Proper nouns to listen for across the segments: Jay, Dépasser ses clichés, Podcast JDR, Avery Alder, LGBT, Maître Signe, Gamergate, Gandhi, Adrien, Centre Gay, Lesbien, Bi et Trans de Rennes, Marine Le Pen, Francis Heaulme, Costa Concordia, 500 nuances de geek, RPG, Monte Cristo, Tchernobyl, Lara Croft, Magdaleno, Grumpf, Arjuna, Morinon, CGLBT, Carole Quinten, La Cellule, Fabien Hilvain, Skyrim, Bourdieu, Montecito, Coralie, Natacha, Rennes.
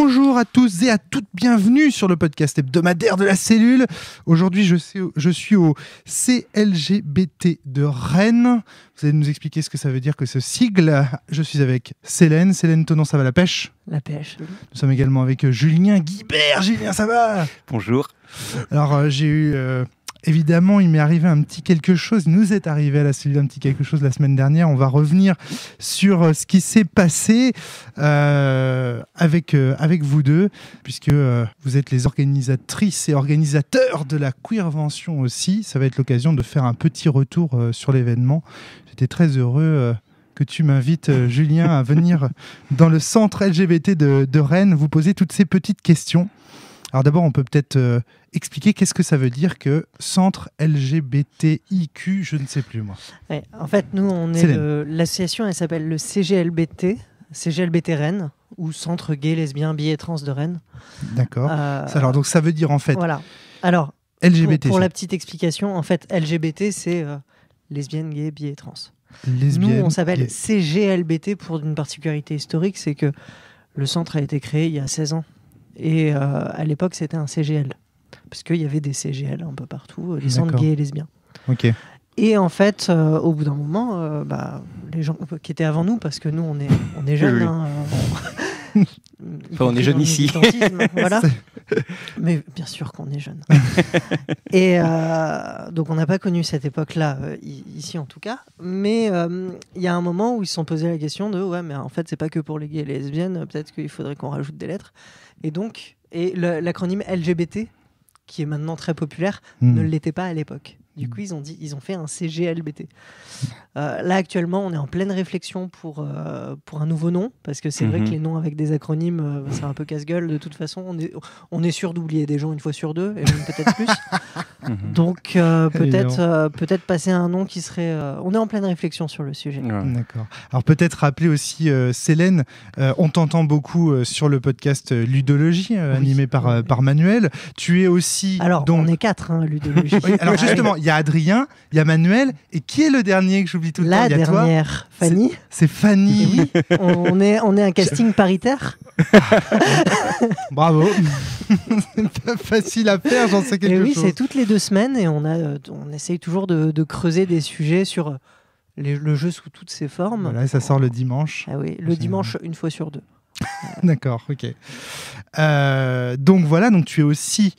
Bonjour à tous et à toutes, bienvenue sur le podcast hebdomadaire de La Cellule. Aujourd'hui, je suis au CLGBT de Rennes. Vous allez nous expliquer ce que ça veut dire que ce sigle. Je suis avec Sélène. Sélène Tonon, ça va la pêche ? La pêche. Nous sommes également avec Julien Guibert. Julien, ça va ? Bonjour. Alors, j'ai eu... Évidemment, il m'est arrivé un petit quelque chose, il nous est arrivé à La Cellule un petit quelque chose la semaine dernière. On va revenir sur ce qui s'est passé avec vous deux, puisque vous êtes les organisatrices et organisateurs de la Queervention aussi. Ça va être l'occasion de faire un petit retour sur l'événement. J'étais très heureux que tu m'invites, Julien, à venir dans le centre LGBT de Rennes, vous poser toutes ces petites questions. Alors d'abord, on peut peut-être expliquer qu'est-ce que ça veut dire que centre LGBTIQ, je ne sais plus moi. Ouais, en fait, nous, on est l'association, elle s'appelle le CGLBT Rennes, ou Centre Gay, Lesbien, Bi et Trans de Rennes. D'accord. Alors donc ça veut dire en fait... Voilà. Alors, LGBT, pour la petite explication, en fait, LGBT, c'est lesbienne, gay, bi et trans. Lesbienne, nous, on s'appelle CGLBT pour une particularité historique, c'est que le centre a été créé il y a 16 ans. Et à l'époque, c'était un CGL. Parce qu'il y avait des CGL un peu partout, les centres gays et lesbiens. Okay. Et en fait, au bout d'un moment, les gens qui étaient avant nous, parce que nous, on est jeunes. Oui. Hein, on est jeunes ici. Voilà. Mais bien sûr qu'on est jeunes. Et donc, on n'a pas connu cette époque-là, ici en tout cas. Mais il y a un moment où ils se sont posés la question de « Ouais, mais en fait, c'est pas que pour les gays et les lesbiennes. Peut-être qu'il faudrait qu'on rajoute des lettres. » Et donc, l'acronyme LGBT, qui est maintenant très populaire, ne l'était pas à l'époque. Du coup, ils ont fait un CGLBT. Là, actuellement, on est en pleine réflexion pour un nouveau nom, parce que c'est vrai que les noms avec des acronymes, c'est un peu casse-gueule. De toute façon, on est sûr d'oublier des gens une fois sur deux, et même peut-être plus. Donc, peut-être passer à un nom qui serait... On est en pleine réflexion sur le sujet. Ouais. D'accord. Alors, peut-être rappeler aussi Sélène. On t'entend beaucoup sur le podcast Ludologie, animé par Manuel. Tu es aussi... Alors, donc... on est 4, hein, Ludologie. Oui, alors, justement... Il y a Adrien, il y a Manuel, et qui est le dernier que j'oublie tout le temps? La dernière, Fanny. C'est Fanny. Oui, on est un casting paritaire. Bravo. C'est pas facile à faire, j'en sais quelque chose. Oui, c'est toutes les 2 semaines, et on essaye toujours de creuser des sujets sur le jeu sous toutes ses formes. Voilà, et ça sort le dimanche. Ah oui, le dimanche, une fois sur deux. D'accord, ok. Donc voilà, donc tu es aussi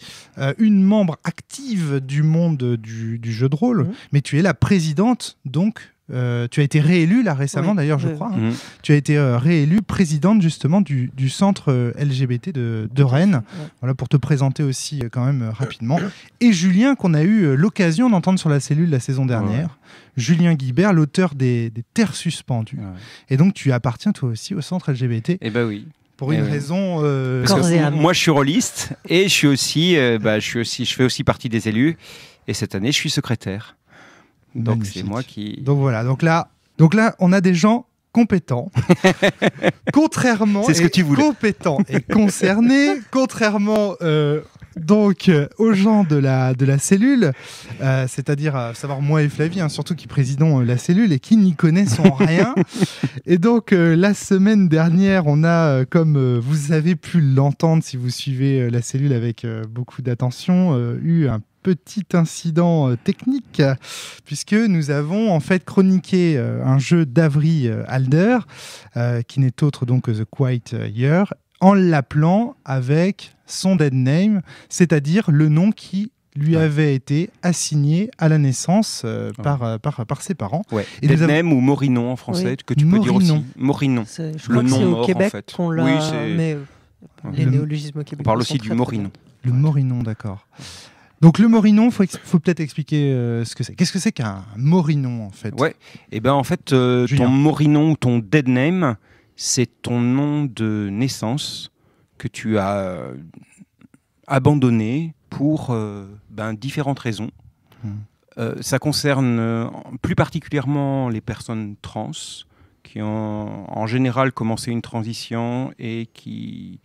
une membre active du monde du jeu de rôle, mais tu es la présidente, donc tu as été réélue là récemment, oui, d'ailleurs je crois, hein. Tu as été réélue présidente justement du centre LGBT de Rennes, voilà, pour te présenter aussi quand même rapidement. Et Julien, qu'on a eu l'occasion d'entendre sur La Cellule la saison dernière, Julien Guibert, l'auteur des Terres Suspendues. Ouais. Et donc tu appartiens toi aussi au centre LGBT. Eh ben oui. Pour une raison... moi je suis rôliste, et je suis aussi, je fais aussi partie des élus, et cette année je suis secrétaire. Donc c'est moi qui... Donc voilà, donc là on a des gens compétents, contrairement... C'est ce que tu voulais. Compétents et concernés, contrairement... aux gens de la cellule, c'est-à-dire savoir moi et Flavie, hein, surtout qui présidons La Cellule et qui n'y connaissent en rien. Et donc la semaine dernière, on a, comme vous avez pu l'entendre si vous suivez La Cellule avec beaucoup d'attention, eu un petit incident technique, puisque nous avons en fait chroniqué un jeu d'Avery Alder, qui n'est autre donc que The Quiet Year, en l'appelant avec son dead name, c'est-à-dire le nom qui lui avait été assigné à la naissance par ses parents. Ouais. Et dead name ou Morinon en français, que tu peux dire aussi. Morinon. Je crois que c'est au Québec en fait. Qu'on l'a... Oui, mais les néologismes au Québec. On parle aussi du Morinon. Le Morinon, d'accord. Donc le Morinon, il faut peut-être expliquer ce que c'est. Qu'est-ce que c'est qu'un Morinon en fait? Ouais. Et ben en fait, ton Morinon ou ton dead name, c'est ton nom de naissance que tu as abandonné pour différentes raisons. Ça concerne plus particulièrement les personnes trans, qui ont en général commencé une transition et qui,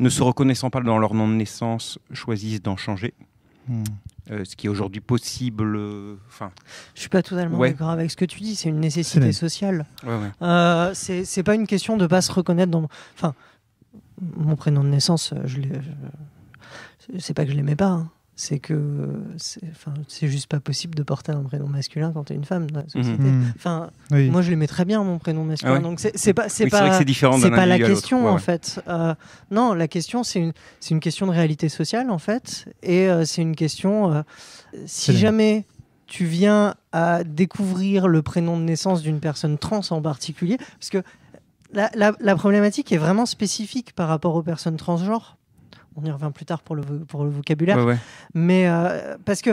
ne se reconnaissant pas dans leur nom de naissance, choisissent d'en changer. Ce qui est aujourd'hui possible... Je ne suis pas totalement d'accord avec ce que tu dis, c'est une nécessité sociale. C'est pas une question de ne pas se reconnaître dans... Enfin, mon prénom de naissance, c'est pas que je l'aimais pas, hein. C'est que c'est juste pas possible de porter un prénom masculin quand t'es une femme dans la société. Enfin, oui. Moi je l'aimais très bien mon prénom masculin, donc c'est pas la question en fait. Non, la question c'est une question de réalité sociale en fait, et c'est une question si jamais tu viens à découvrir le prénom de naissance d'une personne trans en particulier, parce que la problématique est vraiment spécifique par rapport aux personnes transgenres. On y revient plus tard pour le vocabulaire. Ouais, ouais. Mais parce que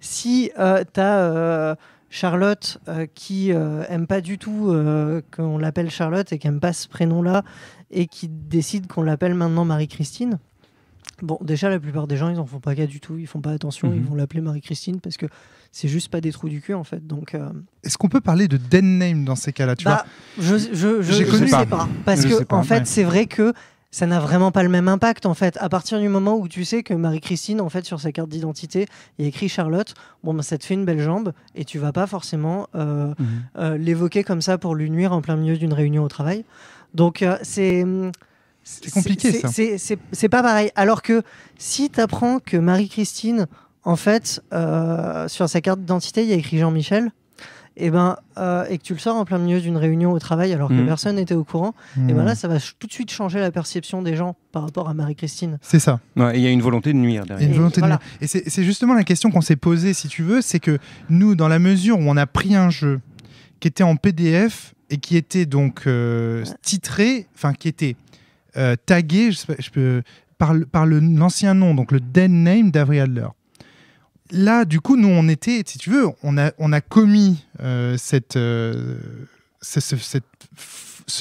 si tu as Charlotte qui n'aime pas du tout qu'on l'appelle Charlotte et qui n'aime pas ce prénom-là et qui décide qu'on l'appelle maintenant Marie-Christine, bon, déjà la plupart des gens ils n'en font pas cas du tout, ils font pas attention, ils vont l'appeler Marie-Christine parce que c'est juste pas des trous du cul en fait. Donc est-ce qu'on peut parler de den name dans ces cas-là, tu vois? Je sais pas. Parce que en fait, c'est vrai que ça n'a vraiment pas le même impact en fait. À partir du moment où tu sais que Marie-Christine, en fait, sur sa carte d'identité, il y a écrit Charlotte, bon ben ça te fait une belle jambe et tu vas pas forcément l'évoquer comme ça pour lui nuire en plein milieu d'une réunion au travail. Donc c'est compliqué ça. C'est pas pareil. Alors que si tu apprends que Marie-Christine, en fait, sur sa carte d'identité, il y a écrit Jean-Michel. Et que tu le sors en plein milieu d'une réunion au travail alors que personne n'était au courant, et ben là, ça va tout de suite changer la perception des gens par rapport à Marie-Christine. C'est ça. Il y a une volonté de nuire derrière. Et c'est justement la question qu'on s'est posée, si tu veux, c'est que nous, dans la mesure où on a pris un jeu qui était en PDF et qui était donc titré, enfin qui était tagué par l'ancien nom, donc le den name d'Avery Alder. Là, du coup, nous, on était, si tu veux, on a commis ce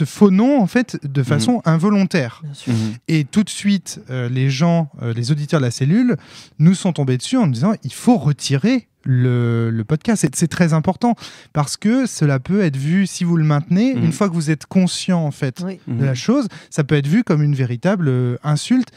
faux nom, en fait, de façon involontaire. Et tout de suite, les gens, les auditeurs de la cellule, nous sont tombés dessus en nous disant, il faut retirer le podcast. C'est très important, parce que cela peut être vu, si vous le maintenez, une fois que vous êtes conscient, en fait, de la chose, ça peut être vu comme une véritable insulte.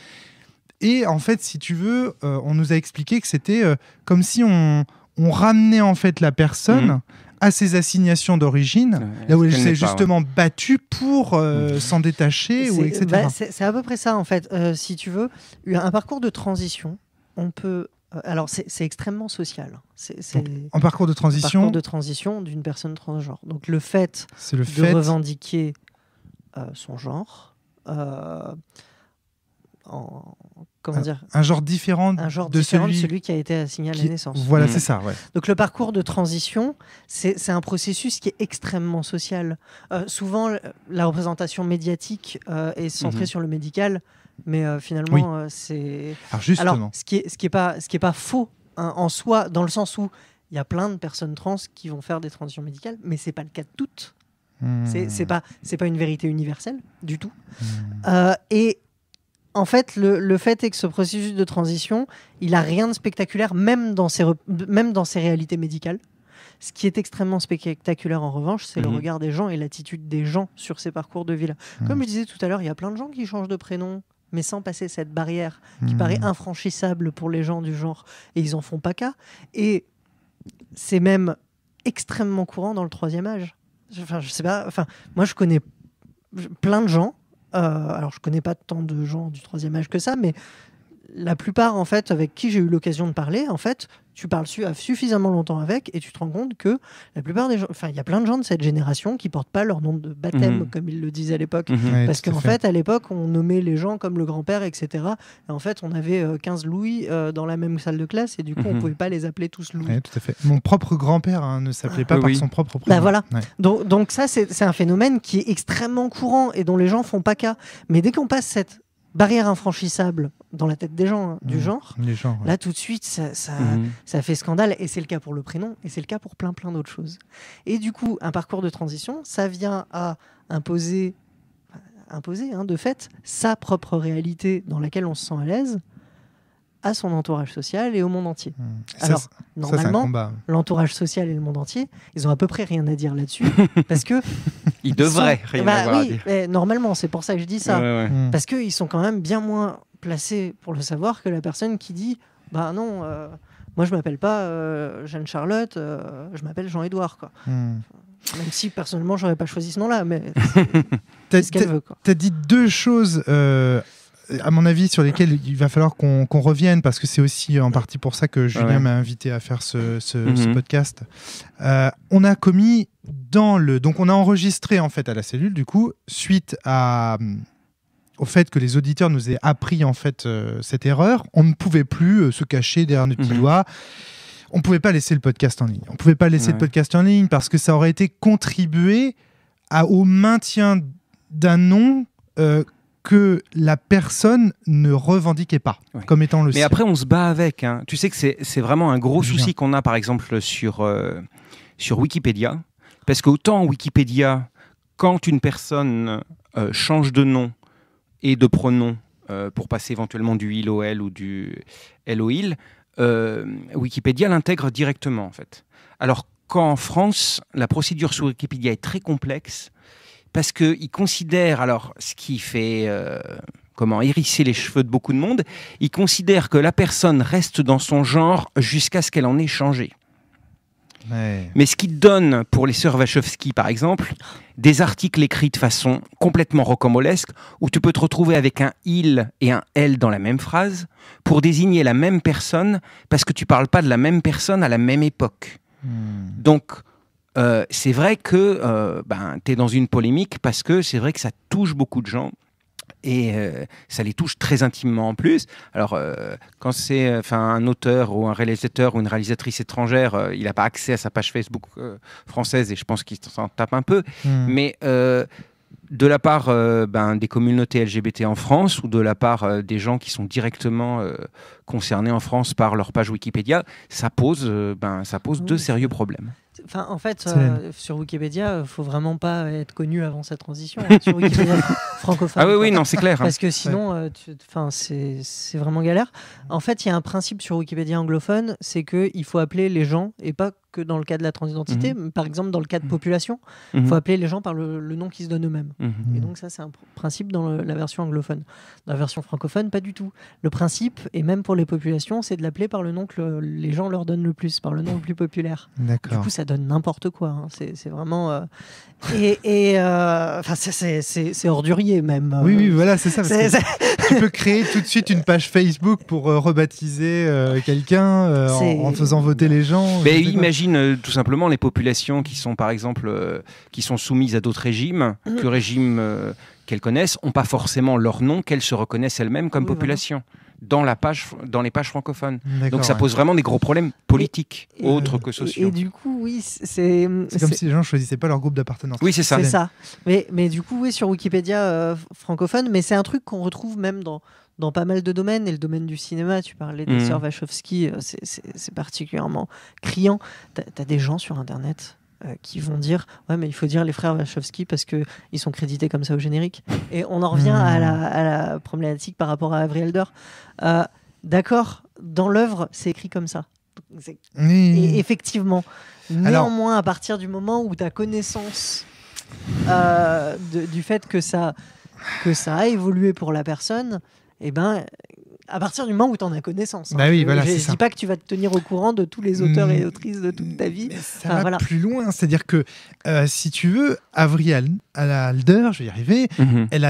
Et en fait, si tu veux, on nous a expliqué que c'était comme si on ramenait en fait la personne à ses assignations d'origine, là où elle s'est justement battue pour s'en détacher, etc. Bah, c'est à peu près ça en fait. Si tu veux, un parcours de transition, on peut... alors, c'est extrêmement social. En parcours de transition... Un parcours de transition d'une personne transgenre. Donc, le fait de revendiquer son genre... Un genre différent de celui qui a été assigné à la naissance. Voilà, c'est ça. Ouais. Donc le parcours de transition, c'est un processus qui est extrêmement social. Souvent, la représentation médiatique est centrée sur le médical, mais finalement, c'est... Alors justement... Alors, ce qui est pas faux hein, en soi, dans le sens où il y a plein de personnes trans qui vont faire des transitions médicales, mais c'est pas le cas de toutes. C'est pas une vérité universelle, du tout. Et... En fait, le fait est que ce processus de transition, il n'a rien de spectaculaire, même dans ses réalités médicales. Ce qui est extrêmement spectaculaire, en revanche, c'est le regard des gens et l'attitude des gens sur ces parcours de vie. Comme je disais tout à l'heure, il y a plein de gens qui changent de prénom, mais sans passer cette barrière qui paraît infranchissable pour les gens du genre. Et ils n'en font pas cas. Et c'est même extrêmement courant dans le troisième âge. Enfin, je sais pas, enfin, moi, je connais plein de gens. Alors, je connais pas tant de gens du troisième âge que ça, mais la plupart, en fait, avec qui j'ai eu l'occasion de parler, en fait, tu parles suffisamment longtemps avec et tu te rends compte que la plupart des gens, enfin, il y a plein de gens de cette génération qui portent pas leur nom de baptême, comme ils le disaient à l'époque. Parce qu'en fait, à l'époque, on nommait les gens comme le grand-père, etc. Et en fait, on avait 15 Louis dans la même salle de classe et du coup, on pouvait pas les appeler tous Louis. Ouais, tout à fait. Mon propre grand-père ne s'appelait pas par son propre prénom. Bah voilà. Ouais. Donc ça, c'est un phénomène qui est extrêmement courant et dont les gens font pas cas. Mais dès qu'on passe cette barrière infranchissable dans la tête des gens, hein, du genre, là tout de suite ça fait scandale, et c'est le cas pour le prénom et c'est le cas pour plein d'autres choses. Et du coup, un parcours de transition, ça vient à imposer hein, de fait, sa propre réalité dans laquelle on se sent à l'aise à son entourage social et au monde entier. Alors, normalement, l'entourage social et le monde entier, ils ont à peu près rien à dire là-dessus, parce que... Ils devraient rien avoir à dire. Mais normalement, c'est pour ça que je dis ça. Parce qu'ils sont quand même bien moins placés pour le savoir que la personne qui dit « Bah non, moi je m'appelle pas Jeanne-Charlotte, je m'appelle Jean-Édouard. » Même si personnellement j'aurais pas choisi ce nom-là, mais c'est ce qu'elle veut, quoi. T'as dit deux choses à mon avis sur lesquelles il va falloir qu'on revienne, parce que c'est aussi en partie pour ça que Julien m'a invité à faire ce podcast. On a commis dans le... Donc on a enregistré en fait à La Cellule, du coup, suite à... au fait que les auditeurs nous aient appris en fait cette erreur, on ne pouvait plus se cacher derrière nos petits doigts. On ne pouvait pas laisser le podcast en ligne. On ne pouvait pas laisser le podcast en ligne parce que ça aurait été contribué au maintien d'un nom que la personne ne revendiquait pas comme étant le sien. Mais après, on se bat avec. Hein. Tu sais que c'est vraiment un gros souci qu'on a, par exemple, sur Wikipédia. Parce qu'autant Wikipédia, quand une personne change de nom et de pronoms pour passer éventuellement du il au elle ou du elle au il, Wikipédia l'intègre directement en fait. Alors qu'en France, la procédure sur Wikipédia est très complexe parce qu'ils considèrent, alors ce qui fait hérisser les cheveux de beaucoup de monde, ils considèrent que la personne reste dans son genre jusqu'à ce qu'elle en ait changé. Ouais. Mais ce qui donne, pour les sœurs Wachowski par exemple, des articles écrits de façon complètement rocambolesque, où tu peux te retrouver avec un « il » et un « elle » dans la même phrase, pour désigner la même personne, parce que tu ne parles pas de la même personne à la même époque. Donc, c'est vrai que tu es dans une polémique, parce que c'est vrai que ça touche beaucoup de gens, et ça les touche très intimement en plus. Alors quand c'est un auteur ou un réalisateur ou une réalisatrice étrangère, il n'a pas accès à sa page Facebook française et je pense qu'il s'en tape un peu. Mais de la part des communautés LGBT en France ou de la part des gens qui sont directement concernés en France par leur page Wikipédia, ça pose deux sérieux problèmes. Enfin, en fait, sur Wikipédia, il ne faut vraiment pas être connu avant sa transition. Hein, sur Wikipédia francophone. Ah oui, oui, non, c'est clair. Hein. Parce que sinon, c'est vraiment galère. En fait, il y a un principe sur Wikipédia anglophone, c'est qu'il faut appeler les gens, et pas que dans le cas de la transidentité, mais par exemple dans le cas de population, il faut appeler les gens par le nom qu'ils se donnent eux-mêmes. Et donc ça, c'est un principe dans la version anglophone. Dans la version francophone, pas du tout. Le principe, et même pour les populations, c'est de l'appeler par le nom que les gens leur donnent le plus, par le nom le plus populaire. Du coup, ça donne n'importe quoi. Hein. C'est vraiment... c'est ordurier même. Oui, voilà, c'est ça. Tu peux créer tout de suite une page Facebook pour rebaptiser quelqu'un en faisant voter les gens. Mais imagine tout simplement les populations qui sont, par exemple, qui sont soumises à d'autres régimes, que régimes qu'elles connaissent, n'ont pas forcément leur nom, qu'elles se reconnaissent elles-mêmes comme population. Voilà. Dans les pages francophones. Donc ça pose vraiment des gros problèmes politiques, autres que sociaux. Et du coup, oui, c'est comme si les gens ne choisissaient pas leur groupe d'appartenance. Oui, c'est ça. C'est ça. Mais du coup, oui, sur Wikipédia francophone, mais c'est un truc qu'on retrouve même dans pas mal de domaines, et le domaine du cinéma, tu parlais des sœurs Wachowski, c'est particulièrement criant. T'as des gens sur Internet qui vont dire ouais, mais il faut dire les frères Wachowski parce que ils sont crédités comme ça au générique, et on en revient à la problématique par rapport à Avery Alder. D'accord, dans l'œuvre c'est écrit comme ça, et effectivement, néanmoins, à partir du moment où tu as connaissance du fait que ça a évolué pour la personne, et ben à partir du moment où tu en as connaissance. Bah oui, voilà, je ne dis pas que tu vas te tenir au courant de tous les auteurs et autrices de toute ta vie. Mais ça va plus loin. C'est-à-dire que, si tu veux, Avery Alder, je vais y arriver, elle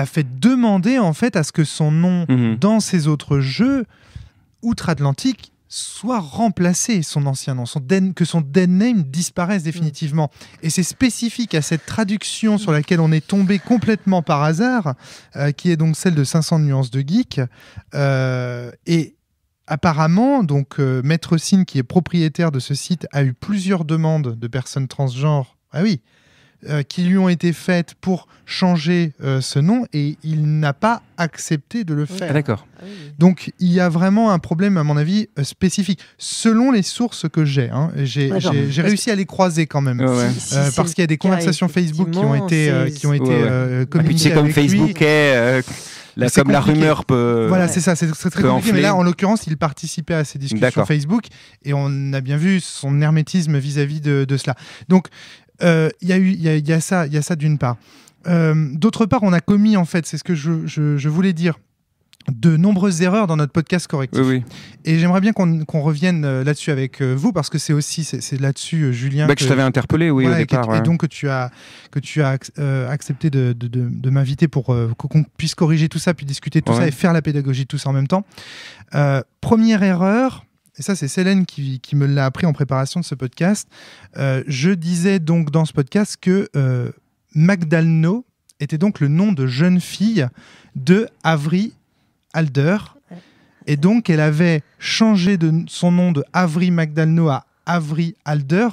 a fait demander en fait, à ce que son nom dans ses autres jeux outre-Atlantique soit remplacé, son ancien nom, que son dead name disparaisse définitivement. Et c'est spécifique à cette traduction sur laquelle on est tombé complètement par hasard, qui est donc celle de 500 nuances de geek. Et apparemment, donc, Maître Signe, qui est propriétaire de ce site, a eu plusieurs demandes de personnes transgenres, qui lui ont été faites pour changer ce nom, et il n'a pas accepté de le faire. Ah, d'accord. Donc il y a vraiment un problème, à mon avis, spécifique, selon les sources que j'ai. Hein. J'ai réussi à les croiser quand même, parce qu'il y a des conversations Facebook qui ont été communiquées avec Facebook lui. Comme la rumeur peut... Voilà, c'est ça, c'est très compliqué, mais là, en l'occurrence, il participait à ces discussions sur Facebook, et on a bien vu son hermétisme vis-à-vis de cela. Donc, il y a ça d'une part. D'autre part, on a commis, en fait, c'est ce que je voulais dire, de nombreuses erreurs dans notre podcast correctif. Oui, oui. Et j'aimerais bien qu'on revienne là-dessus avec vous, parce que c'est aussi là-dessus, Julien, que je t'avais interpellé, oui, voilà, au départ. Et donc que tu as accepté de m'inviter pour qu'on puisse corriger tout ça, puis discuter de tout ça et faire la pédagogie de tout ça en même temps. Première erreur, et ça c'est Sélène qui me l'a appris en préparation de ce podcast, je disais donc dans ce podcast que Magdaleno était donc le nom de jeune fille de Avery Alder, et donc elle avait changé son nom de Avery Magdaleno à Avery Alder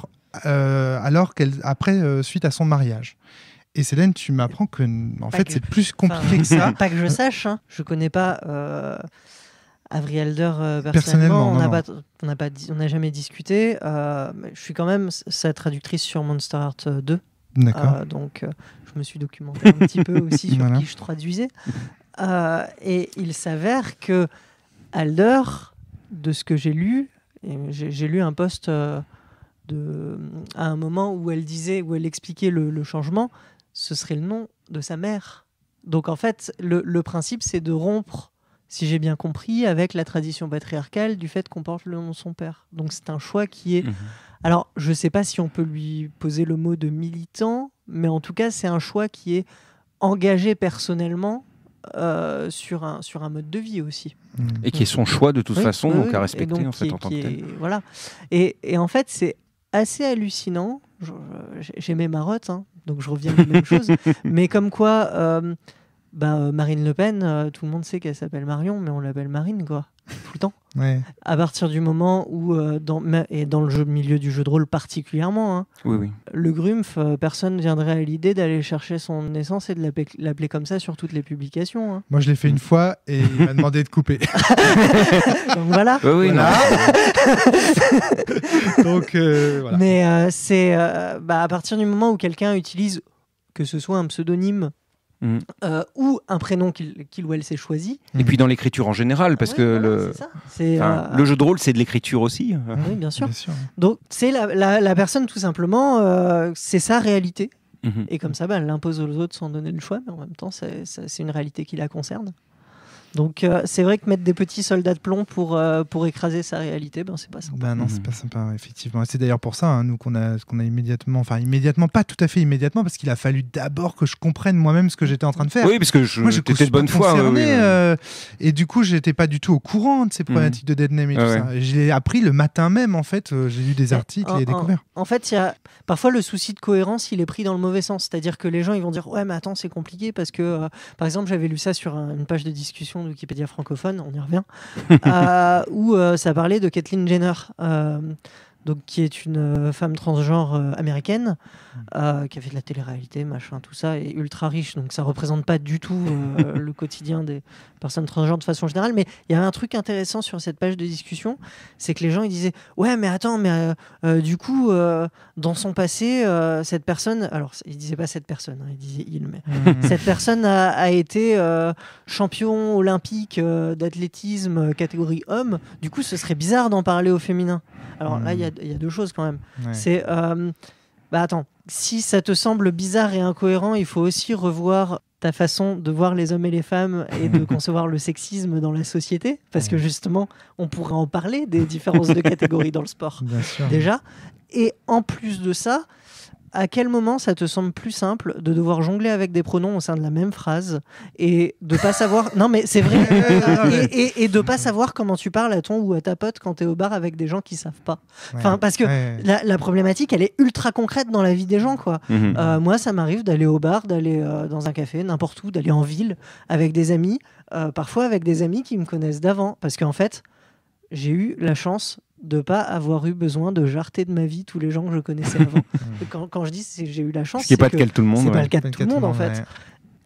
suite à son mariage. Et Sélène, tu m'apprends que c'est plus compliqué que ça. Pas que je sache, hein. Je connais pas Avery Alder personnellement. On n'a jamais discuté. Je suis quand même sa traductrice sur Monster Heart 2. D'accord. Donc je me suis documentée un petit peu aussi sur qui je traduisais. Et il s'avère que Alder, de ce que j'ai lu, j'ai lu un post à un moment où elle expliquait le changement, ce serait le nom de sa mère. Donc en fait, le principe, c'est de rompre, si j'ai bien compris, avec la tradition patriarcale du fait qu'on porte le nom de son père. Donc c'est un choix qui est... Alors, je ne sais pas si on peut lui poser le mot de militant, mais en tout cas, c'est un choix qui est engagé personnellement sur un mode de vie aussi. Et qui est son choix de toute façon, donc à respecter donc, en tant que tel. Voilà. Et en fait, c'est assez hallucinant. J'ai mes marottes, hein, donc je reviens à la même chose. Mais comme quoi, Marine Le Pen, tout le monde sait qu'elle s'appelle Marion, mais on l'appelle Marine, quoi, tout le temps. Ouais. À partir du moment où, dans le milieu du jeu de rôle particulièrement, hein, le Grumpf, personne ne viendrait à l'idée d'aller chercher son essence et de l'appeler comme ça sur toutes les publications. Hein. Moi, je l'ai fait une fois et il m'a demandé de couper. Donc voilà. Donc, voilà. Mais c'est à partir du moment où quelqu'un utilise, que ce soit un pseudonyme, ou un prénom qu'il ou elle s'est choisi. Et puis dans l'écriture en général, parce que le jeu de rôle, c'est de l'écriture aussi. Oui, bien sûr. Bien sûr. Donc c'est la personne, tout simplement, c'est sa réalité. Et comme ça, elle l'impose aux autres sans donner le choix, mais en même temps, c'est une réalité qui la concerne. Donc c'est vrai que mettre des petits soldats de plomb pour écraser sa réalité, c'est pas sympa. Ben non, c'est pas sympa, effectivement. C'est d'ailleurs pour ça, hein, nous qu'on a immédiatement, enfin immédiatement, pas tout à fait immédiatement, parce qu'il a fallu d'abord que je comprenne moi-même ce que j'étais en train de faire. Oui, parce que j'étais de bonne foi. Et du coup, j'étais pas du tout au courant de ces problématiques de deadname et tout ça. Je l'ai appris le matin même, en fait. J'ai lu des articles et découvert. En fait, parfois le souci de cohérence, il est pris dans le mauvais sens. C'est-à-dire que les gens, ils vont dire ouais, mais attends, c'est compliqué parce que, par exemple, j'avais lu ça sur une page de discussion de Wikipédia francophone, on y revient, où ça parlait de Caitlyn Jenner, donc, qui est une femme transgenre américaine, qui a fait de la télé-réalité, machin, tout ça, et ultra riche, donc ça ne représente pas du tout le quotidien des personnes transgenres de façon générale, mais il y avait un truc intéressant sur cette page de discussion, c'est que les gens ils disaient « Ouais, mais attends, mais du coup, dans son passé, cette personne... » Alors, ils ne disaient pas « cette personne hein, », ils disaient « il », mais cette personne a été champion olympique d'athlétisme catégorie homme, du coup, ce serait bizarre d'en parler au féminin. Alors là, il y a deux choses quand même. Ouais. C'est, attends, si ça te semble bizarre et incohérent, il faut aussi revoir ta façon de voir les hommes et les femmes et de concevoir le sexisme dans la société, parce que justement, on pourrait en parler des différences de catégories dans le sport, déjà. Et en plus de ça, à quel moment ça te semble plus simple de devoir jongler avec des pronoms au sein de la même phrase et de pas savoir... Non mais c'est vrai. Et de pas savoir comment tu parles à ton ou à ta pote quand t'es au bar avec des gens qui savent pas. Enfin, parce que la problématique, elle est ultra concrète dans la vie des gens, quoi. Moi, ça m'arrive d'aller au bar, d'aller dans un café, n'importe où, d'aller en ville avec des amis, parfois avec des amis qui me connaissent d'avant. Parce qu'en fait, j'ai eu la chance de pas avoir eu besoin de jarter de ma vie tous les gens que je connaissais avant. quand je dis que j'ai eu la chance, c'est pas le cas de tout le monde. C'est pas le cas de tout le monde, en fait.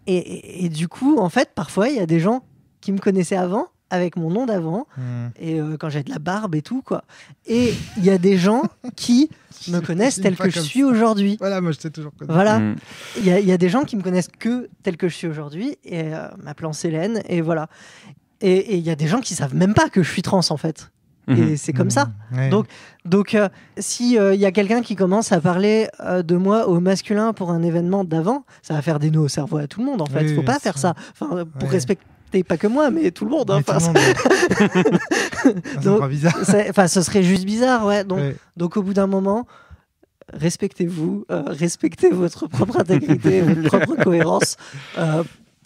Et du coup, en fait, parfois, il y a des gens qui me connaissaient avant, avec mon nom d'avant, et quand j'ai de la barbe et tout, quoi. Et il y a des gens qui me connaissent tel que je suis aujourd'hui. Voilà, moi je t'ai toujours connu. Voilà. Il y a des gens qui me connaissent que tel que je suis aujourd'hui, et m'appelant Sélène, et voilà. Et il y a des gens qui savent même pas que je suis trans, en fait. Et c'est comme ça. Donc, si y a quelqu'un qui commence à parler de moi au masculin pour un événement d'avant, ça va faire des nœuds au cerveau à tout le monde, en fait. Faut pas faire ça. Enfin, pour respecter et pas que moi, mais tout le monde. Hein, ça sera bizarre. Ce serait juste bizarre, ouais. Donc, ouais. Donc au bout d'un moment, respectez-vous, respectez votre propre intégrité, votre propre cohérence.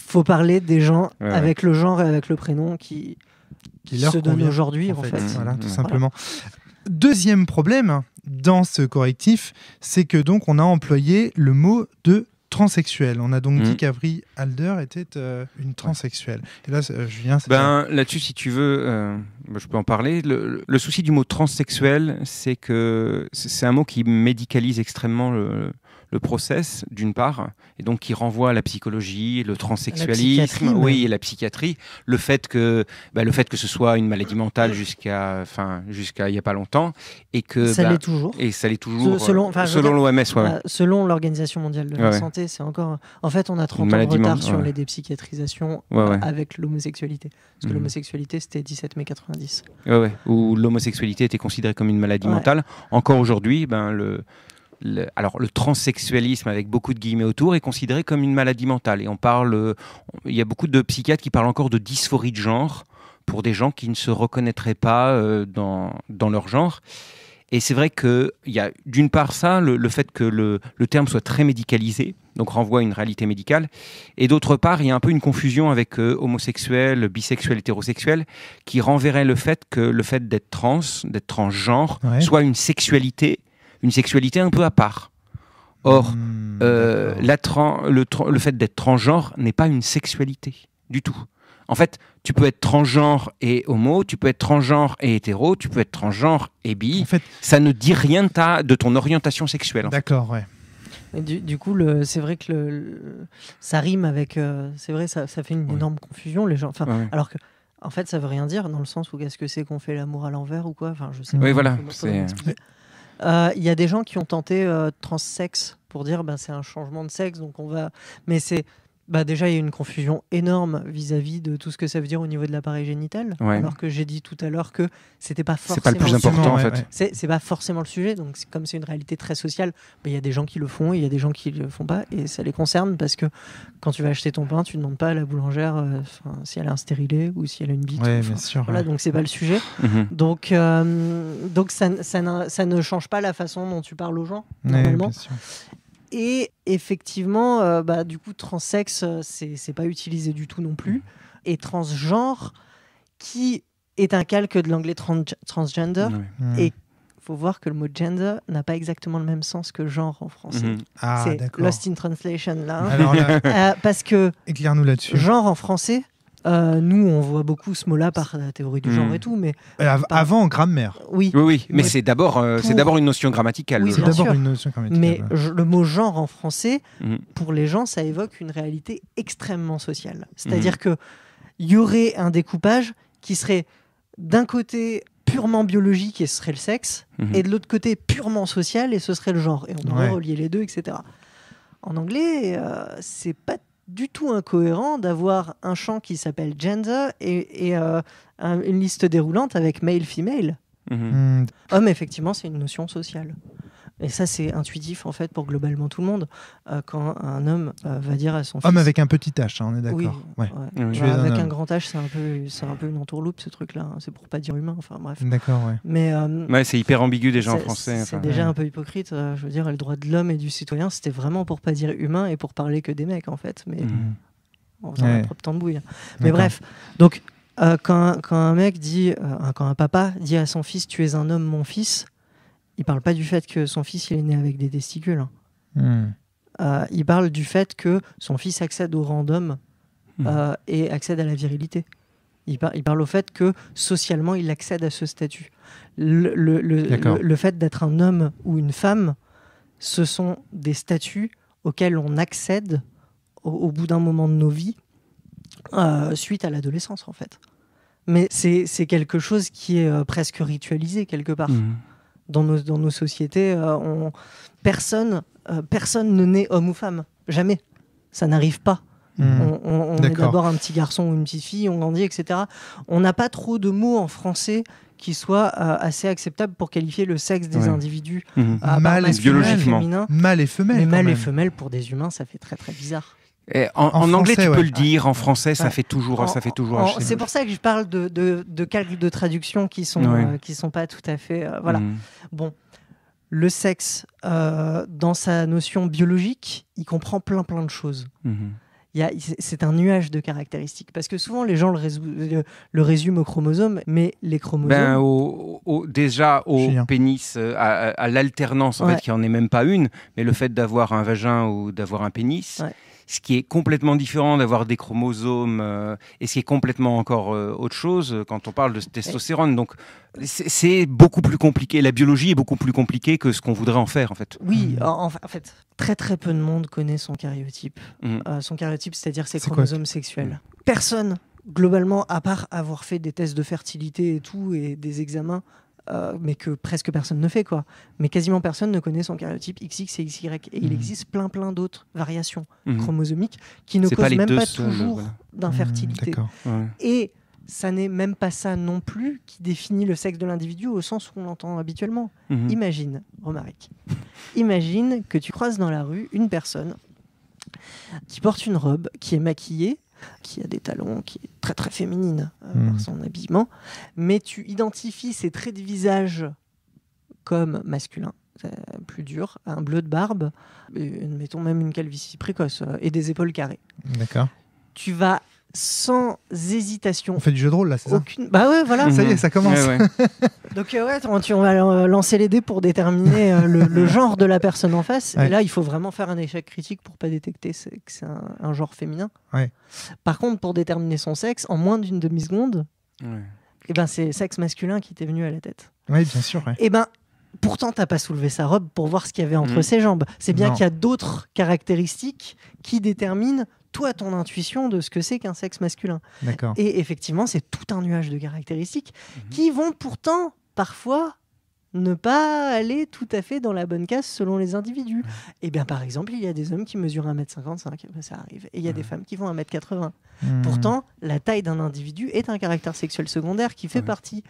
Faut parler des gens avec le genre et avec le prénom qui leur se donnent aujourd'hui, en fait. Voilà, tout simplement. Deuxième problème dans ce correctif, c'est que donc on a employé le mot de transsexuel. On a donc dit qu'Avery Alder était une transsexuelle. Et là, Julien... Là-dessus, si tu veux, je peux en parler. Le souci du mot transsexuel, c'est que c'est un mot qui médicalise extrêmement le process, d'une part, et donc qui renvoie à la psychologie, le transsexualisme, et la psychiatrie. Le fait que, ce soit une maladie mentale jusqu'à il n'y a pas longtemps, et que ça l'est toujours. Et ça l'est toujours. Selon l'OMS, selon l'Organisation mondiale de la santé, c'est encore. En fait, on a 30 ans de retard sur les dépsychiatrisations avec l'homosexualité, parce que l'homosexualité c'était 17 mai 90. Où l'homosexualité était considérée comme une maladie mentale. Encore aujourd'hui, le transsexualisme, avec beaucoup de guillemets autour, est considéré comme une maladie mentale. Et on parle, il y a beaucoup de psychiatres qui parlent encore de dysphorie de genre pour des gens qui ne se reconnaîtraient pas dans leur genre. Et c'est vrai qu'il y a d'une part ça, le fait que le terme soit très médicalisé, donc renvoie à une réalité médicale. Et d'autre part, il y a un peu une confusion avec homosexuel, bisexuel, hétérosexuel, qui renverrait le fait que le fait d'être trans, d'être transgenre, soit une sexualité. Une sexualité un peu à part. Or, le fait d'être transgenre n'est pas une sexualité du tout. En fait, tu peux être transgenre et homo, tu peux être transgenre et hétéro, tu peux être transgenre et bi. En fait, ça ne dit rien de ton orientation sexuelle. D'accord, ouais. Du coup, c'est vrai que ça rime avec... c'est vrai, ça fait une énorme confusion, les gens. Alors que... En fait, ça veut rien dire, dans le sens où qu'est-ce que c'est qu'on fait l'amour à l'envers ou quoi. Enfin, je sais pas comment c'est... Il y a des gens qui ont tenté transsexe pour dire c'est un changement de sexe, donc on va. Mais c'est déjà il y a une confusion énorme vis-à-vis de tout ce que ça veut dire au niveau de l'appareil génital. Ouais. Alors que j'ai dit tout à l'heure que c'était pas forcément. C'est pas le plus important en fait. C'est pas forcément le sujet. Donc comme c'est une réalité très sociale, il y a des gens qui le font, il y a des gens qui le font pas, et ça les concerne parce que quand tu vas acheter ton pain, tu demandes pas à la boulangère si elle a un stérilet ou si elle a une bite. Ouais, bien sûr, donc c'est pas le sujet. Donc ça ne change pas la façon dont tu parles aux gens normalement. Bien sûr. Et effectivement, du coup, transsexe, c'est pas utilisé du tout non plus. Et transgenre, qui est un calque de l'anglais transgender. Mmh. Et il faut voir que le mot gender n'a pas exactement le même sens que genre en français. Mmh. Ah, c'est lost in translation, là. Alors là... parce que éclaire-nous là-dessus. Genre en français... nous, on voit beaucoup ce mot-là par la théorie du genre et tout, mais... Avant, en grammaire. Oui, mais c'est d'abord une notion grammaticale. Oui, c'est d'abord une notion grammaticale. Mais le mot genre en français, pour les gens, ça évoque une réalité extrêmement sociale. C'est-à-dire que il y aurait un découpage qui serait d'un côté purement biologique et ce serait le sexe, et de l'autre côté purement social et ce serait le genre. Et on devrait relier les deux, etc. En anglais, c'est pas du tout incohérent d'avoir un champ qui s'appelle gender et une liste déroulante avec male, female. Homme, effectivement, c'est une notion sociale. Et ça, c'est intuitif, en fait, pour globalement tout le monde. Quand un homme va dire à son fils... Homme avec un petit H, hein, on est d'accord. Avec un grand H, c'est un peu une entourloupe, ce truc-là. Hein. C'est pour pas dire humain, enfin bref. D'accord, ouais. Mais, c'est hyper ambigu déjà en français. C'est déjà un peu hypocrite. Je veux dire, le droit de l'homme et du citoyen, c'était vraiment pour pas dire humain et pour parler que des mecs, en fait. Mais on faisait notre propre tambouille. Hein. Mais bref, donc, quand un papa dit à son fils « tu es un homme, mon fils », il parle pas du fait que son fils il est né avec des testicules. Il parle du fait que son fils accède au rang d'homme et accède à la virilité. Il parle au fait que socialement il accède à ce statut. Le fait d'être un homme ou une femme, ce sont des statuts auxquels on accède au bout d'un moment de nos vies suite à l'adolescence en fait. Mais c'est quelque chose qui est presque ritualisé quelque part. Dans nos sociétés, personne ne naît homme ou femme. Jamais. Ça n'arrive pas. On est d'abord un petit garçon ou une petite fille, on grandit, etc. On n'a pas trop de mots en français qui soient assez acceptables pour qualifier le sexe des individus. Mâle et femelle. Mâle et femelle, pour des humains, ça fait très très bizarre. En anglais, tu peux le dire. En français, ça fait toujours. Ça fait toujours. C'est pour ça que je parle de calques de traduction qui sont pas tout à fait. Voilà. Bon, le sexe dans sa notion biologique, il comprend plein de choses. C'est un nuage de caractéristiques. Parce que souvent, les gens le résument aux chromosomes, mais les chromosomes... déjà au pénis, à l'alternance, en fait, qui n'en est même pas une, mais le fait d'avoir un vagin ou d'avoir un pénis, ce qui est complètement différent d'avoir des chromosomes, et ce qui est complètement encore autre chose quand on parle de testostérone. Donc, c'est beaucoup plus compliqué. La biologie est beaucoup plus compliquée que ce qu'on voudrait en faire, en fait. Oui, en fait... Très peu de monde connaît son karyotype. Son karyotype, c'est-à-dire ses chromosomes sexuels. Personne, globalement, à part avoir fait des tests de fertilité et tout, et des examens, mais que presque personne ne fait, quoi. Mais quasiment personne ne connaît son karyotype XX et XY. Et il existe plein d'autres variations chromosomiques qui ne causent même pas toujours d'infertilité. Et ça n'est même pas ça non plus qui définit le sexe de l'individu au sens où on l'entend habituellement. Imagine, Romaric, imagine que tu croises dans la rue une personne qui porte une robe, qui est maquillée, qui a des talons, qui est très féminine par son habillement, mais tu identifies ses traits de visage comme masculins. Plus dur, un bleu de barbe, mettons même une calvitie précoce et des épaules carrées. D'accord. Tu vas sans hésitation. On fait du jeu de rôle là, c'est ça ? Bah ouais, voilà. Ça y est, ça commence. Donc on va lancer les dés pour déterminer le genre de la personne en face. Et là, il faut vraiment faire un échec critique pour pas détecter que c'est un genre féminin. Par contre, pour déterminer son sexe, en moins d'une demi-seconde, et ben, c'est sexe masculin qui t'est venu à la tête. Oui, bien sûr. Et ben, pourtant, t'as pas soulevé sa robe pour voir ce qu'il y avait entre ses jambes. C'est bien qu'il y a d'autres caractéristiques qui déterminent toi, ton intuition de ce que c'est qu'un sexe masculin. Et effectivement, c'est tout un nuage de caractéristiques qui vont pourtant, parfois, ne pas aller tout à fait dans la bonne case selon les individus. Et bien, par exemple, il y a des hommes qui mesurent 1m55, ça arrive. Et il y a des femmes qui vont 1m80. Pourtant, la taille d'un individu est un caractère sexuel secondaire qui fait partie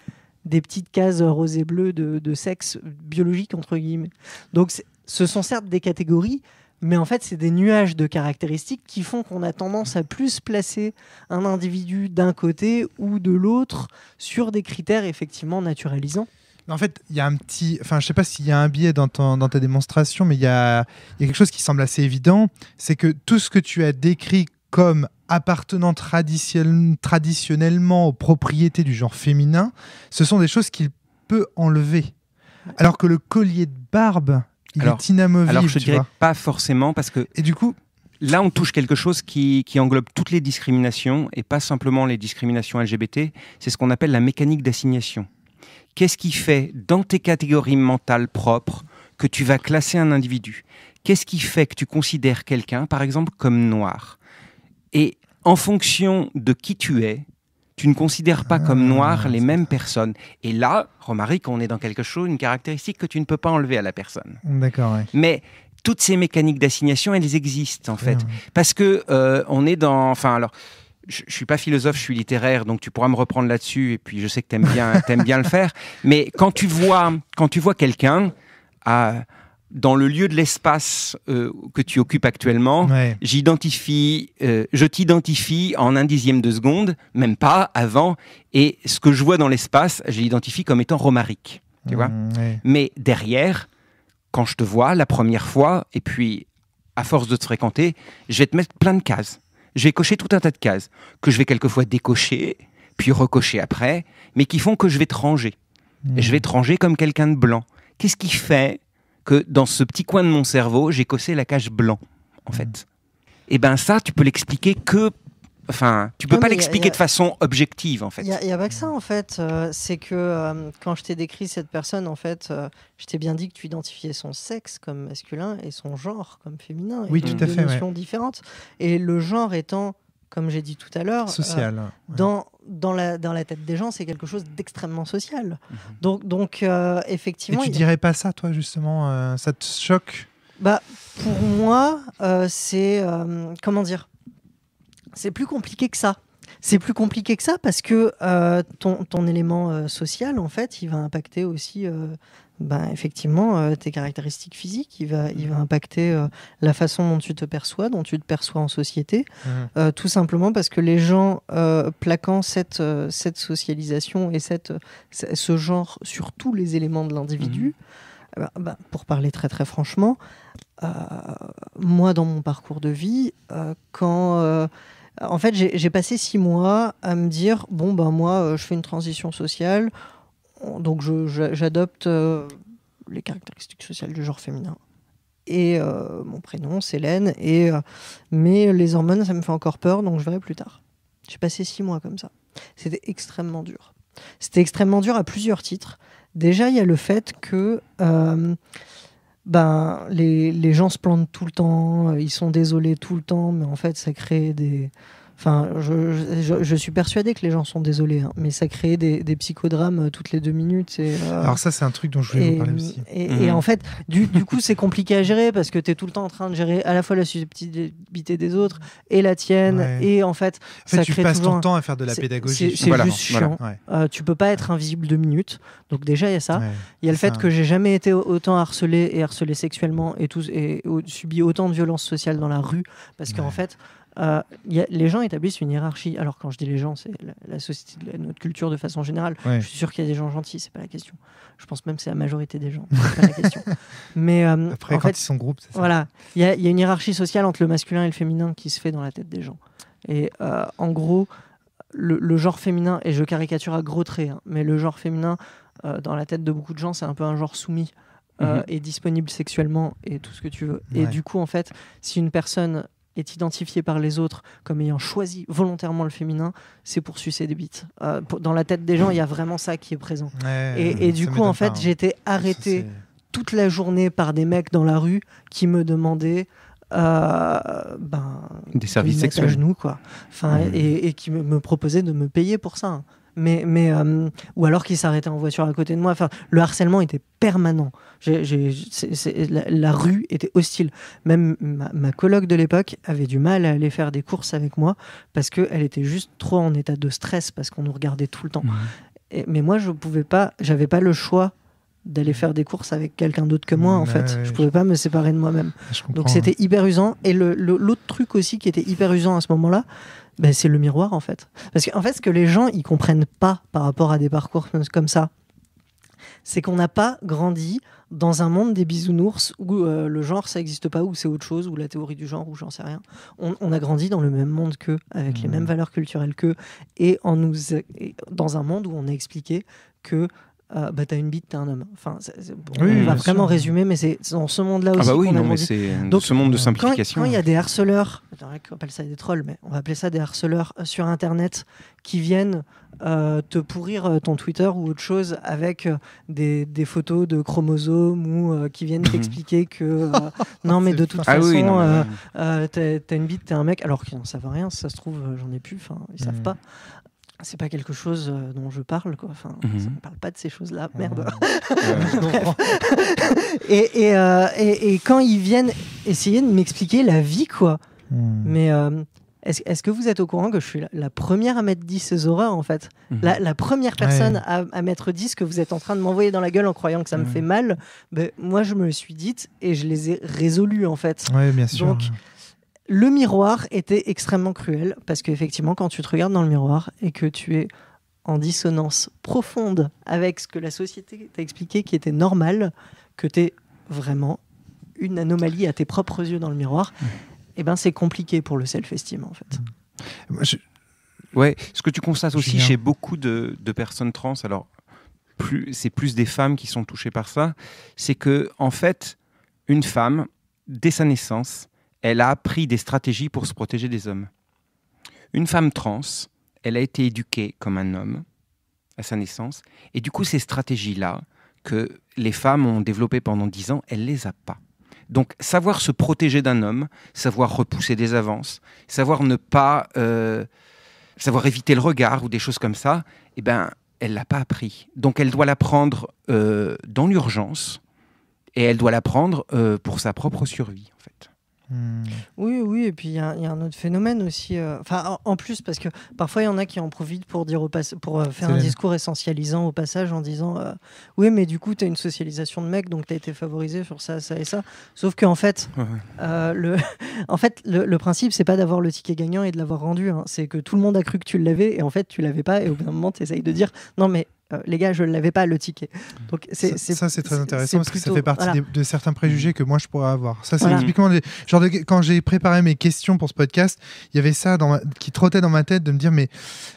des petites cases roses et bleues de sexe biologique, entre guillemets. Donc, ce sont certes des catégories, mais en fait, c'est des nuages de caractéristiques qui font qu'on a tendance à plus placer un individu d'un côté ou de l'autre sur des critères effectivement naturalisants. En fait, il y a un petit... Enfin, je ne sais pas s'il y a un biais dans ta démonstration, mais il y a quelque chose qui semble assez évident, c'est que tout ce que tu as décrit comme appartenant traditionnellement aux propriétés du genre féminin, ce sont des choses qu'il peut enlever. Alors que le collier de barbe... est inamovible, alors je dirais pas forcément, parce que... Et du coup, là, on touche quelque chose qui englobe toutes les discriminations, et pas simplement les discriminations LGBT, c'est ce qu'on appelle la mécanique d'assignation. Qu'est-ce qui fait, dans tes catégories mentales propres, que tu vas classer un individu? Qu'est-ce qui fait que tu considères quelqu'un, par exemple, comme noir? Et en fonction de qui tu es, tu ne considères pas comme noir les mêmes personnes. Et là, Romaric, on est dans quelque chose, une caractéristique que tu ne peux pas enlever à la personne. D'accord, oui. Mais toutes ces mécaniques d'assignation, elles existent, en fait. Parce que on est dans... Enfin, alors, je ne suis pas philosophe, je suis littéraire, donc tu pourras me reprendre là-dessus, et puis je sais que tu aimes bien, le faire. Mais quand tu vois quelqu'un... dans le lieu de l'espace que tu occupes actuellement, je t'identifie en 1/10 de seconde, même pas avant, et ce que je vois dans l'espace, je l'identifie comme étant Romaric, tu vois. Mais derrière, quand je te vois la première fois, et puis à force de te fréquenter, je vais te mettre plein de cases. Je vais cocher tout un tas de cases, que je vais quelquefois décocher, puis recocher après, mais qui font que je vais te ranger. Et je vais te ranger comme quelqu'un de blanc. Qu'est-ce qui fait que dans ce petit coin de mon cerveau, j'ai coché la case blanc, en fait. Et bien ça, tu peux l'expliquer que... Enfin, tu peux pas l'expliquer de façon objective, en fait. Il n'y a pas que ça, en fait. C'est que quand je t'ai décrit cette personne, en fait, je t'ai bien dit que tu identifiais son sexe comme masculin et son genre comme féminin. Oui, tout à fait. Deux notions différentes. Et le genre étant, comme j'ai dit tout à l'heure, social, dans la tête des gens, c'est quelque chose d'extrêmement social. Donc effectivement... Et tu dirais pas ça, toi, justement ça te choque? Bah, pour moi, c'est... comment dire? C'est plus compliqué que ça. C'est plus compliqué que ça parce que ton élément social, en fait, il va impacter aussi... ben, effectivement, tes caractéristiques physiques, il va impacter la façon dont tu te perçois, en société, tout simplement parce que les gens plaquant cette socialisation et ce genre sur tous les éléments de l'individu, ben, pour parler très très franchement, moi dans mon parcours de vie, en fait, j'ai passé 6 mois à me dire, bon, ben moi, je fais une transition sociale, donc j'adopte les caractéristiques sociales du genre féminin. Et mon prénom, Sélène, mais les hormones, ça me fait encore peur, donc je verrai plus tard. J'ai passé 6 mois comme ça. C'était extrêmement dur. C'était extrêmement dur à plusieurs titres. Déjà, il y a le fait que... ben, les gens se plantent tout le temps, ils sont désolés tout le temps, mais en fait ça crée des... Enfin, je suis persuadée que les gens sont désolés, hein, mais ça crée des psychodrames toutes les 2 minutes. Alors ça, c'est un truc dont je voulais vous parler aussi. Et en fait, du coup, c'est compliqué à gérer parce que tu es tout le temps en train de gérer à la fois la susceptibilité des autres et la tienne. Ouais. Et en fait ça tu crée passes ton temps à faire de la pédagogie. C'est voilà, juste chiant. Voilà. Ouais. Tu peux pas être invisible 2 minutes. Donc déjà, il y a ça. Il y a le fait que j'ai jamais été autant harcelée et harcelée sexuellement et subi autant de violences sociales dans la rue parce qu'en fait... les gens établissent une hiérarchie. Alors quand je dis les gens, c'est la société, notre culture de façon générale. Ouais. Je suis sûr qu'il y a des gens gentils, c'est pas la question. Je pense même que c'est la majorité des gens, c'est pas la question. Mais après, quand ils sont groupes, c'est ça. Voilà, il y a une hiérarchie sociale entre le masculin et le féminin qui se fait dans la tête des gens. Et en gros, le genre féminin, et je caricature à gros traits, hein, mais le genre féminin dans la tête de beaucoup de gens, c'est un peu un genre soumis. Et disponible sexuellement et tout ce que tu veux. Ouais. Et du coup, en fait, si une personne est identifié par les autres comme ayant choisi volontairement le féminin, c'est pour sucer des bites. Dans la tête des gens, il y a vraiment ça qui est présent. Ouais, et du coup, en fait, j'étais arrêtée toute la journée par des mecs dans la rue qui me demandaient des services sexuels à genoux, quoi. Enfin, et qui me proposaient de me payer pour ça. Hein. Mais ou alors qu'ils s'arrêtaient en voiture à côté de moi. Enfin, le harcèlement était permanent. La rue était hostile. Même ma coloc de l'époque avait du mal à aller faire des courses avec moi parce qu'elle était juste trop en état de stress parce qu'on nous regardait tout le temps. Ouais. Mais moi, je pouvais pas, j'avais pas le choix d'aller faire des courses avec quelqu'un d'autre que moi, en fait. Ouais, je pouvais pas me séparer de moi-même. Donc c'était hyper usant. Et l'autre truc aussi qui était hyper usant à ce moment-là, ben, c'est le miroir, en fait. Parce qu'en fait, ce que les gens ils comprennent pas par rapport à des parcours comme ça, c'est qu'on n'a pas grandi dans un monde des bisounours où le genre, ça n'existe pas, où c'est autre chose, où la théorie du genre, où j'en sais rien. On a grandi dans le même monde qu'eux, avec les mêmes valeurs culturelles qu'eux, et dans un monde où on a expliqué que bah, t'as une bite, t'es un homme. Enfin, on va vraiment résumer, mais c'est dans ce monde-là aussi. Ah bah oui, non, mais c'est donc, ce monde de simplification. Quand il y a des harceleurs, on appelle ça des trolls, mais on va appeler ça des harceleurs sur Internet qui viennent te pourrir ton Twitter ou autre chose avec des photos de chromosomes ou qui viennent t'expliquer que non, mais de toute façon, t'as une bite, t'es un mec, alors qu'ils n'en savent rien, si ça se trouve, j'en ai plus, enfin, ils savent pas. C'est pas quelque chose dont je parle, quoi. Enfin, ça ne parle pas de ces choses-là. Merde. Et quand ils viennent essayer de m'expliquer la vie, quoi. Mais est-ce que vous êtes au courant que je suis la première à mettre 10 ces horreurs, en fait, la première personne à mettre 10 que vous êtes en train de m'envoyer dans la gueule en croyant que ça me fait mal. Ben, moi, je me le suis dite et je les ai résolues, en fait. Oui, bien sûr. Donc, le miroir était extrêmement cruel parce qu'effectivement, quand tu te regardes dans le miroir et que tu es en dissonance profonde avec ce que la société t'a expliqué qui était normal, que t'es vraiment une anomalie à tes propres yeux dans le miroir, et ben c'est compliqué pour le self-esteem, en fait. Ouais, ce que tu constates aussi chez beaucoup de personnes trans, alors c'est plus des femmes qui sont touchées par ça, c'est que en fait, une femme, dès sa naissance, elle a appris des stratégies pour se protéger des hommes. Une femme trans, elle a été éduquée comme un homme à sa naissance. Et du coup, ces stratégies-là que les femmes ont développées pendant 10 ans, elle ne les a pas. Donc, savoir se protéger d'un homme, savoir repousser des avances, savoir ne pas... savoir éviter le regard ou des choses comme ça, eh ben, elle ne l'a pas appris. Donc, elle doit l'apprendre dans l'urgence et elle doit l'apprendre pour sa propre survie, en fait. Oui, oui, et puis il y a un autre phénomène aussi. Enfin, en plus, parce que parfois il y en a qui en profitent pour dire faire un discours essentialisant au passage en disant oui, mais du coup, tu as une socialisation de mecs, donc tu as été favorisé sur ça, ça et ça. Sauf qu'en fait, le principe, c'est pas d'avoir le ticket gagnant et de l'avoir rendu. Hein. C'est que tout le monde a cru que tu l'avais et en fait, tu l'avais pas. Et au bout d'un moment, tu essayes de dire non, mais. Les gars, je ne l'avais pas, le ticket. Donc, ça, c'est très intéressant parce que ça fait partie de certains préjugés que moi, je pourrais avoir. Ça, c'est typiquement... quand j'ai préparé mes questions pour ce podcast, il y avait ça qui trottait dans ma tête de me dire, mais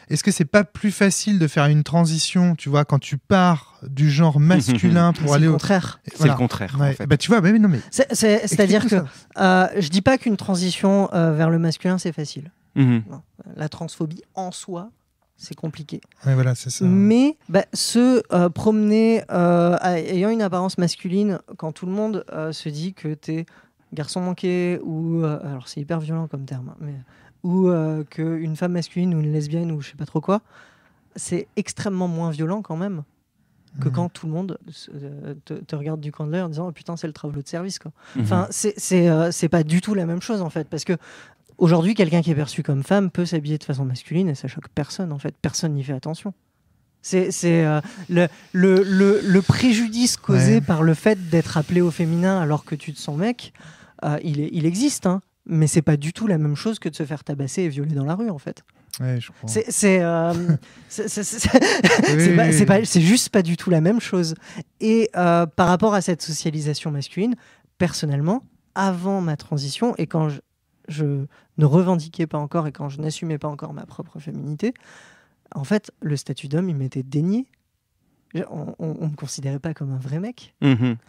est-ce que ce n'est pas plus facile de faire une transition, tu vois, quand tu pars du genre masculin pour aller au... contraire. C'est le contraire. Ouais. En fait. Bah, tu vois, mais non, mais... C'est-à-dire que je ne dis pas qu'une transition vers le masculin, c'est facile. Non. La transphobie, en soi... c'est compliqué. Ouais, voilà, c'est ça. Mais se promener ayant une apparence masculine quand tout le monde se dit que t'es garçon manqué ou alors c'est hyper violent comme terme, hein, mais ou qu'une femme masculine ou une lesbienne ou je sais pas trop quoi, c'est extrêmement moins violent quand même que quand tout le monde te regarde du coin de l'œil en disant oh, putain c'est le travailleur de service quoi. Enfin c'est pas du tout la même chose en fait parce que aujourd'hui, quelqu'un qui est perçu comme femme peut s'habiller de façon masculine et ça choque personne, en fait. Personne n'y fait attention. C'est le préjudice causé par le fait d'être appelé au féminin alors que tu te sens mec, il existe, hein, mais c'est pas du tout la même chose que de se faire tabasser et violer dans la rue, en fait. Ouais, je crois. C'est juste pas du tout la même chose. Et par rapport à cette socialisation masculine, personnellement, avant ma transition et quand je ne revendiquais pas encore et quand je n'assumais pas encore ma propre féminité, en fait, le statut d'homme, il m'était dénié. On ne me considérait pas comme un vrai mec.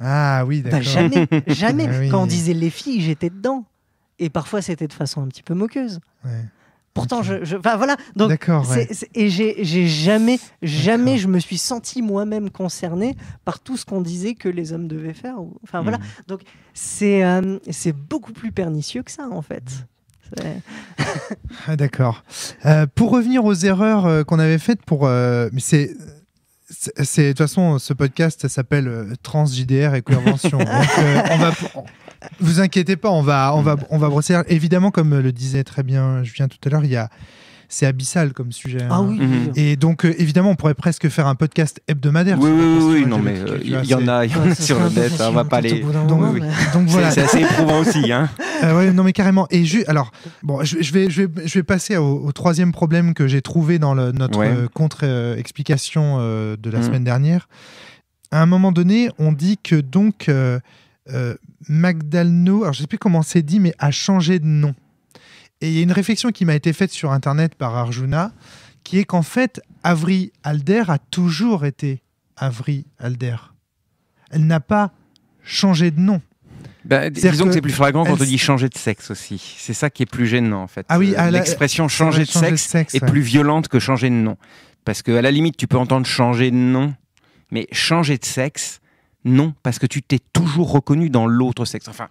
Ah oui, d'accord. Bah, jamais. Ah, oui. Quand on disait les filles, j'étais dedans. Et parfois, c'était de façon un petit peu moqueuse. Ouais. Pourtant, enfin, voilà. Donc, et jamais je me suis sentie moi-même concernée par tout ce qu'on disait que les hommes devaient faire. Enfin, voilà. Donc, c'est beaucoup plus pernicieux que ça, en fait. D'accord. Pour revenir aux erreurs qu'on avait faites pour... mais de toute façon, ce podcast, ça s'appelle Trans, JDR et Queervention. Donc, vous inquiétez pas, on va brosser. Évidemment, comme le disait très bien Julien tout à l'heure, c'est abyssal comme sujet. Ah oui. Et donc, évidemment, on pourrait presque faire un podcast hebdomadaire. Oui, non, mais il y en a sur le net, on va pas les... Donc voilà. C'est assez éprouvant aussi, hein. Ouais, non, mais carrément. Et alors, bon, je vais passer au troisième problème que j'ai trouvé dans notre contre-explication de la semaine dernière. À un moment donné, on dit que donc... Magdaleno, alors je ne sais plus comment c'est dit, mais a changé de nom. Et il y a une réflexion qui m'a été faite sur Internet par Arjuna, qui est qu'en fait, Avery Alder a toujours été Avery Alder. Elle n'a pas changé de nom. Bah, disons que c'est plus flagrant quand on dit changer de sexe aussi. C'est ça qui est plus gênant en fait. Ah oui, l'expression changer de sexe est plus violente que changer de nom. Parce qu'à la limite, tu peux entendre changer de nom, mais changer de sexe, non, parce que tu t'es toujours reconnu dans l'autre sexe. Enfin,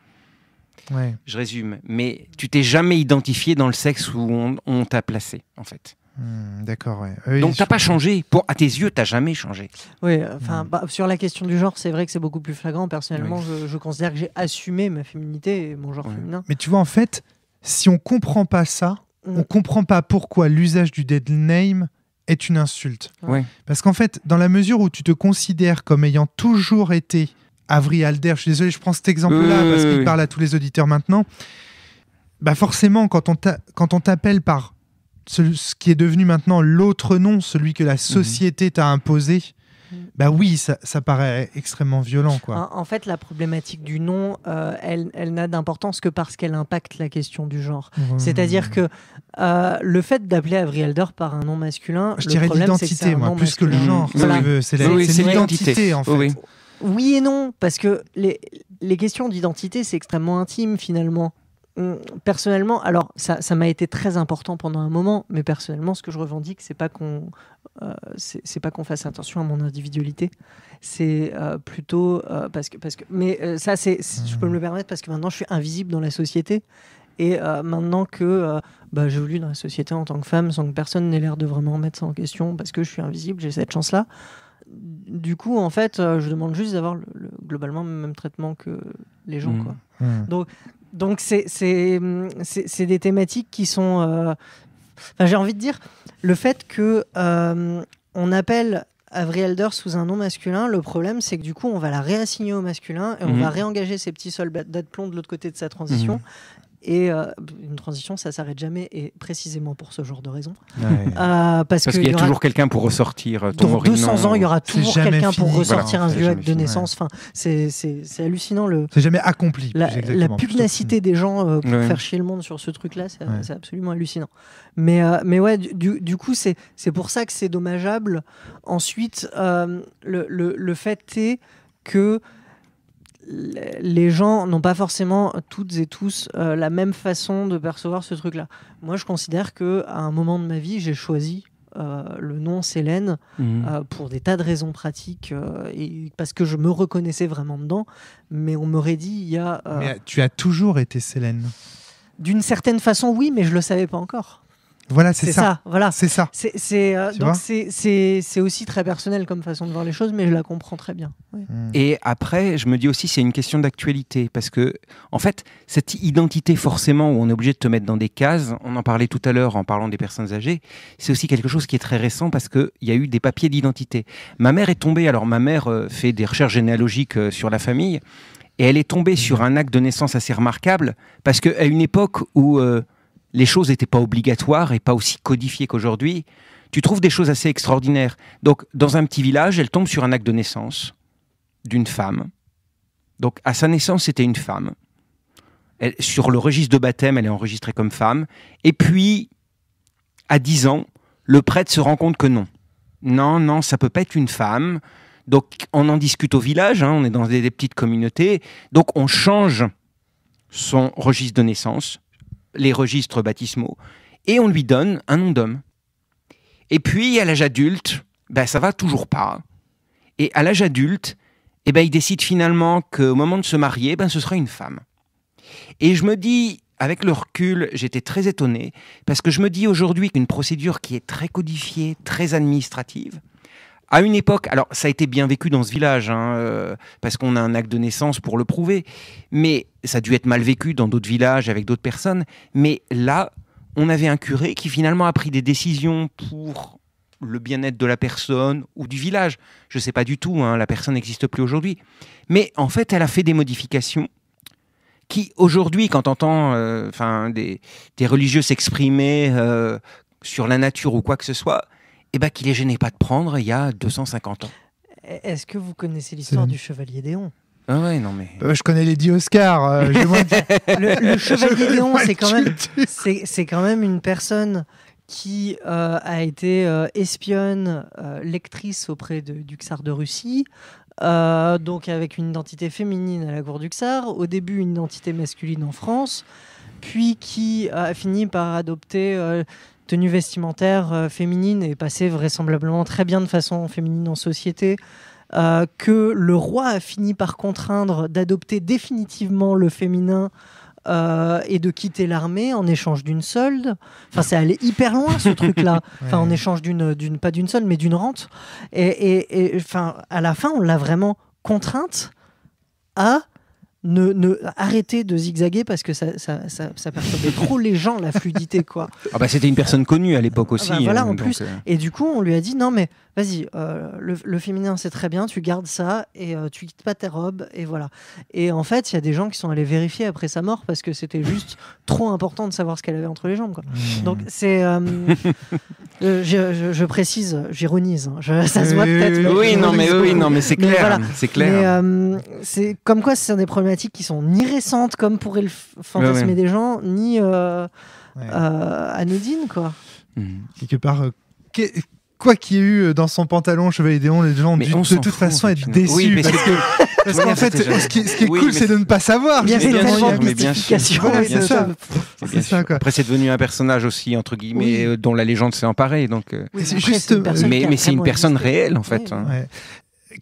je résume, mais tu t'es jamais identifié dans le sexe où on t'a placé, en fait. D'accord, oui. Donc, t'as pas changé. À tes yeux, t'as jamais changé. Oui, enfin, sur la question du genre, c'est vrai que c'est beaucoup plus flagrant. Personnellement, je considère que j'ai assumé ma féminité et mon genre féminin. Mais tu vois, en fait, si on comprend pas ça, on comprend pas pourquoi l'usage du dead name est une insulte. Ouais. Parce qu'en fait, dans la mesure où tu te considères comme ayant toujours été Avery Alder, je suis désolé, je prends cet exemple-là parce qu'il parle à tous les auditeurs maintenant, bah forcément, quand on t'appelle par ce qui est devenu maintenant l'autre nom, celui que la société t'a imposé, bah oui, ça paraît extrêmement violent, quoi. En fait, la problématique du nom, elle n'a d'importance que parce qu'elle impacte la question du genre. C'est-à-dire que le fait d'appeler Avery Alder par un nom masculin, je dirais l'identité, moi, plus que le genre. C'est l'identité, en fait. Oui et non, parce que les questions d'identité, c'est extrêmement intime, finalement. Personnellement, alors ça m'a été très important pendant un moment, mais personnellement, ce que je revendique, c'est pas qu'on fasse attention à mon individualité, c'est plutôt parce que. Mais ça, je peux me le permettre parce que maintenant, je suis invisible dans la société. Et maintenant que j'évolue dans la société en tant que femme, sans que personne n'ait l'air de vraiment mettre ça en question, parce que je suis invisible, j'ai cette chance-là. Du coup, en fait, je demande juste d'avoir globalement le même traitement que les gens, quoi. Donc Donc c'est des thématiques qui sont... Enfin, j'ai envie de dire, le fait que on appelle Avery Alder sous un nom masculin, le problème c'est que du coup on va la réassigner au masculin et on va réengager ces petits soldats de plomb de l'autre côté de sa transition. Et une transition, ça s'arrête jamais, et précisément pour ce genre de raison. Ouais. Parce qu'il y a toujours quelqu'un pour ressortir ton origine. Dans 200 ans, il y aura toujours quelqu'un pour ressortir un vieux acte de naissance. Enfin, c'est hallucinant. C'est jamais accompli. La pugnacité des gens pour faire chier le monde sur ce truc-là, c'est absolument hallucinant. Mais ouais, du coup, c'est pour ça que c'est dommageable. Ensuite, le fait est que les gens n'ont pas forcément toutes et tous la même façon de percevoir ce truc-là. Moi, je considère qu'à un moment de ma vie, j'ai choisi le nom Sélène pour des tas de raisons pratiques et parce que je me reconnaissais vraiment dedans. Mais on m'aurait dit il y a... Mais tu as toujours été Sélène. D'une certaine façon, oui, mais je le savais pas encore. Voilà, c'est ça. Voilà, c'est ça. Donc c'est aussi très personnel comme façon de voir les choses, mais je la comprends très bien. Oui. Et après, je me dis aussi, c'est une question d'actualité, parce que en fait, cette identité forcément où on est obligé de te mettre dans des cases, on en parlait tout à l'heure en parlant des personnes âgées, c'est aussi quelque chose qui est très récent parce que il y a eu des papiers d'identité. Ma mère est tombée. Alors ma mère fait des recherches généalogiques sur la famille, et elle est tombée sur un acte de naissance assez remarquable parce que à une époque où les choses n'étaient pas obligatoires et pas aussi codifiées qu'aujourd'hui, tu trouves des choses assez extraordinaires. Donc, dans un petit village, elle tombe sur un acte de naissance d'une femme. Donc, à sa naissance, c'était une femme. Elle, sur le registre de baptême, elle est enregistrée comme femme. Et puis, à 10 ans, le prêtre se rend compte que non. Non, non, ça ne peut pas être une femme. Donc, on en discute au village, hein, on est dans des petites communautés. Donc, on change son registre de naissance, les registres baptismaux, et on lui donne un nom d'homme. Et puis, à l'âge adulte, ben, ça va toujours pas. Et à l'âge adulte, eh ben, il décide finalement qu'au moment de se marier, ben, ce sera une femme. Et je me dis, avec le recul, j'étais très étonné, parce que je me dis aujourd'hui qu'une procédure qui est très codifiée, très administrative, à une époque, alors ça a été bien vécu dans ce village, hein, parce qu'on a un acte de naissance pour le prouver, mais ça a dû être mal vécu dans d'autres villages avec d'autres personnes. Mais là, on avait un curé qui finalement a pris des décisions pour le bien-être de la personne ou du village. Je ne sais pas du tout, hein, la personne n'existe plus aujourd'hui. Mais en fait, elle a fait des modifications qui aujourd'hui, quand on entend des religieux s'exprimer sur la nature ou quoi que ce soit, eh ben, qu'il les gênait pas de prendre il y a 250 ans. Est-ce que vous connaissez l'histoire du Chevalier d'Éon? Ah ouais, non mais... je connais les 10 Oscars. Le Chevalier d'Éon, c'est quand même une personne qui a été espionne, lectrice auprès du Tsar de Russie, donc avec une identité féminine à la cour du Tsar, au début une identité masculine en France, puis qui a fini par adopter... tenue vestimentaire féminine et passée vraisemblablement très bien de façon féminine en société, que le roi a fini par contraindre d'adopter définitivement le féminin et de quitter l'armée en échange d'une solde. Enfin, c'est allé hyper loin ce truc-là. Enfin, en échange pas d'une solde, mais d'une rente. Et enfin, à la fin, on l'a vraiment contrainte à... arrêtez de zigzaguer parce que ça perturbait trop les gens, la fluidité, quoi. Ah bah, c'était une personne connue à l'époque aussi. Bah voilà, en plus. Et du coup, on lui a dit, non mais, vas-y, le féminin, c'est très bien, tu gardes ça et tu quittes pas tes robes, et voilà. Et en fait, il y a des gens qui sont allés vérifier après sa mort parce que c'était juste trop important de savoir ce qu'elle avait entre les jambes, quoi. Donc, c'est... je précise, j'ironise, hein. Ça se voit peut-être. Oui, non mais, c'est clair. Voilà. C'est clair. C'est comme quoi, c'est des problématiques qui sont ni récentes comme pourraient le fantasmer des gens, ni anodines, quoi. Quelque part, quoi qu'il y ait eu dans son pantalon Chevalier d'Éon, les gens ont dû de toute façon être déçus. Oui, parce qu'en fait, ce qui est cool, c'est de ne pas savoir. Il y avait tellement de mystification. C'est ça, quoi. Après, c'est devenu un personnage aussi, entre guillemets, dont la légende s'est emparée. Donc, mais c'est une personne réelle, en fait.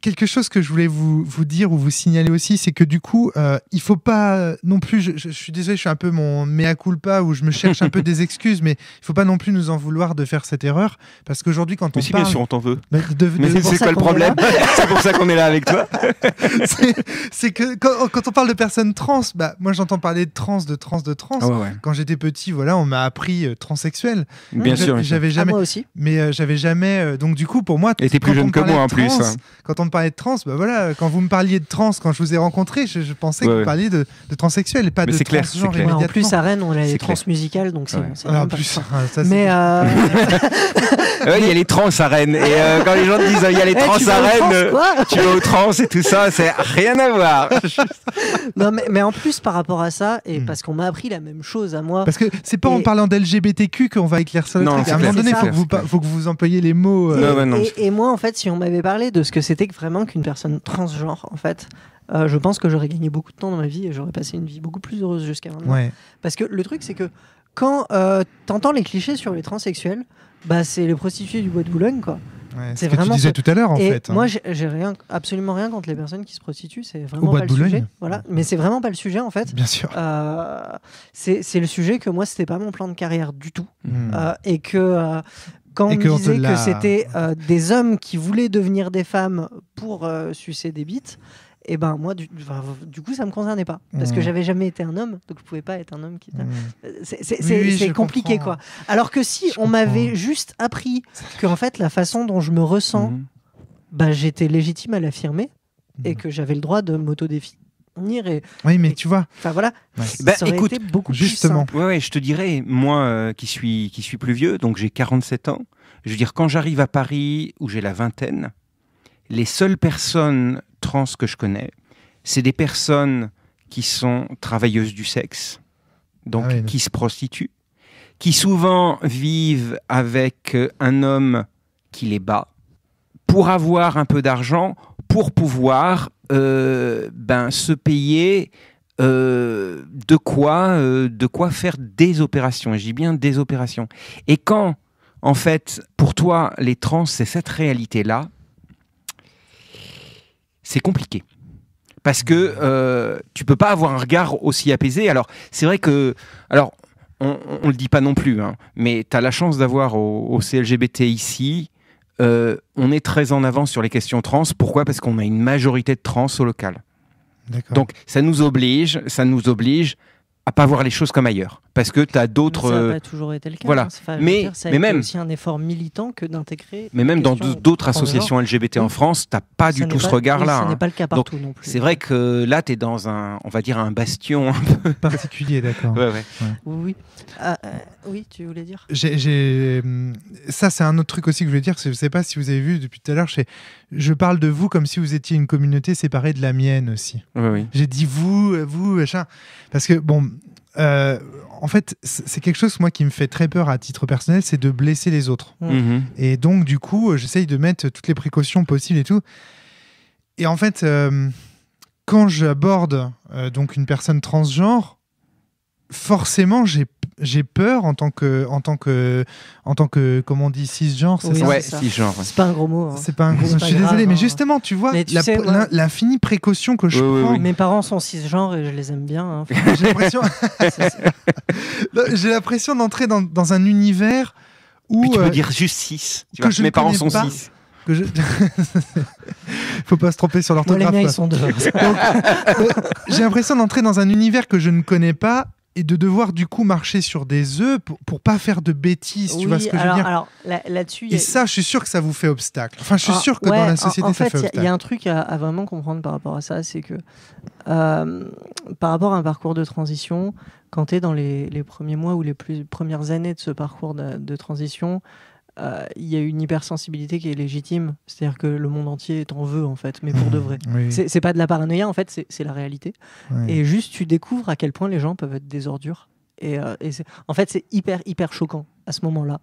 quelque chose que je voulais vous dire ou vous signaler aussi, c'est que du coup, il faut pas non plus, je suis désolé, je suis un peu mon mea culpa où je me cherche un peu des excuses, mais il faut pas non plus nous en vouloir de faire cette erreur, parce qu'aujourd'hui quand on parle... bien sûr, on t'en veut. Bah, mais c'est quoi le problème? C'est pour ça qu'on est là avec toi. C'est que quand on parle de personnes trans, bah, moi j'entends parler de trans. Ah ouais, ouais. Quand j'étais petit, voilà, on m'a appris transsexuel. Bien sûr. J'avais jamais... moi aussi. Mais j'avais jamais... donc du coup, pour moi... Et t'es plus jeune que moi en plus. Quand on me parlait de trans, bah voilà, quand vous me parliez de trans, quand je vous ai rencontré, je pensais que vous parliez de transsexuel et pas de transgenre immédiatement. En plus, à Rennes, on a les trans musicales, donc c'est bon. Mais... il y a les trans à Rennes. Et quand les gens te disent il y a les trans à Rennes, tu vas aux trans et tout ça, c'est rien à voir. Non, mais en plus, par rapport à ça, et parce qu'on m'a appris la même chose à moi... Parce que c'est pas en parlant d'LGBTQ qu'on va éclaircir le truc. À un moment donné, il faut que vous employiez les mots... Et moi, en fait, si on m'avait parlé de ce que c'était vraiment qu'une personne transgenre, en fait, je pense que j'aurais gagné beaucoup de temps dans ma vie et j'aurais passé une vie beaucoup plus heureuse jusqu'à maintenant. Ouais. Parce que le truc, c'est que quand t'entends les clichés sur les transsexuels, bah, c'est les prostituées du bois de Boulogne, quoi. Ouais, c'est ce que tu disais tout à l'heure, en fait. Moi, j'ai absolument rien contre les personnes qui se prostituent. C'est vraiment pas le sujet. Voilà. Mais c'est vraiment pas le sujet, en fait. Bien sûr. C'est le sujet que moi, c'était pas mon plan de carrière du tout. Mmh. Et que... quand on me disait que c'était des hommes qui voulaient devenir des femmes pour sucer des bites, et ben moi, du coup, ça me concernait pas. Parce que j'avais jamais été un homme, donc je pouvais pas être un homme qui... C'est compliqué, quoi. Alors que si on m'avait juste appris qu'en fait, la façon dont je me ressens, bah, j'étais légitime à l'affirmer et que j'avais le droit de m'autodéfinir. Oui, mais tu vois. Enfin voilà. Ouais. Bah, écoute, été beaucoup justement. Plus je te dirais, moi qui suis plus vieux, donc j'ai 47 ans. Je veux dire, quand j'arrive à Paris où j'ai la vingtaine, les seules personnes trans que je connais, c'est des personnes qui sont travailleuses du sexe, donc qui se prostituent, qui souvent vivent avec un homme qui les bat pour avoir un peu d'argent, pour pouvoir se payer de quoi faire des opérations. Et je dis bien des opérations. Et quand, en fait, pour toi, les trans, c'est cette réalité-là, c'est compliqué. Parce que tu peux pas avoir un regard aussi apaisé. Alors, c'est vrai que... Alors, on le dit pas non plus, hein, mais tu as la chance d'avoir au CLGBT ici... on est très en avance sur les questions trans. Pourquoi? Parce qu'on a une majorité de trans au local. Donc ça nous oblige à pas voir les choses comme ailleurs. Parce que tu as d'autres... Ça n'a pas toujours été le cas. Voilà. Enfin, mais aussi un effort militant que d'intégrer... Mais même dans d'autres associations LGBT en France, tu n'as pas du tout ce regard-là. Ce n'est pas le cas partout non plus. C'est vrai que là, tu es dans un, on va dire, un bastion un peu particulier, d'accord. Oui. Oui, tu voulais dire ? Ça, c'est un autre truc aussi que je voulais dire. Je ne sais pas si vous avez vu depuis tout à l'heure, je parle de vous comme si vous étiez une communauté séparée de la mienne aussi. Oui, oui. J'ai dit vous, machin. Parce que, bon... en fait, c'est quelque chose moi qui me fait très peur à titre personnel, c'est de blesser les autres. Mmh. Et donc du coup, j'essaye de mettre toutes les précautions possibles et tout. Et en fait, quand j'aborde donc une personne transgenre, forcément, j'ai peur en tant que comment on dit, cisgenre, c'est ça ? Ouais, cisgenre. C'est pas un gros mot. Hein. C'est pas un gros mot. Je suis désolé, mais justement, tu vois, l'infinie précaution que je prends. Mes parents sont cisgenres et je les aime bien. Hein. J'ai l'impression d'entrer dans un univers où... Puis tu peux dire juste cis. Tu vois, mes parents sont cis. Faut pas se tromper sur l'orthographe. Les miens, ils sont deux. J'ai l'impression d'entrer dans un univers que je ne connais pas et de devoir du coup marcher sur des œufs pour pas faire de bêtises, tu vois ce que je veux dire. Alors là-dessus, et ça, je suis sûr que ça vous fait obstacle. Enfin, je suis sûr que dans la société, ça fait obstacle. Il y a un truc à vraiment comprendre par rapport à ça, c'est que par rapport à un parcours de transition, quand t'es dans les premiers mois ou les premières années de ce parcours de transition, il y a une hypersensibilité qui est légitime, c'est-à-dire que le monde entier t'en veut en fait, mais pour de vrai. C'est pas de la paranoïa en fait, c'est la réalité. Et juste tu découvres à quel point les gens peuvent être des ordures. Et en fait c'est hyper choquant à ce moment-là.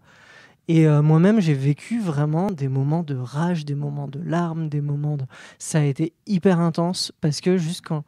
Et moi-même j'ai vécu vraiment des moments de rage, des moments de larmes, des moments de... Ça a été hyper intense parce que juste quand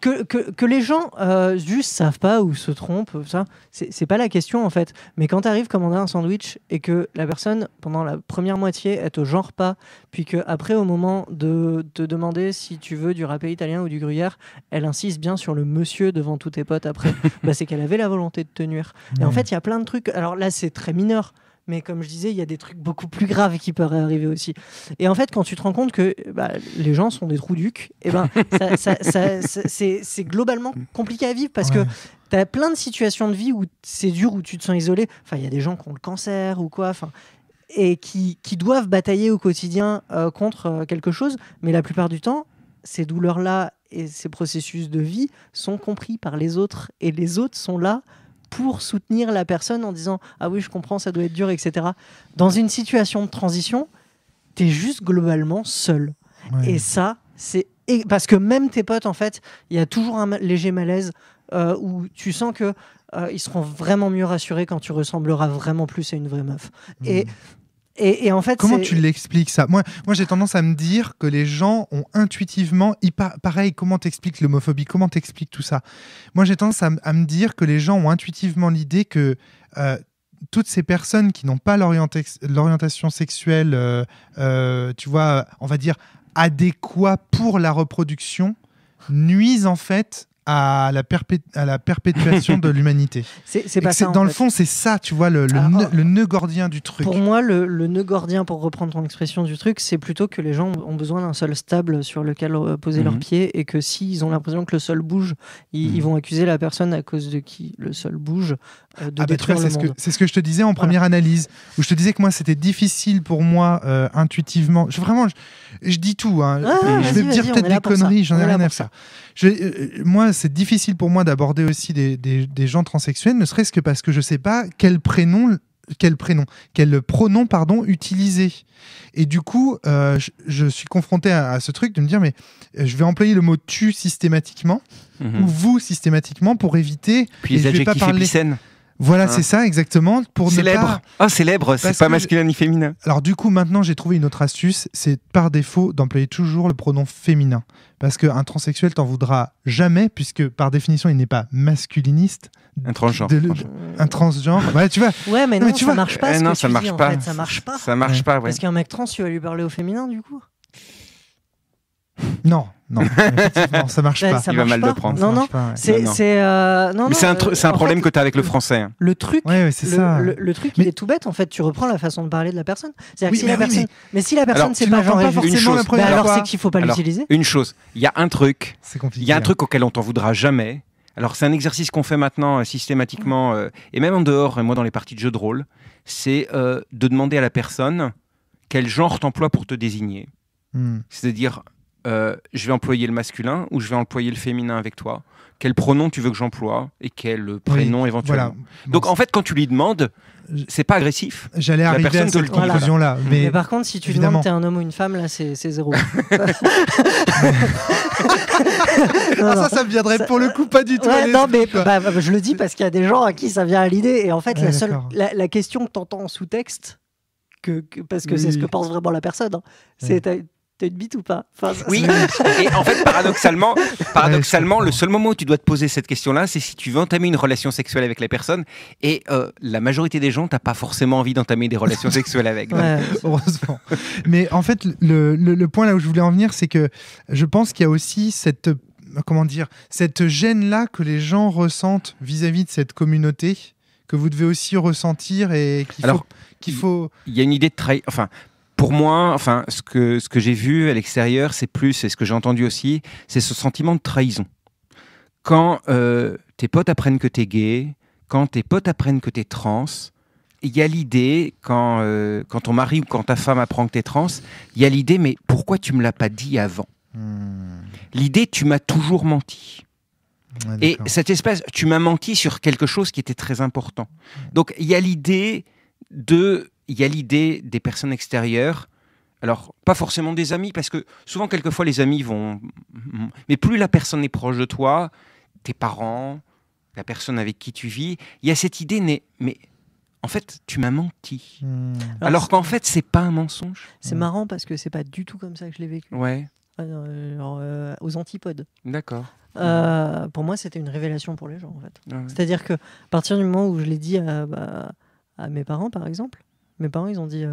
Que les gens juste savent pas ou se trompent, ça, c'est pas la question en fait. Mais quand t'arrives commander un sandwich et que la personne, pendant la première moitié, elle te genre pas, puis qu'après, au moment de te demander si tu veux du râpé italien ou du gruyère, elle insiste bien sur le monsieur devant tous tes potes après, bah, c'est qu'elle avait la volonté de te nuire. Mmh. Et en fait, il y a plein de trucs. Alors là, c'est très mineur. Mais comme je disais, il y a des trucs beaucoup plus graves qui peuvent arriver aussi. Et en fait, quand tu te rends compte que bah, les gens sont des trous ducs, eh ben, c'est globalement compliqué à vivre parce que tu as plein de situations de vie où c'est dur, où tu te sens isolé. Enfin, il y a des gens qui ont le cancer ou quoi, enfin, et qui doivent batailler au quotidien contre quelque chose. Mais la plupart du temps, ces douleurs-là et ces processus de vie sont compris par les autres. Et les autres sont là pour soutenir la personne en disant « Ah oui, je comprends, ça doit être dur, etc. » Dans une situation de transition, t'es juste globalement seul. Ouais. Et ça, c'est... Parce que même tes potes, en fait, il y a toujours un léger malaise où tu sens que ils seront vraiment mieux rassurés quand tu ressembleras vraiment plus à une vraie meuf. Mmh. Et en fait, comment tu l'expliques ça? Moi j'ai tendance à me dire que les gens ont intuitivement, pareil, comment t'expliques l'homophobie? Comment t'expliques tout ça? Moi j'ai tendance à me dire que les gens ont intuitivement l'idée que toutes ces personnes qui n'ont pas l'orientation sexuelle, tu vois, on va dire adéquat pour la reproduction, nuisent en fait à la perpétuation de l'humanité. C'est pas ça, dans le fond, c'est ça, tu vois, le nœud gordien du truc. Pour moi, le nœud gordien, pour reprendre ton expression du truc, c'est plutôt que les gens ont besoin d'un sol stable sur lequel poser leurs pieds et que s'ils ont l'impression que le sol bouge, ils vont accuser la personne à cause de qui le sol bouge de détruire le monde. C'est ce que je te disais en première analyse, où je te disais que moi, c'était difficile pour moi, intuitivement. Je dis tout, hein. Je vais dire peut-être des conneries, j'en ai rien à faire. Moi, c'est difficile pour moi d'aborder aussi des gens transsexuels, ne serait-ce que parce que je sais pas quel pronom utiliser. Et du coup, je suis confronté à ce truc de me dire, mais je vais employer le mot « tu » systématiquement ou « vous » systématiquement pour éviter... Puis les adjectifs épicènes. Voilà, c'est ça, exactement. Pour célèbre. Ah, célèbre, c'est pas masculin ni féminin. Alors du coup, maintenant, j'ai trouvé une autre astuce. C'est par défaut d'employer toujours le pronom féminin. Parce qu'un transsexuel t'en voudra jamais, puisque par définition, il n'est pas masculiniste. Un transgenre. Un transgenre. Ouais, tu vois. Ouais, mais non, ça marche pas. Non, ça marche pas. Ça marche pas. Ça marche pas, ouais. Parce qu'un mec trans, tu vas lui parler au féminin, du coup? Non, effectivement, ça marche pas. Ça il va mal le prendre. Non. C'est un problème que tu as avec le français. Hein. Le truc, ouais, c'est ça. Le truc, il est tout bête. En fait, tu reprends la façon de parler de la personne. C'est-à-dire que si la personne, mais si la personne, c'est pas forcément la première. Alors, c'est qu'il faut pas l'utiliser. Une chose, il y a un truc. C'est compliqué. Il y a un truc auquel on t'en voudra jamais. Alors, c'est un exercice qu'on fait maintenant systématiquement, et même en dehors, et moi dans les parties de jeux de rôle, c'est de demander à la personne quel genre t'emploie pour te désigner. C'est-à-dire, je vais employer le masculin ou je vais employer le féminin avec toi. Quel pronom tu veux que j'emploie et quel prénom éventuellement. Voilà. Donc en fait, quand tu lui demandes, c'est pas agressif. J'allais arriver à cette conclusion-là. Mais par contre, si tu demandes t'es un homme ou une femme, là, c'est zéro. Ça me viendrait pour le coup pas du tout. Ouais, non, mais je le dis parce qu'il y a des gens à qui ça vient à l'idée. Et en fait, la question que t'entends en sous-texte, parce que c'est ce que pense vraiment la personne, hein, c'est... T'as une bite ou pas? Oui, et en fait, paradoxalement le seul moment où tu dois te poser cette question-là, c'est si tu veux entamer une relation sexuelle avec la personne. Et la majorité des gens, t'as pas forcément envie d'entamer des relations sexuelles avec. Ouais, heureusement. Mais en fait, le point là où je voulais en venir, c'est que je pense qu'il y a aussi cette gêne-là que les gens ressentent vis-à-vis de cette communauté, que vous devez aussi ressentir et qu'il faut... Il y a une idée de trahir... Pour moi, ce que j'ai vu à l'extérieur, c'est ce que j'ai entendu aussi, c'est ce sentiment de trahison. Quand tes potes apprennent que t'es gay, quand tes potes apprennent que t'es trans, il y a l'idée, quand ton mari ou quand ta femme apprend que t'es trans, il y a l'idée, mais pourquoi tu me l'as pas dit avant? L'idée, tu m'as toujours menti. Ouais, et cette espèce, tu m'as menti sur quelque chose qui était très important. Donc, il y a l'idée des personnes extérieures, alors pas forcément des amis, parce que souvent, quelquefois, les amis vont... Mais plus la personne est proche de toi, tes parents, la personne avec qui tu vis, il y a cette idée, mais en fait, tu m'as menti. Alors qu'en fait, c'est pas un mensonge. C'est marrant parce que c'est pas du tout comme ça que je l'ai vécu. Ouais. Aux antipodes. D'accord. pour moi, c'était une révélation pour les gens, en fait. Ah ouais. C'est-à-dire qu'à partir du moment où je l'ai dit à mes parents, par exemple, mes parents, ils ont dit...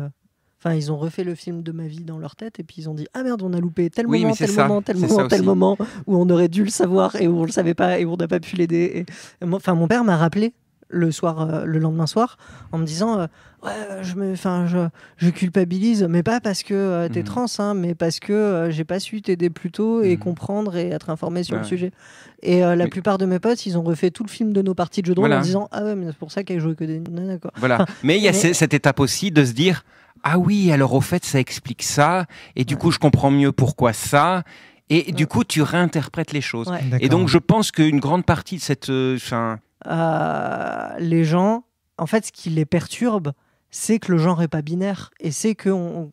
Enfin, ils ont refait le film de ma vie dans leur tête et puis ils ont dit « Ah merde, on a loupé tel moment, tel moment, tel moment, tel moment où on aurait dû le savoir et où on le savait pas et où on n'a pas pu l'aider. » Enfin, mon père m'a rappelé le soir, le lendemain soir, en me disant « Ouais, je culpabilise, mais pas parce que t'es trans, hein, mais parce que j'ai pas su t'aider plus tôt et comprendre et être informé sur le sujet. » Et la plupart de mes potes, ils ont refait tout le film de nos parties de jeux de rôle en disant « Ah ouais, mais c'est pour ça qu'elle jouait que des nanas, quoi. » Voilà. Mais il y a cette étape aussi de se dire « Ah oui, alors au fait, ça explique ça. Et du coup, je comprends mieux pourquoi ça. » Et du coup, tu réinterprètes les choses. Ouais. Et donc, je pense qu'une grande partie de cette... les gens, en fait, ce qui les perturbe, c'est que le genre n'est pas binaire. Et c'est qu'on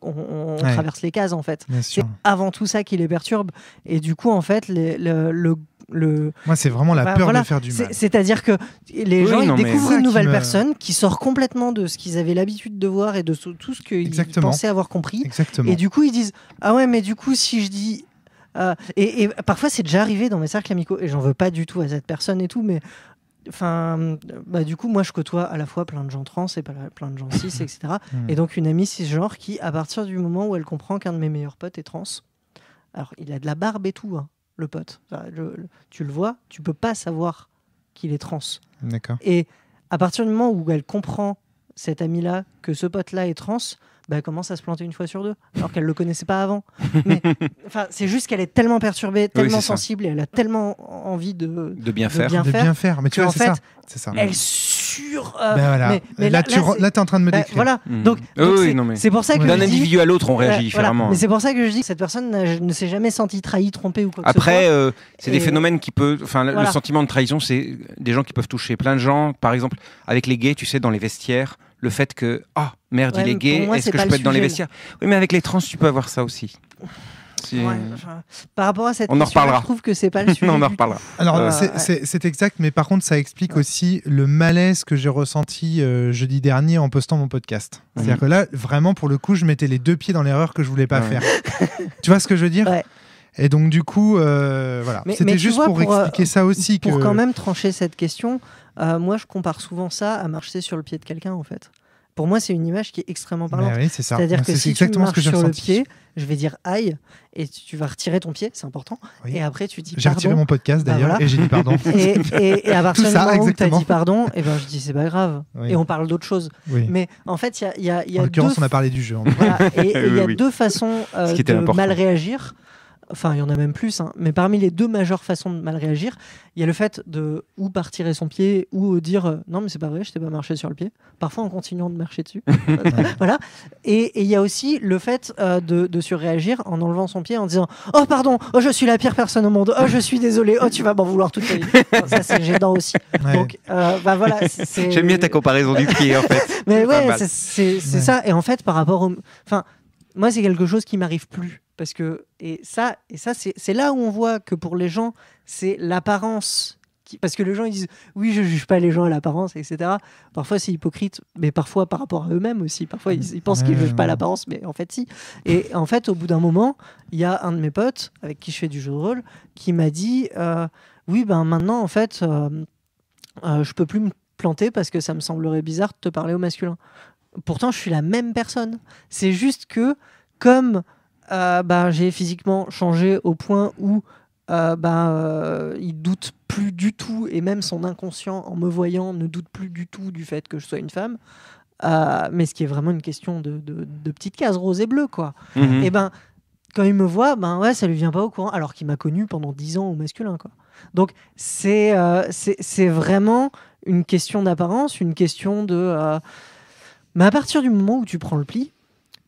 traverse les cases, en fait. C'est avant tout ça qui les perturbe. Et du coup, en fait, moi, c'est vraiment la peur de faire du mal. C'est-à-dire que les gens découvrent une nouvelle personne qui sort complètement de ce qu'ils avaient l'habitude de voir et de tout ce qu'ils pensaient avoir compris. Exactement. Et du coup, ils disent « Ah ouais, mais du coup, si je dis... » et parfois, c'est déjà arrivé dans mes cercles amicaux. Et j'en veux pas du tout à cette personne et tout, mais... Enfin, bah, du coup, moi, je côtoie à la fois plein de gens trans et plein de gens cis, etc. Et donc, une amie cisgenre qui, à partir du moment où elle comprend qu'un de mes meilleurs potes est trans... Alors, il a de la barbe et tout, hein. Le pote. Enfin, tu le vois, tu peux pas savoir qu'il est trans. D'accord. Et à partir du moment où elle comprend, cette amie-là, que ce pote-là est trans, bah, elle commence à se planter une fois sur deux, alors qu'elle le connaissait pas avant. Mais c'est juste qu'elle est tellement perturbée, tellement sensible, et elle a tellement envie de bien faire. Mais tu vois, c'est ça. Elle là, t'es en train de me décrire. Voilà. Donc, c'est pour ça que d'un individu à l'autre, on réagit différemment. Voilà. Mais c'est pour ça que je dis que cette personne ne s'est jamais sentie trahie, trompée ou quoi que ce soit. Après, c'est des phénomènes qui peuvent. Enfin, le sentiment de trahison, c'est des gens qui peuvent toucher plein de gens. Par exemple, avec les gays, tu sais, dans les vestiaires, le fait que merde, il est gay, est-ce que je peux être dans les vestiaires? Oui, mais avec les trans, tu peux avoir ça aussi. Ouais, par rapport à cette question, je trouve que c'est pas le sujet. On en reparlera. Alors c'est exact, mais par contre ça explique aussi le malaise que j'ai ressenti jeudi dernier en postant mon podcast. C'est-à-dire que là, vraiment pour le coup, je mettais les deux pieds dans l'erreur que je voulais pas faire. Tu vois ce que je veux dire? Et donc du coup, voilà. C'était juste pour expliquer ça aussi. Pour quand même trancher cette question, moi je compare souvent ça à marcher sur le pied de quelqu'un en fait. Pour moi, c'est une image qui est extrêmement parlante. Oui, c'est-à-dire que si tu marches sur le pied, je vais dire aïe, et tu vas retirer ton pied, c'est important. Oui. Et après, tu dis pardon. J'ai retiré mon podcast d'ailleurs, et j'ai dit pardon. Et à partir du moment où tu as dit pardon, et ben, je dis c'est pas grave. Oui. Et on parle d'autre chose. Oui. Mais en fait, il y a deux... En l'occurrence, on a parlé du jeu. Et il y a deux façons de mal réagir. Enfin, il y en a même plus, hein. Mais parmi les deux majeures façons de mal réagir, il y a le fait de ou par tirer son pied ou dire non mais c'est pas vrai, je t'ai pas marché sur le pied, parfois en continuant de marcher dessus. Voilà. Et il y a aussi le fait de surréagir en enlevant son pied en disant oh pardon, oh je suis la pire personne au monde, oh je suis désolé, oh tu vas m'en vouloir toute ta vie. Enfin, ça c'est gênant aussi. Ouais. Donc bah voilà. J'aime bien ta comparaison du pied en fait. Mais ouais, c'est ça. Et en fait par rapport au, enfin moi c'est quelque chose qui m'arrive plus. Parce que, et ça c'est là où on voit que pour les gens, c'est l'apparence. Parce que les gens, ils disent oui, je ne juge pas les gens à l'apparence, etc. Parfois, c'est hypocrite, mais parfois par rapport à eux-mêmes aussi. Parfois, ils pensent qu'ils ne jugent pas l'apparence, mais en fait, si. Et en fait, au bout d'un moment, il y a un de mes potes, avec qui je fais du jeu de rôle, qui m'a dit oui, ben maintenant, en fait, je ne peux plus me planter parce que ça me semblerait bizarre de te parler au masculin. Pourtant, je suis la même personne. C'est juste que, comme. Bah, j'ai physiquement changé au point où il doute plus du tout, et même son inconscient en me voyant ne doute plus du tout du fait que je sois une femme, mais ce qui est vraiment une question de petites cases roses et bleues quoi. Et ben quand il me voit, ben ouais, ça lui vient pas au courant alors qu'il m'a connu pendant 10 ans au masculin quoi. Donc c'est vraiment une question d'apparence, une question de mais à partir du moment où tu prends le pli,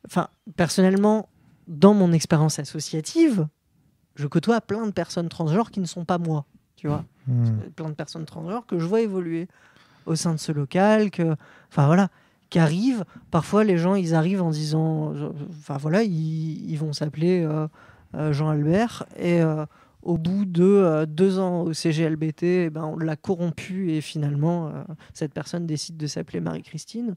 enfin personnellement dans mon expérience associative, je côtoie plein de personnes transgenres qui ne sont pas moi, tu vois. Plein de personnes transgenres que je vois évoluer au sein de ce local, enfin voilà, qui arrivent. Parfois, les gens, ils arrivent en disant, enfin voilà, ils vont s'appeler Jean-Albert et au bout de 2 ans au CGLBT, eh ben, on l'a corrompue et finalement, cette personne décide de s'appeler Marie-Christine.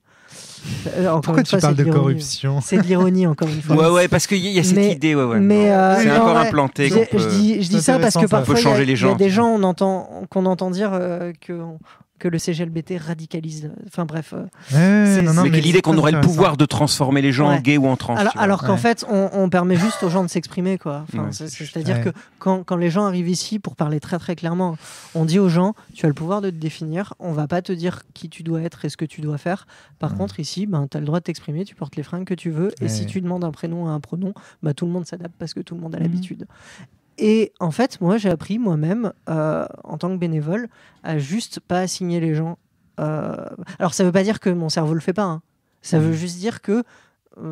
Pourquoi tu parles de corruption ? C'est de l'ironie, encore une fois. Ouais, parce qu'il y a cette idée. C'est encore implanté. Je dis ça parce que parfois, il y a des gens qu'on entend dire que le CGLBT radicalise. Enfin bref. Mais l'idée qu'on aurait le pouvoir de transformer les gens en gays ou en trans. Alors qu'en fait, on permet juste aux gens de s'exprimer. C'est-à-dire que quand les gens arrivent ici, pour parler très très clairement, on dit aux gens, tu as le pouvoir de te définir, on va pas te dire qui tu dois être et ce que tu dois faire. Par contre, ici, tu as le droit de t'exprimer, tu portes les fringues que tu veux, et si tu demandes un prénom à un pronom, tout le monde s'adapte parce que tout le monde a l'habitude. Et en fait, moi, j'ai appris moi-même, en tant que bénévole, à juste pas assigner les gens. Alors, ça veut pas dire que mon cerveau le fait pas. Ça veut juste dire que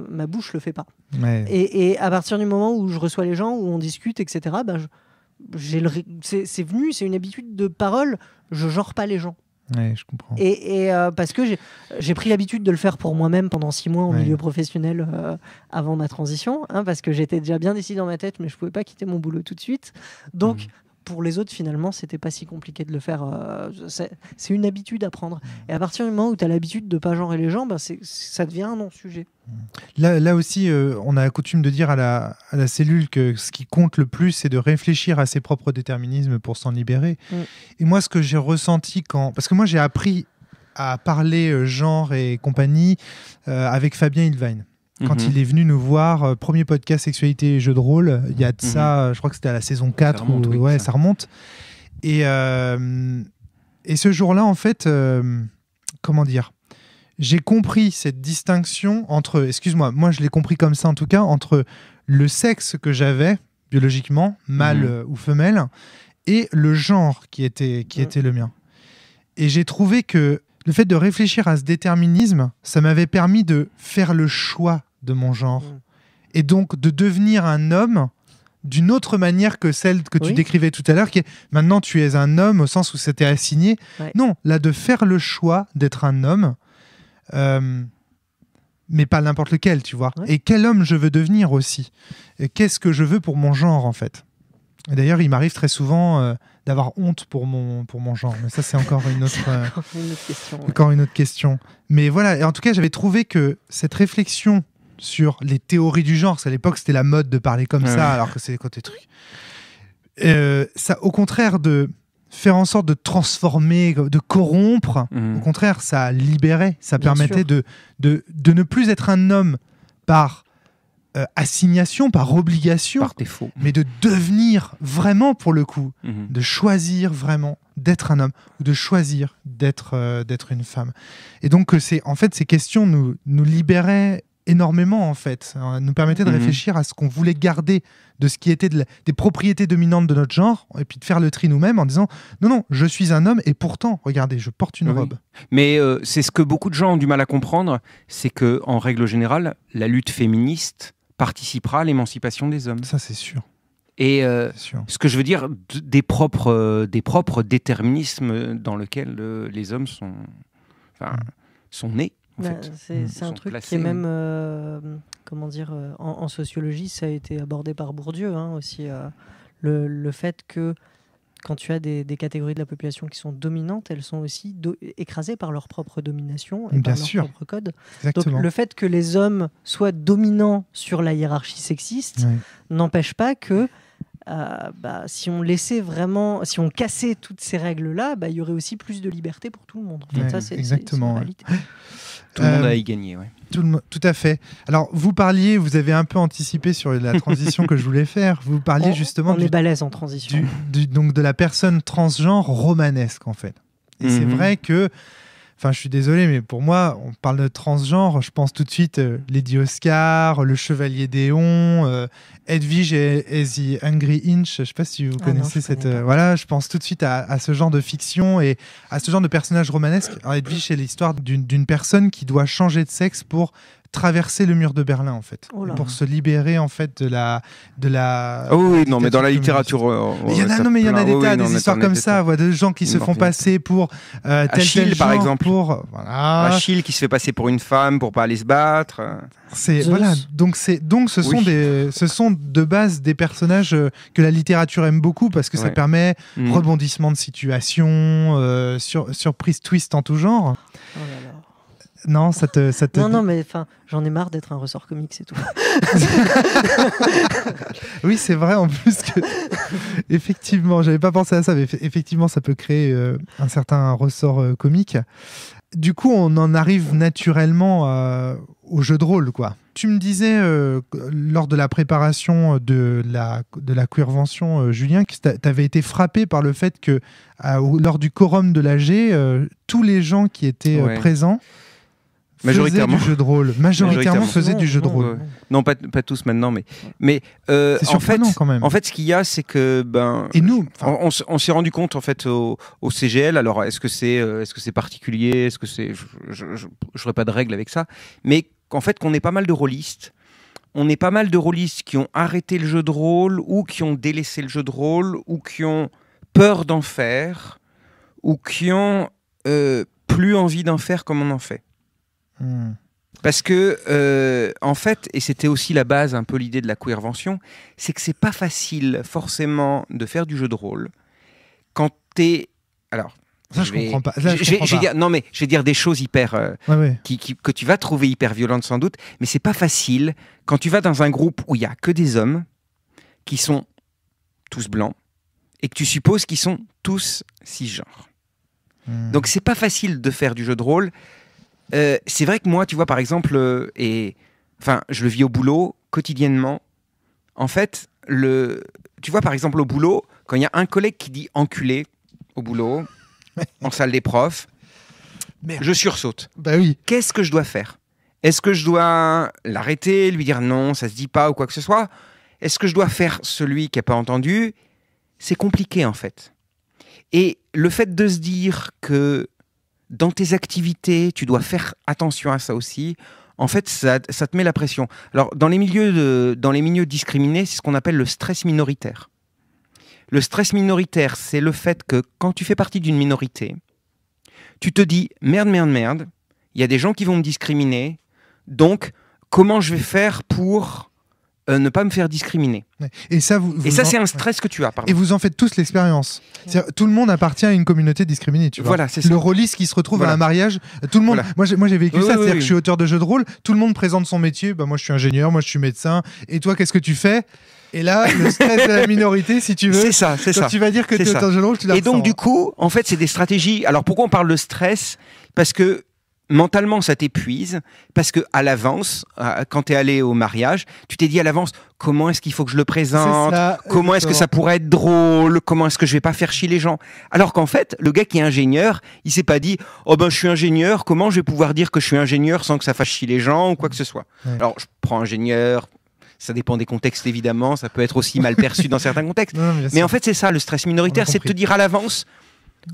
ma bouche le fait pas. Et à partir du moment où je reçois les gens, où on discute, etc., c'est venu, c'est une habitude de parole. Je genre pas les gens. Ouais, je comprends. Et parce que j'ai pris l'habitude de le faire pour moi-même pendant 6 mois en milieu professionnel avant ma transition, parce que j'étais déjà bien décidé dans ma tête, mais je pouvais pas quitter mon boulot tout de suite. Donc, pour les autres, finalement, c'était pas si compliqué de le faire. C'est une habitude à prendre. Et à partir du moment où tu as l'habitude de pas genrer les gens, ça devient un non-sujet. Là aussi, on a la coutume de dire à la cellule que ce qui compte le plus, c'est de réfléchir à ses propres déterminismes pour s'en libérer. Et moi, ce que j'ai ressenti parce que moi, j'ai appris à parler genre et compagnie avec Fabien Hilvain. Quand il est venu nous voir, premier podcast Sexualité et Jeux de Rôle, il y a de ça, je crois que c'était à la saison 4, ça remonte, ça remonte. Et ce jour-là, en fait, comment dire, j'ai compris cette distinction entre, excuse-moi, moi je l'ai compris comme ça en tout cas, entre le sexe que j'avais, biologiquement, mâle ou femelle, et le genre qui était le mien. Et j'ai trouvé que le fait de réfléchir à ce déterminisme, ça m'avait permis de faire le choix de mon genre. Et donc de devenir un homme d'une autre manière que celle que tu décrivais tout à l'heure, qui est maintenant tu es un homme au sens où c'était assigné. Non, là de faire le choix d'être un homme, mais pas n'importe lequel, tu vois. Et quel homme je veux devenir aussi. Qu'est-ce que je veux pour mon genre en fait. D'ailleurs, il m'arrive très souvent d'avoir honte pour mon genre. Mais ça, c'est encore une autre question. Mais voilà, et en tout cas, j'avais trouvé que cette réflexion sur les théories du genre, parce qu'à l'époque, c'était la mode de parler comme ça, alors que c'est des côtés trucs. Ça, au contraire, de faire en sorte de transformer, de corrompre, au contraire, ça libérait, ça permettait de ne plus être un homme par... assignation, par obligation, par défaut, mais de devenir vraiment pour le coup, de choisir vraiment d'être un homme ou de choisir d'être une femme. Et donc en fait ces questions nous libéraient énormément en fait, nous permettaient de réfléchir à ce qu'on voulait garder de ce qui était des propriétés dominantes de notre genre et puis de faire le tri nous-mêmes en disant non, je suis un homme et pourtant regardez je porte une robe. Mais c'est ce que beaucoup de gens ont du mal à comprendre, c'est que en règle générale la lutte féministe participera à l'émancipation des hommes. Ça, c'est sûr. Et ce que je veux dire, des propres déterminismes dans lesquels les hommes sont nés. C'est un truc qui est même, comment dire, en sociologie, ça a été abordé par Bourdieu aussi. Le fait que quand tu as des catégories de la population qui sont dominantes, elles sont aussi écrasées par leur propre domination et par leur propre code. Exactement. Donc le fait que les hommes soient dominants sur la hiérarchie sexiste n'empêche pas que si on laissait vraiment, si on cassait toutes ces règles-là, il y aurait aussi plus de liberté pour tout le monde. En fait, ça, c'est exactement. Tout le monde a y gagné, tout à fait. Alors, vous parliez, vous avez un peu anticipé sur la transition que je voulais faire. Vous parliez justement... On est balèze en transition. Donc, de la personne transgenre romanesque, en fait. Et c'est vrai que... Enfin, je suis désolé, mais pour moi, on parle de transgenre, je pense tout de suite Lady Oscar, le Chevalier d'Éon, Edwige et The Hungry Inch. Je ne sais pas si vous connaissez cette... voilà, je pense tout de suite à ce genre de fiction et à ce genre de personnage romanesque. Alors, Edwige, c'est l'histoire d'une personne qui doit changer de sexe pour traverser le mur de Berlin en fait, pour se libérer en fait de la mais dans la littérature il y en a des histoires comme ça, de gens qui se font passer pour Achille par exemple, Achille qui se fait passer pour une femme pour pas aller se battre. C'est voilà, donc ce sont de base des personnages que la littérature aime beaucoup parce que ça permet rebondissement de situation, surprise, twist en tout genre. Oh là là. Non, ça te... Non, mais j'en ai marre d'être un ressort comique, c'est tout. Oui, c'est vrai, en plus que... Effectivement, j'avais pas pensé à ça, mais effectivement, ça peut créer un certain ressort comique. Du coup, on en arrive naturellement au jeu de rôle, quoi. Tu me disais, lors de la préparation de la Queervention, Julien, que tu avais été frappé par le fait que, lors du quorum de l'AG, tous les gens qui étaient présents... Majoritairement du jeu de rôle. Majoritairement faisait du jeu de rôle. Non, pas tous maintenant, mais c'est surprenant quand même. En fait, ce qu'il y a, c'est que et nous, on s'est rendu compte en fait au CGL. Alors, est-ce que c'est particulier, est-ce que c'est, je n'aurais pas de règle avec ça, mais en fait, qu'on est pas mal de rôlistes. On est pas mal de rôlistes qui ont arrêté le jeu de rôle ou qui ont délaissé le jeu de rôle ou qui ont peur d'en faire ou qui ont plus envie d'en faire comme on en fait. Parce que, en fait, et c'était aussi la base, un peu l'idée de la Queervention, c'est que c'est pas facile, forcément, de faire du jeu de rôle quand t'es... Alors, ça, je comprends pas. Là, je comprends pas. Non, mais je vais dire des choses hyper... que tu vas trouver hyper violentes, sans doute, mais c'est pas facile quand tu vas dans un groupe où il y a que des hommes qui sont tous blancs et que tu supposes qu'ils sont tous cisgenres. Donc, c'est pas facile de faire du jeu de rôle. C'est vrai que moi, tu vois, par exemple, je le vis au boulot quotidiennement. En fait, tu vois, par exemple, au boulot, quand il y a un collègue qui dit enculé au boulot, en salle des profs, merde, je sursaute. Bah oui. Qu'est-ce que je dois faire? Est-ce que je dois l'arrêter, lui dire non, ça se dit pas ou quoi que ce soit? Est-ce que je dois faire celui qui n'a pas entendu? C'est compliqué, en fait. Et le fait de se dire que dans tes activités, tu dois faire attention à ça aussi. En fait, ça te met la pression. Alors, dans les milieux discriminés, c'est ce qu'on appelle le stress minoritaire. Le stress minoritaire, c'est le fait que quand tu fais partie d'une minorité, tu te dis « merde, il y a des gens qui vont me discriminer, donc comment je vais faire pour... » ne pas me faire discriminer. Et ça, c'est un stress que tu as. Pardon. Et vous en faites tous l'expérience. Tout le monde appartient à une communauté discriminée. Tu vois. Voilà, c'est ça. Le rôliste qui se retrouve à un mariage. Tout le monde. Voilà. Moi, j'ai vécu ça. C'est-à-dire que je suis auteur de jeux de rôle. Tout le monde présente son métier. Moi, je suis ingénieur. Moi, je suis médecin. Et toi, qu'est-ce que tu fais? Et là, le stress de la minorité, si tu veux. C'est ça, c'est ça. Quand tu vas dire que tu es auteur de jeu de rôle, tu la ressens. Et donc, du coup, en fait, c'est des stratégies. Alors, pourquoi on parle de stress? Parce que mentalement, ça t'épuise parce que à l'avance, quand t'es allé au mariage, tu t'es dit à l'avance comment est-ce qu'il faut que je le présente, comment est-ce que ça pourrait être drôle, comment est-ce que je vais pas faire chier les gens. Alors qu'en fait, le gars qui est ingénieur, il s'est pas dit oh ben je suis ingénieur, comment je vais pouvoir dire que je suis ingénieur sans que ça fasse chier les gens ou quoi que ce soit. Ouais. Alors je prends ingénieur, ça dépend des contextes évidemment, ça peut être aussi mal perçu dans certains contextes. Non, mais en fait c'est ça le stress minoritaire, c'est de te dire à l'avance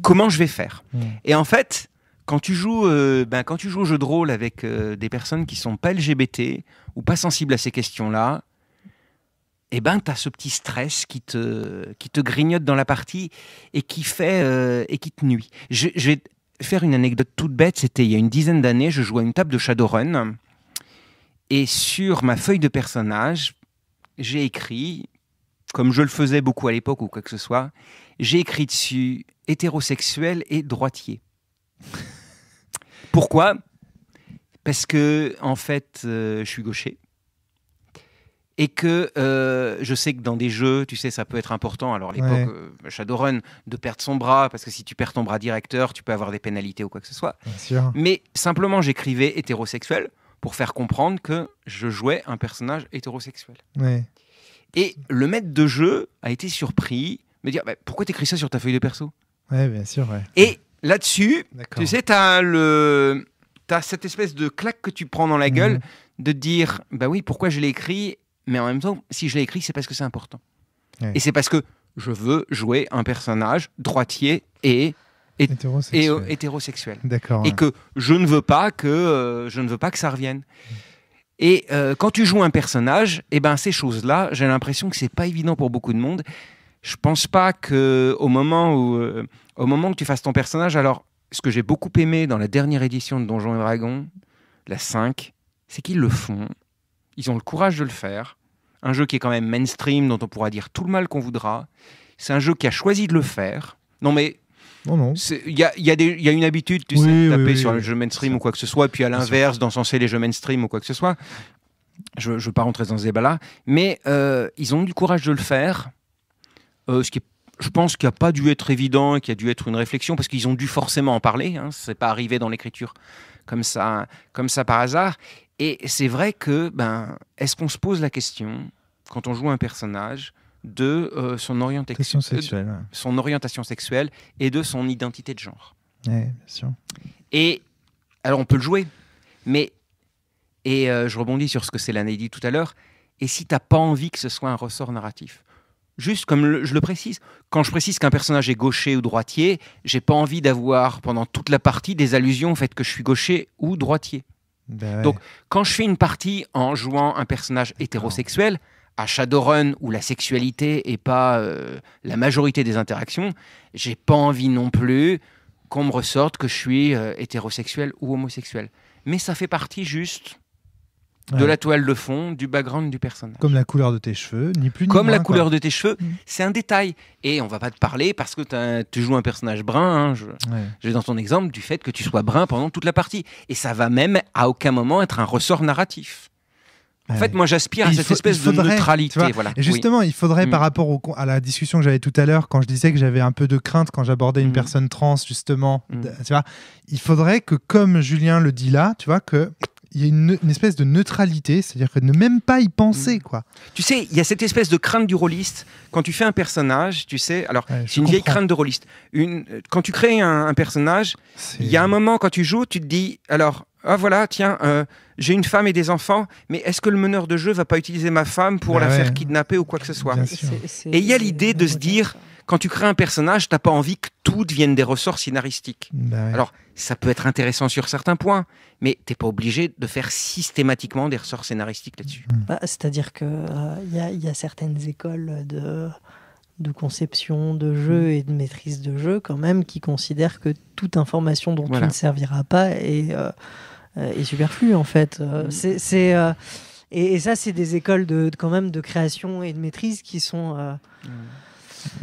comment je vais faire. Et en fait Quand tu joues au jeu de rôle avec des personnes qui ne sont pas LGBT ou pas sensibles à ces questions-là, tu as ce petit stress qui te grignote dans la partie et qui te nuit. Je vais faire une anecdote toute bête. C'était il y a une dizaine d'années, je jouais à une table de Shadowrun et sur ma feuille de personnage, j'ai écrit, comme je le faisais beaucoup à l'époque ou quoi que ce soit, j'ai écrit dessus hétérosexuel et droitier. Pourquoi? Parce que, en fait, je suis gaucher. Et que je sais que dans des jeux, tu sais, ça peut être important. Alors, à l'époque, Shadowrun, de perdre son bras, parce que si tu perds ton bras directeur, tu peux avoir des pénalités ou quoi que ce soit. Bien sûr. Mais simplement, j'écrivais hétérosexuel pour faire comprendre que je jouais un personnage hétérosexuel. Ouais. Et le maître de jeu a été surpris, me dire pourquoi t'écris ça sur ta feuille de perso? Ouais, bien sûr. Ouais. Et là-dessus, tu sais, t'as cette espèce de claque que tu prends dans la gueule de te dire bah oui, pourquoi je l'ai écrit, mais en même temps, si je l'ai écrit, c'est parce que c'est important. Ouais. Et c'est parce que je veux jouer un personnage droitier et hétérosexuel. D'accord. Et que je ne veux pas que ça revienne. Et quand tu joues un personnage, eh ben, ces choses-là, j'ai l'impression que c'est pas évident pour beaucoup de monde. Je pense pas qu'au moment où, tu fasses ton personnage... Alors, ce que j'ai beaucoup aimé dans la dernière édition de Donjons et Dragons, la 5, c'est qu'ils le font. Ils ont le courage de le faire. Un jeu qui est quand même mainstream, dont on pourra dire tout le mal qu'on voudra. C'est un jeu qui a choisi de le faire. Non, mais... Non. Il y a une habitude, tu sais, de taper sur le jeu mainstream ou quoi que ce soit, et puis à l'inverse, d'encenser les jeux mainstream ou quoi que ce soit. Je ne veux pas rentrer dans ce débat-là. Mais ils ont eu le courage de le faire. Ce qui est, je pense, qu'il n'a pas dû être évident et qu'il a dû être une réflexion, parce qu'ils ont dû forcément en parler. Hein, ce n'est pas arrivé dans l'écriture comme ça par hasard. Et c'est vrai que, ben, est-ce qu'on se pose la question, quand on joue un personnage, de son orientation sexuelle et de son identité de genre. Ouais, bien sûr. Et alors on peut le jouer, mais et je rebondis sur ce que Sélène a dit tout à l'heure. Et si t'as pas envie que ce soit un ressort narratif, juste comme je le précise, quand je précise qu'un personnage est gaucher ou droitier, j'ai pas envie d'avoir pendant toute la partie des allusions au fait que je suis gaucher ou droitier. Ben ouais. Donc quand je fais une partie en jouant un personnage hétérosexuel à Shadowrun, où la sexualité n'est pas la majorité des interactions, j'ai pas envie non plus qu'on me ressorte que je suis hétérosexuel ou homosexuel. Mais ça fait partie juste de la toile de fond, du background du personnage. Comme la couleur de tes cheveux, ni plus ni moins. Comme la couleur de tes cheveux, c'est un détail. Et on va pas te parler parce que tu joues un personnage brun. Hein, je vais dans ton exemple du fait que tu sois brun pendant toute la partie. Et ça va même à aucun moment être un ressort narratif. En fait, moi, j'aspire à cette espèce de neutralité. Voilà. Et justement, il faudrait, par rapport à la discussion que j'avais tout à l'heure, quand je disais que j'avais un peu de crainte quand j'abordais une personne trans, justement, tu vois, il faudrait que, comme Julien le dit là, tu vois, que il y a une espèce de neutralité, c'est-à-dire que ne même pas y penser, quoi. Tu sais, il y a cette espèce de crainte du rôliste. Quand tu fais un personnage, tu sais... Alors, c'est une vieille crainte de rôliste. Quand tu crées un personnage, il y a un moment, quand tu joues, tu te dis... Alors, ah voilà, tiens, j'ai une femme et des enfants, mais est-ce que le meneur de jeu va pas utiliser ma femme pour la faire kidnapper ou quoi que ce soit? Et il y a l'idée de se dire... Quand tu crées un personnage, t'as pas envie que tout devienne des ressorts scénaristiques. Bah ouais. Alors, ça peut être intéressant sur certains points, mais t'es pas obligé de faire systématiquement des ressorts scénaristiques là-dessus. Bah, c'est-à-dire que y a certaines écoles de conception de jeu et de maîtrise de jeu quand même qui considèrent que toute information dont tu ne serviras pas est superflue en fait. Et ça, c'est des écoles quand même de création et de maîtrise qui sont...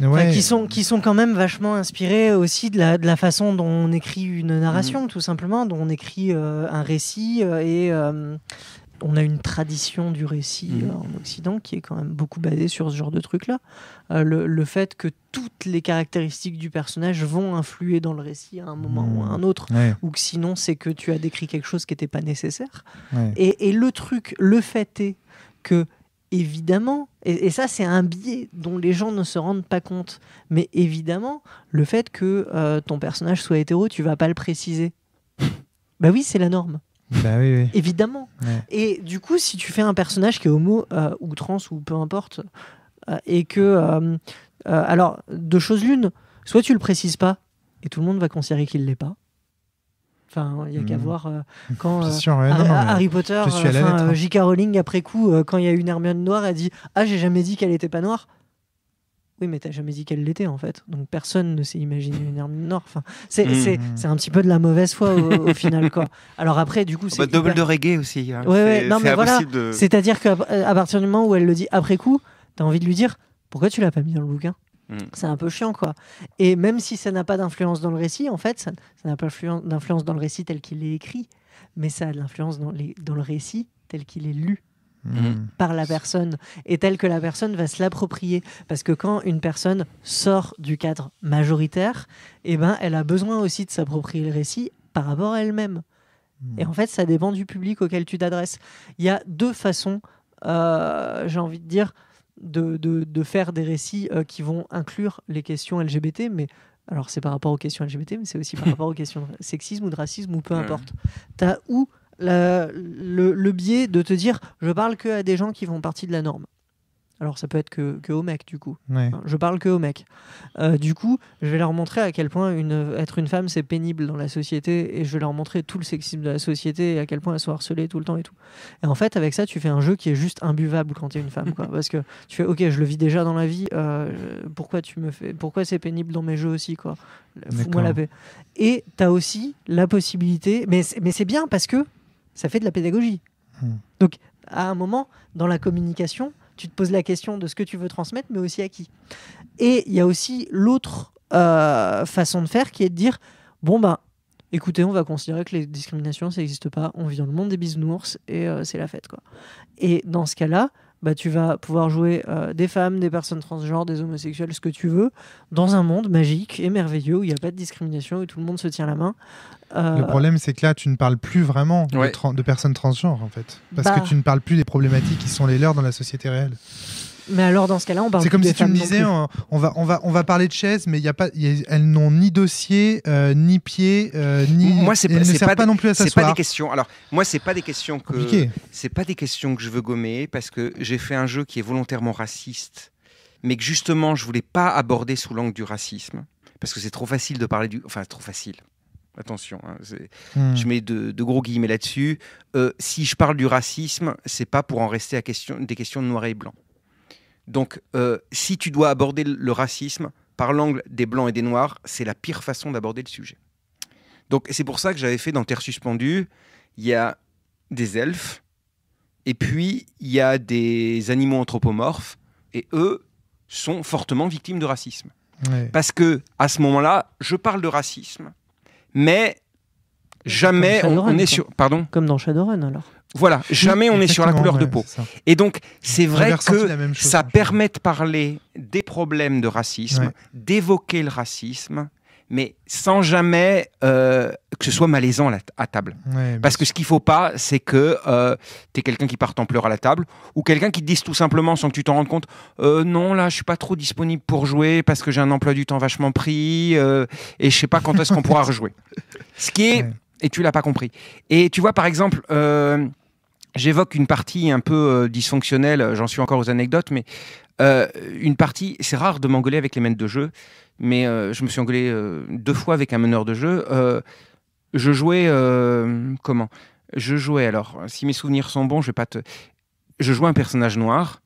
Enfin, qui sont quand même vachement inspirés aussi de la façon dont on écrit une narration, tout simplement, dont on écrit un récit. On a une tradition du récit en Occident qui est quand même beaucoup basée sur ce genre de truc-là. Le fait que toutes les caractéristiques du personnage vont influer dans le récit à un moment ou à un autre, ou que sinon c'est que tu as décrit quelque chose qui n'était pas nécessaire. Et le fait est que évidemment, et ça c'est un biais dont les gens ne se rendent pas compte, mais évidemment, le fait que ton personnage soit hétéro, tu vas pas le préciser. Bah oui, c'est la norme. Bah oui. Évidemment. Ouais. Et du coup, si tu fais un personnage qui est homo ou trans ou peu importe, et que... alors, deux choses l'une, soit tu le précises pas, et tout le monde va considérer qu'il l'est pas. Enfin, il n'y a qu'à voir quand Harry Potter, J.K. Rowling, après coup, quand il y a une Hermione noire, elle dit « Ah, j'ai jamais dit qu'elle n'était pas noire ». Oui, mais t'as jamais dit qu'elle l'était, en fait. Donc personne ne s'est imaginé une Hermione noire. Enfin, c'est un petit peu de la mauvaise foi, au final, quoi. Alors après, du coup... c'est double de reggae, aussi. Hein. Voilà. C'est-à-dire qu'à partir du moment où elle le dit après coup, t'as envie de lui dire « Pourquoi tu l'as pas mis dans le bouquin ?» C'est un peu chiant, quoi. Et même si ça n'a pas d'influence dans le récit, en fait, ça n'a pas d'influence dans le récit tel qu'il est écrit, mais ça a de l'influence dans le récit tel qu'il est lu par la personne et tel que la personne va se l'approprier. Parce que quand une personne sort du cadre majoritaire, eh ben, elle a besoin aussi de s'approprier le récit par rapport à elle-même. Et en fait, ça dépend du public auquel tu t'adresses. Il y a deux façons, j'ai envie de dire... De faire des récits qui vont inclure les questions LGBT, mais alors c'est par rapport aux questions LGBT, mais c'est aussi par rapport aux questions de sexisme ou de racisme ou peu importe. T'as où le biais de te dire je parle que à des gens qui font partie de la norme. Alors ça peut être que aux mecs du coup. Ouais. Enfin, je parle que aux mecs. Du coup, je vais leur montrer à quel point être une femme c'est pénible dans la société, et je vais leur montrer tout le sexisme de la société et à quel point elles sont harcelées tout le temps et tout. Et en fait avec ça tu fais un jeu qui est juste imbuvable quand t'es une femme quoi, parce que tu fais ok je le vis déjà dans la vie, pourquoi c'est pénible dans mes jeux aussi quoi. Fous-moi la paix. Et t'as aussi la possibilité, mais c'est bien parce que ça fait de la pédagogie. Donc à un moment dans la communication tu te poses la question de ce que tu veux transmettre, mais aussi à qui. Et il y a aussi l'autre façon de faire qui est de dire bon, ben, écoutez, on va considérer que les discriminations, ça n'existe pas. On vit dans le monde des bisounours et c'est la fête, quoi. Et dans ce cas-là, bah, tu vas pouvoir jouer des femmes, des personnes transgenres, des homosexuels, ce que tu veux, dans un monde magique et merveilleux où il n'y a pas de discrimination et tout le monde se tient la main. Le problème, c'est que là, tu ne parles plus vraiment de personnes transgenres, en fait. Parce que tu ne parles plus des problématiques qui sont les leurs dans la société réelle. Mais alors, dans ce cas-là, on parle plus des femmes. C'est comme si tu me disais, on va parler de chaises, mais elles n'ont ni dossier, ni pied, ni... Moi, c'est pas non plus à s'asseoir. Alors, moi, c'est pas des questions que je veux gommer, parce que j'ai fait un jeu qui est volontairement raciste, mais que justement, je voulais pas aborder sous l'angle du racisme, parce que c'est trop facile de parler du... Enfin, trop facile. Attention, hein, je mets de gros guillemets là-dessus. Si je parle du racisme, c'est pas pour en rester à des questions de noir et blanc. Donc, si tu dois aborder le racisme par l'angle des blancs et des noirs, c'est la pire façon d'aborder le sujet. Donc, c'est pour ça que j'avais fait dans Terres Suspendues, il y a des elfes, et puis il y a des animaux anthropomorphes, et eux sont fortement victimes de racisme. Ouais. Parce que, à ce moment-là, je parle de racisme, mais jamais on est sur... Pardon ? Comme dans Shadowrun, alors. Voilà, jamais on est sur la couleur de peau. Et donc, c'est vrai que ça permet de parler des problèmes de racisme, d'évoquer le racisme, mais sans jamais que ce soit malaisant à table. Parce que ce qu'il ne faut pas, c'est que tu es quelqu'un qui parte en pleurs à la table, ou quelqu'un qui te dise tout simplement, sans que tu t'en rendes compte, non, là, je ne suis pas trop disponible pour jouer parce que j'ai un emploi du temps vachement pris, et je ne sais pas quand est-ce qu'on pourra rejouer. Ce qui est... Et tu ne l'as pas compris. Et tu vois, par exemple... J'évoque une partie un peu dysfonctionnelle, j'en suis encore aux anecdotes, mais une partie, c'est rare de m'engueuler avec les maîtres de jeu, mais je me suis engueulé 2 fois avec un meneur de jeu. Je jouais... Je jouais, alors, si mes souvenirs sont bons, je jouais un personnage noir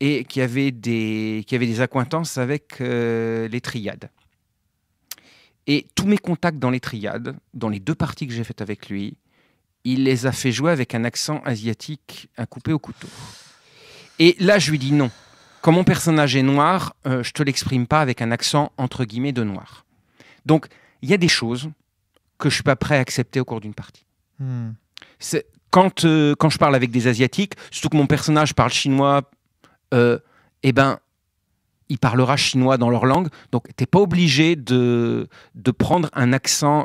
et qui avait des accointances avec les triades. Et tous mes contacts dans les triades, dans les 2 parties que j'ai faites avec lui, il les a fait jouer avec un accent asiatique, un coupé au couteau. Et là, je lui dis non. Quand mon personnage est noir, je ne te l'exprime pas avec un accent entre guillemets de noir. Donc, il y a des choses que je ne suis pas prêt à accepter au cours d'une partie. Quand je parle avec des Asiatiques, surtout que mon personnage parle chinois, eh ben, il parlera chinois dans leur langue. Donc, tu n'es pas obligé de prendre un accent...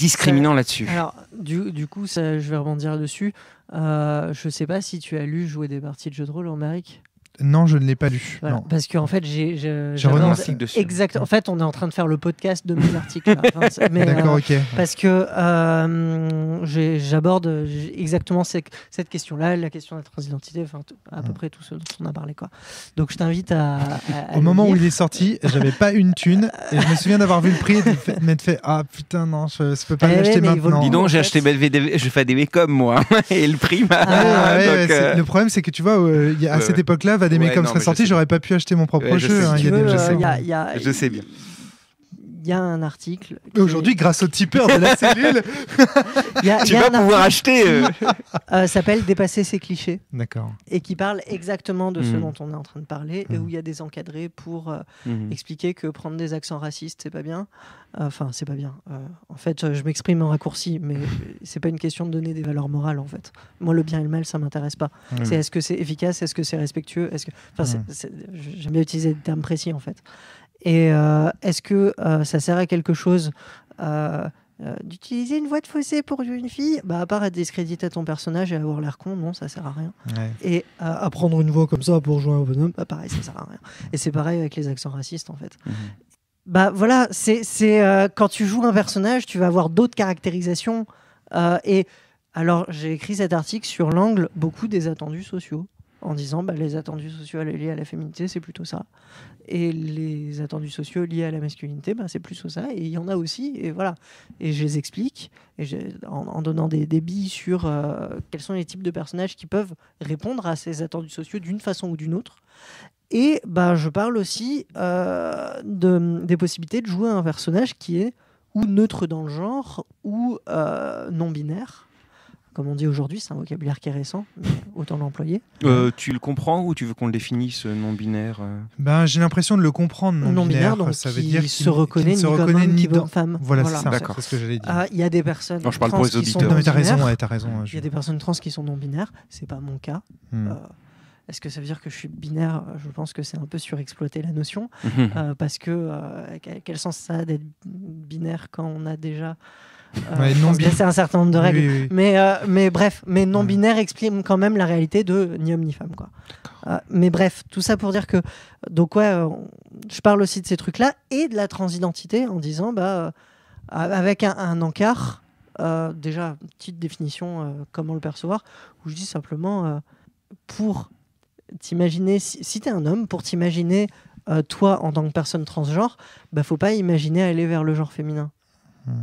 discriminant là-dessus. Alors, du coup, ça, je vais rebondir dessus. Je sais pas si tu as lu Jouer des parties de jeux de rôle, Romaric. Non, je ne l'ai pas lu. Voilà, non. Parce qu'en fait, j'ai un article dessus. Exact. En fait, on est en train de faire le podcast de mes articles. Enfin, d'accord, ok. Parce que j'aborde exactement cette question-là, la question de la transidentité, enfin, à peu près tout ce dont on a parlé, quoi. Donc, je t'invite à au moment lire. Où il est sorti, j'avais pas une thune, et je me souviens d'avoir vu le prix et de m'être fait ah putain non, je peux pas l'acheter maintenant. Dis donc, j'ai acheté BVD, je fais des mécoms moi, et le prix. Le problème, c'est que tu vois, à cette époque-là. Des mecs comme ça sorti, j'aurais pas pu acheter mon propre jeu. Je sais bien. Il y a un article. Aujourd'hui, grâce au tipeur de la cellule, tu vas pouvoir acheter. S'appelle Dépasser ses clichés. D'accord. Et qui parle exactement de ce dont on est en train de parler et où il y a des encadrés pour expliquer que prendre des accents racistes, c'est pas bien. Enfin, c'est pas bien. En fait, je m'exprime en raccourci, mais c'est pas une question de donner des valeurs morales, en fait. Moi, le bien et le mal, ça m'intéresse pas. C'est est-ce que c'est efficace, est-ce que c'est respectueux, est-ce que... Enfin, j'aime bien utiliser des termes précis, en fait. Et est-ce que ça sert à quelque chose d'utiliser une voix de fossé pour jouer une fille, bah, à part à discréditer ton personnage et avoir l'air con, non, ça sert à rien. Et à prendre une voix comme ça pour jouer un bonhomme, bah, pareil, ça sert à rien. Et c'est pareil avec les accents racistes, en fait. Bah voilà, c'est quand tu joues un personnage, tu vas avoir d'autres caractérisations. Et alors, j'ai écrit cet article sur l'angle beaucoup des attendus sociaux. en disant bah, les attendus sociaux liés à la féminité, c'est plutôt ça. Et les attendus sociaux liés à la masculinité, bah, c'est plutôt ça. Et il y en a aussi, et voilà. Et je les explique, et en donnant des billes sur quels sont les types de personnages qui peuvent répondre à ces attendus sociaux d'une façon ou d'une autre. Et bah, je parle aussi des possibilités de jouer un personnage qui est ou neutre dans le genre, ou non-binaire. Comme on dit aujourd'hui, c'est un vocabulaire qui est récent, mais autant l'employer. Tu le comprends ou tu veux qu'on le définisse non-binaire? Ben, j'ai l'impression de le comprendre, non-binaire. Non-binaire, donc ça veut dire se reconnaît ni comme homme, ni comme femme. Voilà, c'est ça. D'accord. C'est ce que j'allais dire. Il y a des personnes non, je parle trans pour les auditeurs. Qui sont non, mais t'as raison, ouais, t'as raison. Il y a des personnes trans qui sont non-binaires, c'est pas mon cas. Est-ce que ça veut dire que je suis binaire? Je pense que c'est un peu surexploiter la notion, parce que quel sens ça a d'être binaire quand on a déjà... c'est un certain nombre de règles, oui. Mais bref, mais non binaire exprime quand même la réalité de ni homme ni femme, quoi. Mais bref, tout ça pour dire que donc ouais, je parle aussi de ces trucs-là et de la transidentité en disant bah avec un encart, déjà petite définition comment le percevoir, où je dis simplement pour t'imaginer si t'es un homme, pour t'imaginer toi en tant que personne transgenre, bah faut pas imaginer aller vers le genre féminin.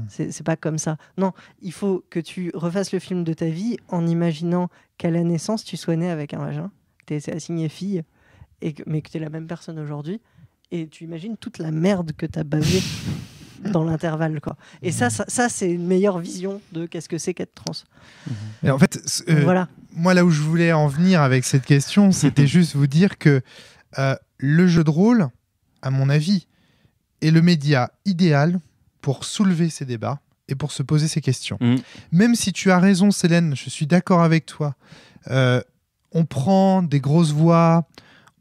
C'est pas comme ça. Non, il faut que tu refasses le film de ta vie en imaginant qu'à la naissance, tu sois né avec un vagin, que tu étais assigné fille, mais que tu es la même personne aujourd'hui. Et tu imagines toute la merde que tu as bavée dans l'intervalle, quoi. Et ça c'est une meilleure vision de qu'est-ce que c'est qu'être trans. Et en fait, voilà. Moi, là où je voulais en venir avec cette question, c'était juste vous dire que le jeu de rôle, à mon avis, est le média idéal pour soulever ces débats et pour se poser ces questions. Même si tu as raison, Sélène, je suis d'accord avec toi. On prend des grosses voix,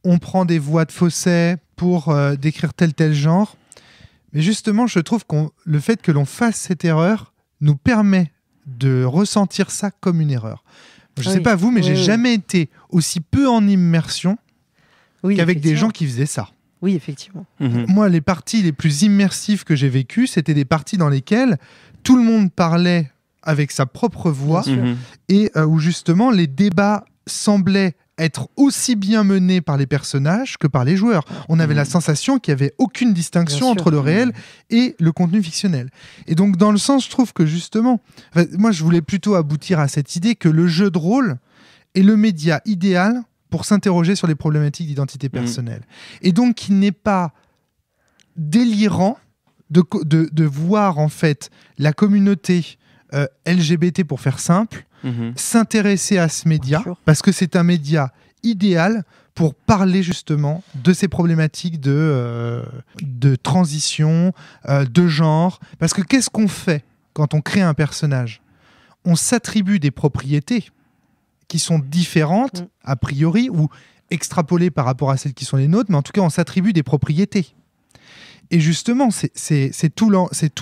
on prend des voix de fausset pour décrire tel genre. Mais justement, je trouve que le fait que l'on fasse cette erreur nous permet de ressentir ça comme une erreur. Je ne sais pas vous, mais j'ai jamais été aussi peu en immersion qu'avec des gens qui faisaient ça. Oui, effectivement. Moi, les parties les plus immersives que j'ai vécues, c'était des parties dans lesquelles tout le monde parlait avec sa propre voix et où justement les débats semblaient être aussi bien menés par les personnages que par les joueurs. On avait la sensation qu'il n'y avait aucune distinction entre le réel et le contenu fictionnel. Et donc, dans le sens, je trouve que justement... Moi, je voulais plutôt aboutir à cette idée que le jeu de rôle est le média idéal pour s'interroger sur les problématiques d'identité personnelle. Et donc, qu'il n'est pas délirant de voir, en fait, la communauté LGBT, pour faire simple, s'intéresser à ce média, parce que c'est un média idéal pour parler, justement, de ces problématiques de transition, de genre. Parce que qu'est-ce qu'on fait quand on crée un personnage? On s'attribue des propriétés qui sont différentes, a priori, ou extrapolées par rapport à celles qui sont les nôtres, mais en tout cas, on s'attribue des propriétés. Et justement, c'est tout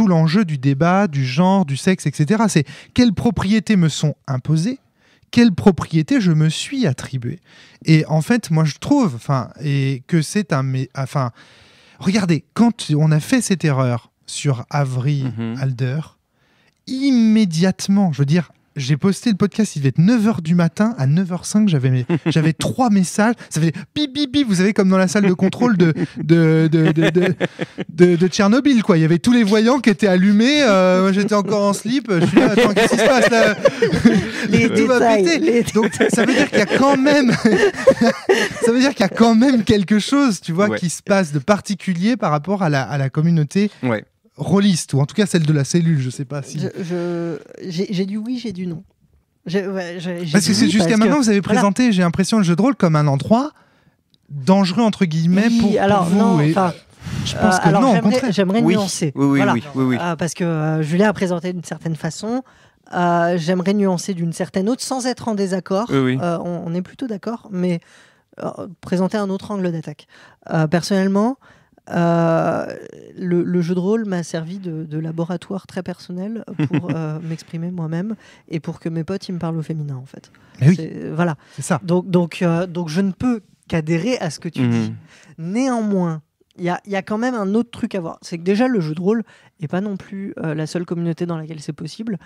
l'enjeu du débat, du genre, du sexe, etc. C'est quelles propriétés me sont imposées, quelles propriétés je me suis attribuées. Et en fait, moi, je trouve que c'est un... Enfin, regardez, quand on a fait cette erreur sur Avery Alder, immédiatement, je veux dire... J'ai posté le podcast, il devait être 9h du matin, à 9h05, j'avais 3 messages, ça faisait bip bip bip, vous savez, comme dans la salle de contrôle de Tchernobyl, quoi. Il y avait tous les voyants qui étaient allumés, moi j'étais encore en slip, je suis là, attends, qu'est-ce qui se passe là? Tout va péter. Donc ça veut dire qu'il y a quand même quelque chose, tu vois, qui se passe de particulier par rapport à la communauté. Ouais. Rôliste, ou en tout cas celle de la cellule, je sais pas si... J'ai du oui, j'ai du non. Parce que jusqu'à maintenant, vous avez présenté, j'ai l'impression, le jeu de rôle comme un endroit dangereux, entre guillemets, pour vous. Non, je pense que alors, non, au contraire. J'aimerais nuancer. Oui. Parce que Julien a présenté d'une certaine façon, j'aimerais nuancer d'une certaine autre, sans être en désaccord. On est plutôt d'accord, mais présenter un autre angle d'attaque. Personnellement, le jeu de rôle m'a servi de laboratoire très personnel pour m'exprimer moi-même et pour que mes potes ils me parlent au féminin, en fait. Voilà. C'est ça. Donc je ne peux qu'adhérer à ce que tu dis. Néanmoins, il y a quand même un autre truc à voir. C'est que déjà, le jeu de rôle n'est pas non plus la seule communauté dans laquelle c'est possible,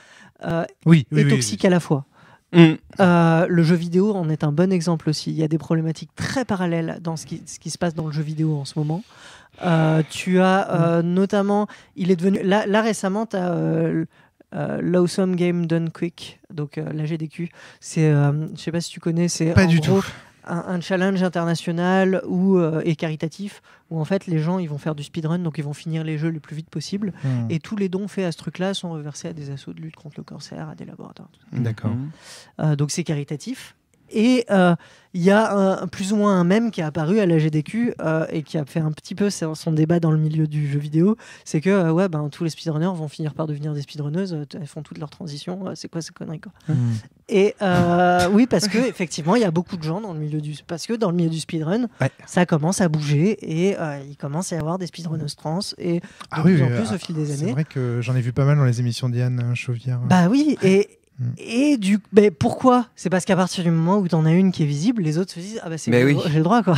et toxique à la fois. Le jeu vidéo en est un bon exemple aussi. Il y a des problématiques très parallèles dans ce qui se passe dans le jeu vidéo en ce moment. Tu as notamment, il est devenu là récemment, tu as Lawsome Game Done Quick, donc la GDQ. C'est, je sais pas si tu connais, c'est pas en du gros tout. Un challenge international et caritatif où en fait les gens ils vont faire du speedrun, donc ils vont finir les jeux le plus vite possible, et tous les dons faits à ce truc là sont reversés à des assos de lutte contre le cancer, à des laboratoires. D'accord. Donc c'est caritatif, et il y a plus ou moins un mème qui est apparu à la GDQ et qui a fait un petit peu son débat dans le milieu du jeu vidéo, c'est que tous les speedrunners vont finir par devenir des speedrunneuses, elles font toutes leurs transitions, c'est quoi ces conneries quoi. Et oui, parce que effectivement il y a beaucoup de gens dans le milieu du speedrun, ça commence à bouger, et il commence à y avoir des speedrunneuses trans, et de plus en plus au fil des années. C'est vrai que j'en ai vu pas mal dans les émissions d'Yann Chauvière. Bah oui, et pourquoi ? C'est parce qu'à partir du moment où t'en as une qui est visible, les autres se disent j'ai le droit quoi.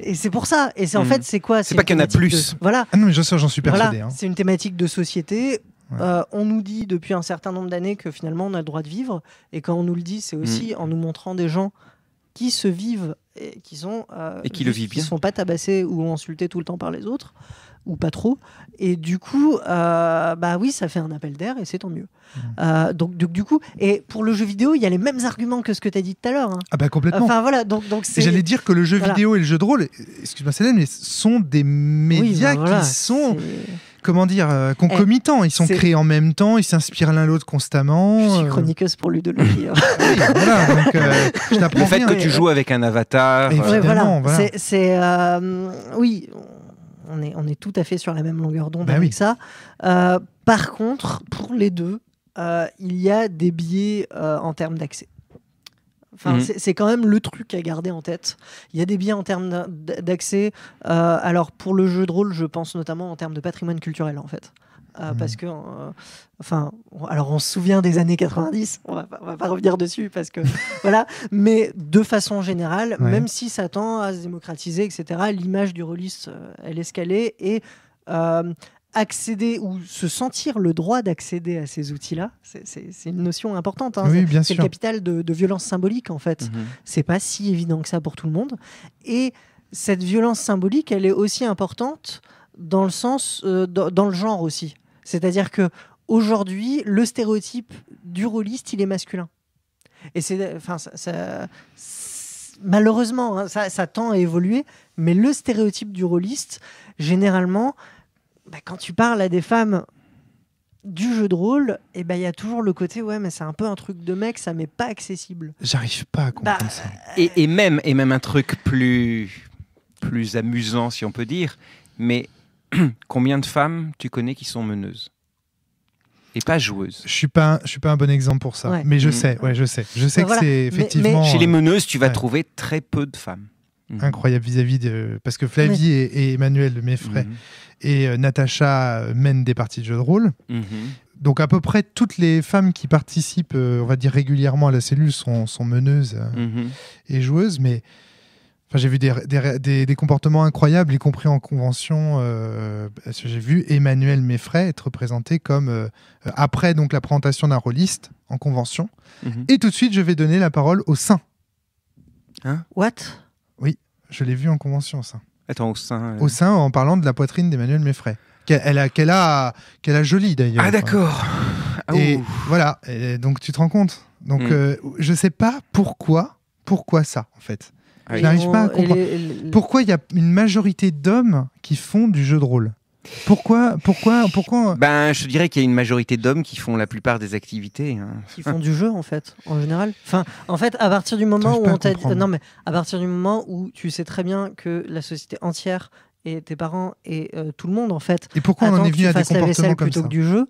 Et c'est pour ça. Et c'est en fait c'est quoi ? C'est pas qu'il y en a plus. Voilà. Ah non, mais j'en suis persuadé. Voilà. Hein. C'est une thématique de société. Ouais. On nous dit depuis un certain nombre d'années que finalement on a le droit de vivre, et quand on nous le dit, c'est aussi en nous montrant des gens qui se vivent et qui sont et qui le vivent bien, qui sont pas tabassés ou insultés tout le temps par les autres, ou pas trop, et du coup ça fait un appel d'air, et c'est tant mieux. Donc du coup, et pour le jeu vidéo il y a les mêmes arguments que ce que tu as dit tout à l'heure, hein. Ah bah complètement. Enfin voilà, donc c'est... J'allais dire que le jeu vidéo et le jeu de rôle, excuse-moi Sélène, mais sont des médias qui sont concomitants, ils sont créés en même temps, ils s'inspirent l'un l'autre constamment. Je suis chroniqueuse pour Ludologie. Le fait que tu joues avec un avatar, voilà. On est tout à fait sur la même longueur d'onde avec ça. Par contre, pour les deux, il y a des biais en termes d'accès. Enfin, c'est quand même le truc à garder en tête. Il y a des biais en termes d'accès. Alors, pour le jeu de rôle, je pense notamment en termes de patrimoine culturel, en fait. Parce que, on se souvient des années 90, on va pas revenir dessus parce que voilà, mais de façon générale, même si ça tend à se démocratiser, etc., l'image du rôliste, elle est escalée, et accéder ou se sentir le droit d'accéder à ces outils-là, c'est une notion importante. Hein. Oui, c'est le capital de violence symbolique, en fait. C'est pas si évident que ça pour tout le monde. Et cette violence symbolique, elle est aussi importante dans le sens, dans le genre aussi. C'est-à-dire que aujourd'hui, le stéréotype du rôliste, il est masculin. Et malheureusement, hein, ça tend à évoluer, mais le stéréotype du rôliste, généralement, quand tu parles à des femmes du jeu de rôle, et il y a toujours le côté mais c'est un peu un truc de mec, ça m'est pas accessible. J'arrive pas à comprendre ça. Et même un truc plus amusant, si on peut dire, mais combien de femmes tu connais qui sont meneuses et pas joueuses? Je suis pas un bon exemple pour ça, mais je sais que c'est effectivement. Chez les meneuses, tu vas trouver très peu de femmes. Incroyable vis-à-vis de... Parce que Flavie et Emmanuelle de Meffray et Natacha mènent des parties de jeux de rôle. Donc à peu près toutes les femmes qui participent, on va dire régulièrement à la cellule, sont meneuses et joueuses, mais... Enfin, j'ai vu des comportements incroyables, y compris en convention. J'ai vu Emmanuelle Meffray être présentée comme, après donc, la présentation d'un rôliste en convention. Et tout de suite, je vais donner la parole au sein. Hein ? What ? Oui, je l'ai vu en convention, ça. Attends, au sein... Au sein, en parlant de la poitrine d'Emmanuelle Meffray. Qu'elle a jolie, d'ailleurs. Ah, d'accord. Hein. Et voilà, et donc tu te rends compte. Donc, je sais pas pourquoi ça, en fait. Je n'arrive pas à comprendre. Pourquoi il y a une majorité d'hommes qui font du jeu de rôle ? Pourquoi je dirais qu'il y a une majorité d'hommes qui font la plupart des activités, hein. Qui font du jeu, en fait, en général. Enfin, en fait, à partir du moment où on t'a dit... Non, mais à partir du moment où tu sais très bien que la société entière et tes parents et tout le monde, en fait... Et pourquoi on en est venu à des comportements comme ça ? Plutôt que du jeu ?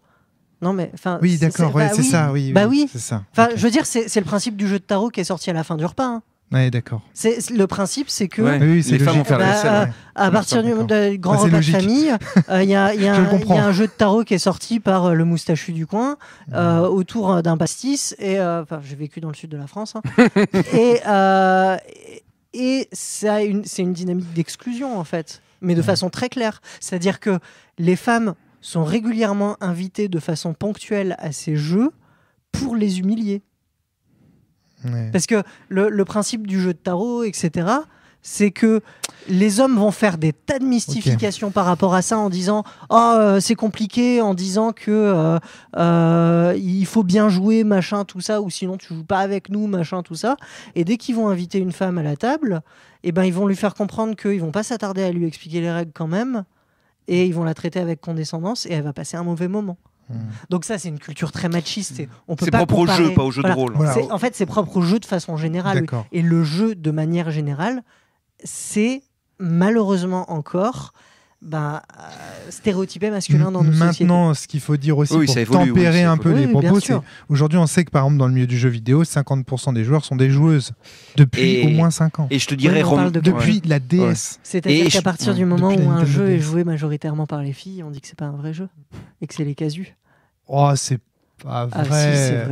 Non mais enfin. Oui, d'accord. C'est ça. Enfin, je veux dire, c'est le principe du jeu de tarot qui est sorti à la fin du repas. Hein. Ouais, d'accord. Le principe, c'est que les femmes vont faire la vaisselle. À partir du grand repas de famille, il y a un jeu de tarot qui est sorti par le moustachu du coin autour d'un pastis. Et j'ai vécu dans le sud de la France. Hein. et c'est une dynamique d'exclusion en fait, mais de façon très claire. C'est-à-dire que les femmes sont régulièrement invitées de façon ponctuelle à ces jeux pour les humilier. Ouais. Parce que le principe du jeu de tarot, etc., c'est que les hommes vont faire des tas de mystifications par rapport à ça en disant « Oh, c'est compliqué », en disant que il faut bien jouer, machin, tout ça, ou sinon tu joues pas avec nous, machin, tout ça. Et dès qu'ils vont inviter une femme à la table, eh ben, ils vont lui faire comprendre qu'ils vont pas s'attarder à lui expliquer les règles quand même, et ils vont la traiter avec condescendance, et elle va passer un mauvais moment. Donc ça, c'est une culture très machiste. C'est propre comparer... au jeu, pas au jeu de rôle. Voilà. En fait, c'est propre au jeu de façon générale. Et le jeu, de manière générale, c'est malheureusement encore stéréotypé masculin dans nos sociétés. Maintenant, ce qu'il faut dire aussi pour tempérer un peu les propos, c'est aujourd'hui, on sait que par exemple, dans le milieu du jeu vidéo, 50% des joueurs sont des joueuses depuis au moins 5 ans. Et je te dirais, depuis la DS. C'est-à-dire qu'à partir du moment où un jeu est joué majoritairement par les filles, on dit que c'est pas un vrai jeu et que c'est les casus. Oh, c'est pas vrai.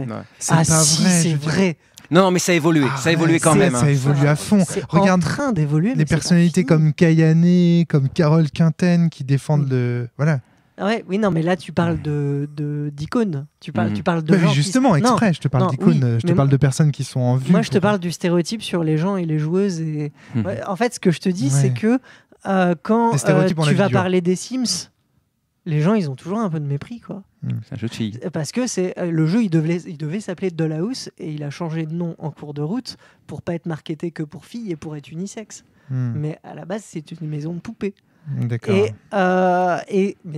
Ah si, c'est vrai. Non, mais ça a évolué, ça a évolué quand même. Ça évolue à fond. Regarde, en train d'évoluer. Des personnalités comme Kayané, comme Carole Quinten qui défendent le... Voilà. Ouais, oui, non, mais là, tu parles d'icônes. Tu parles de gens justement, qui... exprès, je te parle d'icônes. Oui, je te parle de personnes qui sont en vue. Moi, je te parle du stéréotype sur les gens et les joueuses. Et... Ouais, en fait, ce que je te dis, c'est que quand tu vas parler des Sims... Les gens, ils ont toujours un peu de mépris, quoi. C'est un jeu de filles. Parce que le jeu, il devait s'appeler Dollhouse et il a changé de nom en cours de route pour pas être marketé que pour filles et pour être unisexe. Mais à la base, c'est une maison de poupées. Mais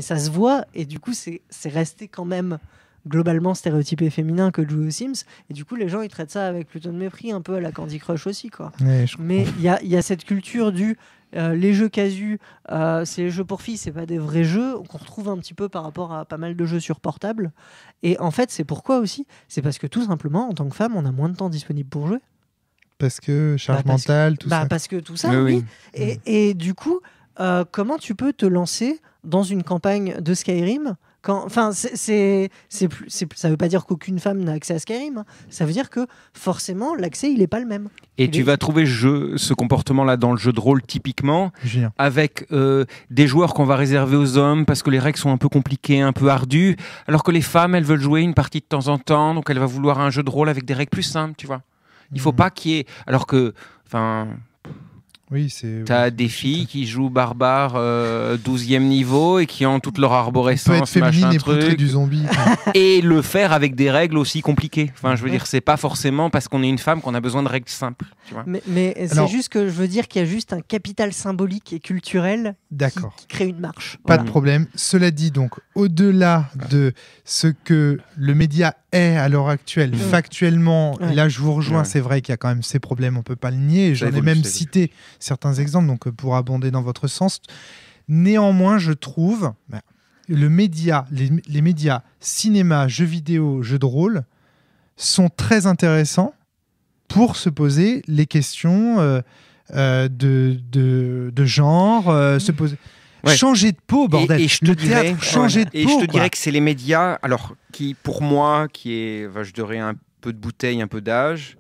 ça se voit et du coup, c'est resté quand même globalement stéréotypé féminin que de jouer aux Sims. Et du coup, les gens, ils traitent ça avec plutôt de mépris, un peu à la Candy Crush aussi, quoi. Ouais, mais il y a cette culture du... les jeux casus, c'est les jeux pour filles, c'est pas des vrais jeux, qu'on retrouve un petit peu par rapport à pas mal de jeux sur portable. Et en fait, c'est pourquoi aussi ? C'est parce que tout simplement, en tant que femme, on a moins de temps disponible pour jouer. Parce que charge mentale, tout ça. Parce que tout ça, oui. Et du coup, comment tu peux te lancer dans une campagne de Skyrim ? Enfin, ça veut pas dire qu'aucune femme n'a accès à Skyrim. Hein. Ça veut dire que forcément, l'accès, il est pas le même. Et tu vas trouver ce comportement-là dans le jeu de rôle typiquement, avec des joueurs qu'on va réserver aux hommes parce que les règles sont un peu compliquées, un peu ardues, alors que les femmes, elles veulent jouer une partie de temps en temps, donc elles vont vouloir un jeu de rôle avec des règles plus simples, tu vois. Il faut pas qu'il y ait... Alors que... Enfin... Oui, t'as des filles qui jouent barbare 12e niveau et qui ont toute leur arborescence, machin, truc, du zombie, et le faire avec des règles aussi compliquées. Enfin, je veux dire, c'est pas forcément parce qu'on est une femme qu'on a besoin de règles simples. Tu vois. Mais c'est juste que je veux dire qu'il y a juste un capital symbolique et culturel qui crée une marche. Pas de problème. Cela dit, donc, au-delà de ce que le média est à l'heure actuelle, factuellement, là je vous rejoins, c'est vrai qu'il y a quand même ces problèmes, on peut pas le nier. J'en ai même cité certains exemples, donc pour abonder dans votre sens. Néanmoins, je trouve le média, les médias cinéma, jeux vidéo, jeux de rôle sont très intéressants pour se poser les questions de genre, se poser... Changer de peau, bordel. Et je te dirais, je te dirais que c'est les médias, alors qui pour moi, qui est, je dirais un peu de bouteille, un peu d'âge,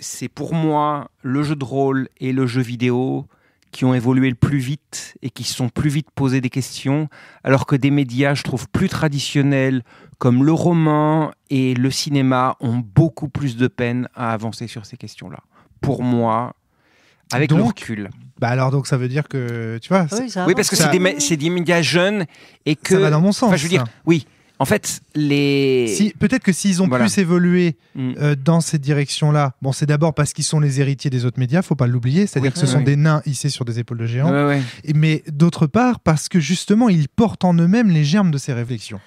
c'est pour moi le jeu de rôle et le jeu vidéo qui ont évolué le plus vite et qui se sont plus vite posés des questions, alors que des médias, je trouve, plus traditionnels, comme le roman et le cinéma, ont beaucoup plus de peine à avancer sur ces questions-là. Pour moi, avec le recul. Alors ça veut dire que tu vois. Oui, parce que c'est des médias jeunes et que. Ça va dans mon sens. Je veux dire, oui. En fait, peut-être que s'ils ont plus évolué dans ces directions-là, bon, c'est d'abord parce qu'ils sont les héritiers des autres médias, faut pas l'oublier, c'est-à-dire que ce sont des nains hissés sur des épaules de géants, mais d'autre part parce que justement, ils portent en eux-mêmes les germes de ces réflexions.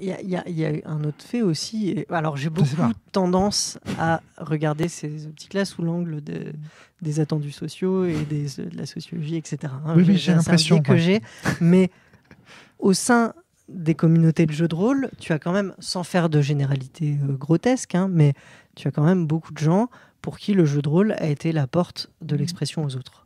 Il y a un autre fait aussi. Alors, j'ai beaucoup tendance à regarder ces optiques-là sous l'angle des attendus sociaux et de la sociologie, etc. Oui, j'ai l'impression que j'ai. Mais au sein des communautés de jeux de rôle, tu as quand même, sans faire de généralité grotesque, mais tu as quand même beaucoup de gens pour qui le jeu de rôle a été la porte de l'expression aux autres.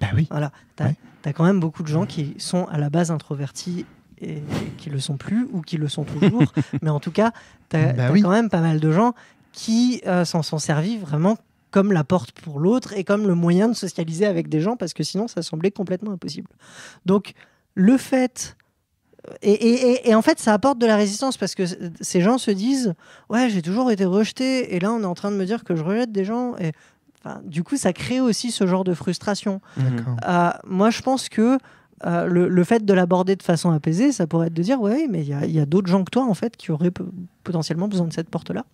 Bah oui. Voilà. T'as quand même beaucoup de gens qui sont à la base introvertis et qui le sont plus ou qui le sont toujours mais en tout cas t'as quand même pas mal de gens qui s'en sont servis vraiment comme la porte pour l'autre et comme le moyen de socialiser avec des gens parce que sinon ça semblait complètement impossible. Donc le fait Et en fait, ça apporte de la résistance parce que ces gens se disent « Ouais, j'ai toujours été rejeté et là, on est en train de me dire que je rejette des gens. » Et enfin, du coup, ça crée aussi ce genre de frustration. Moi, je pense que le fait de l'aborder de façon apaisée, ça pourrait être de dire « Ouais, mais il y a d'autres gens que toi, en fait, qui auraient potentiellement besoin de cette porte-là. »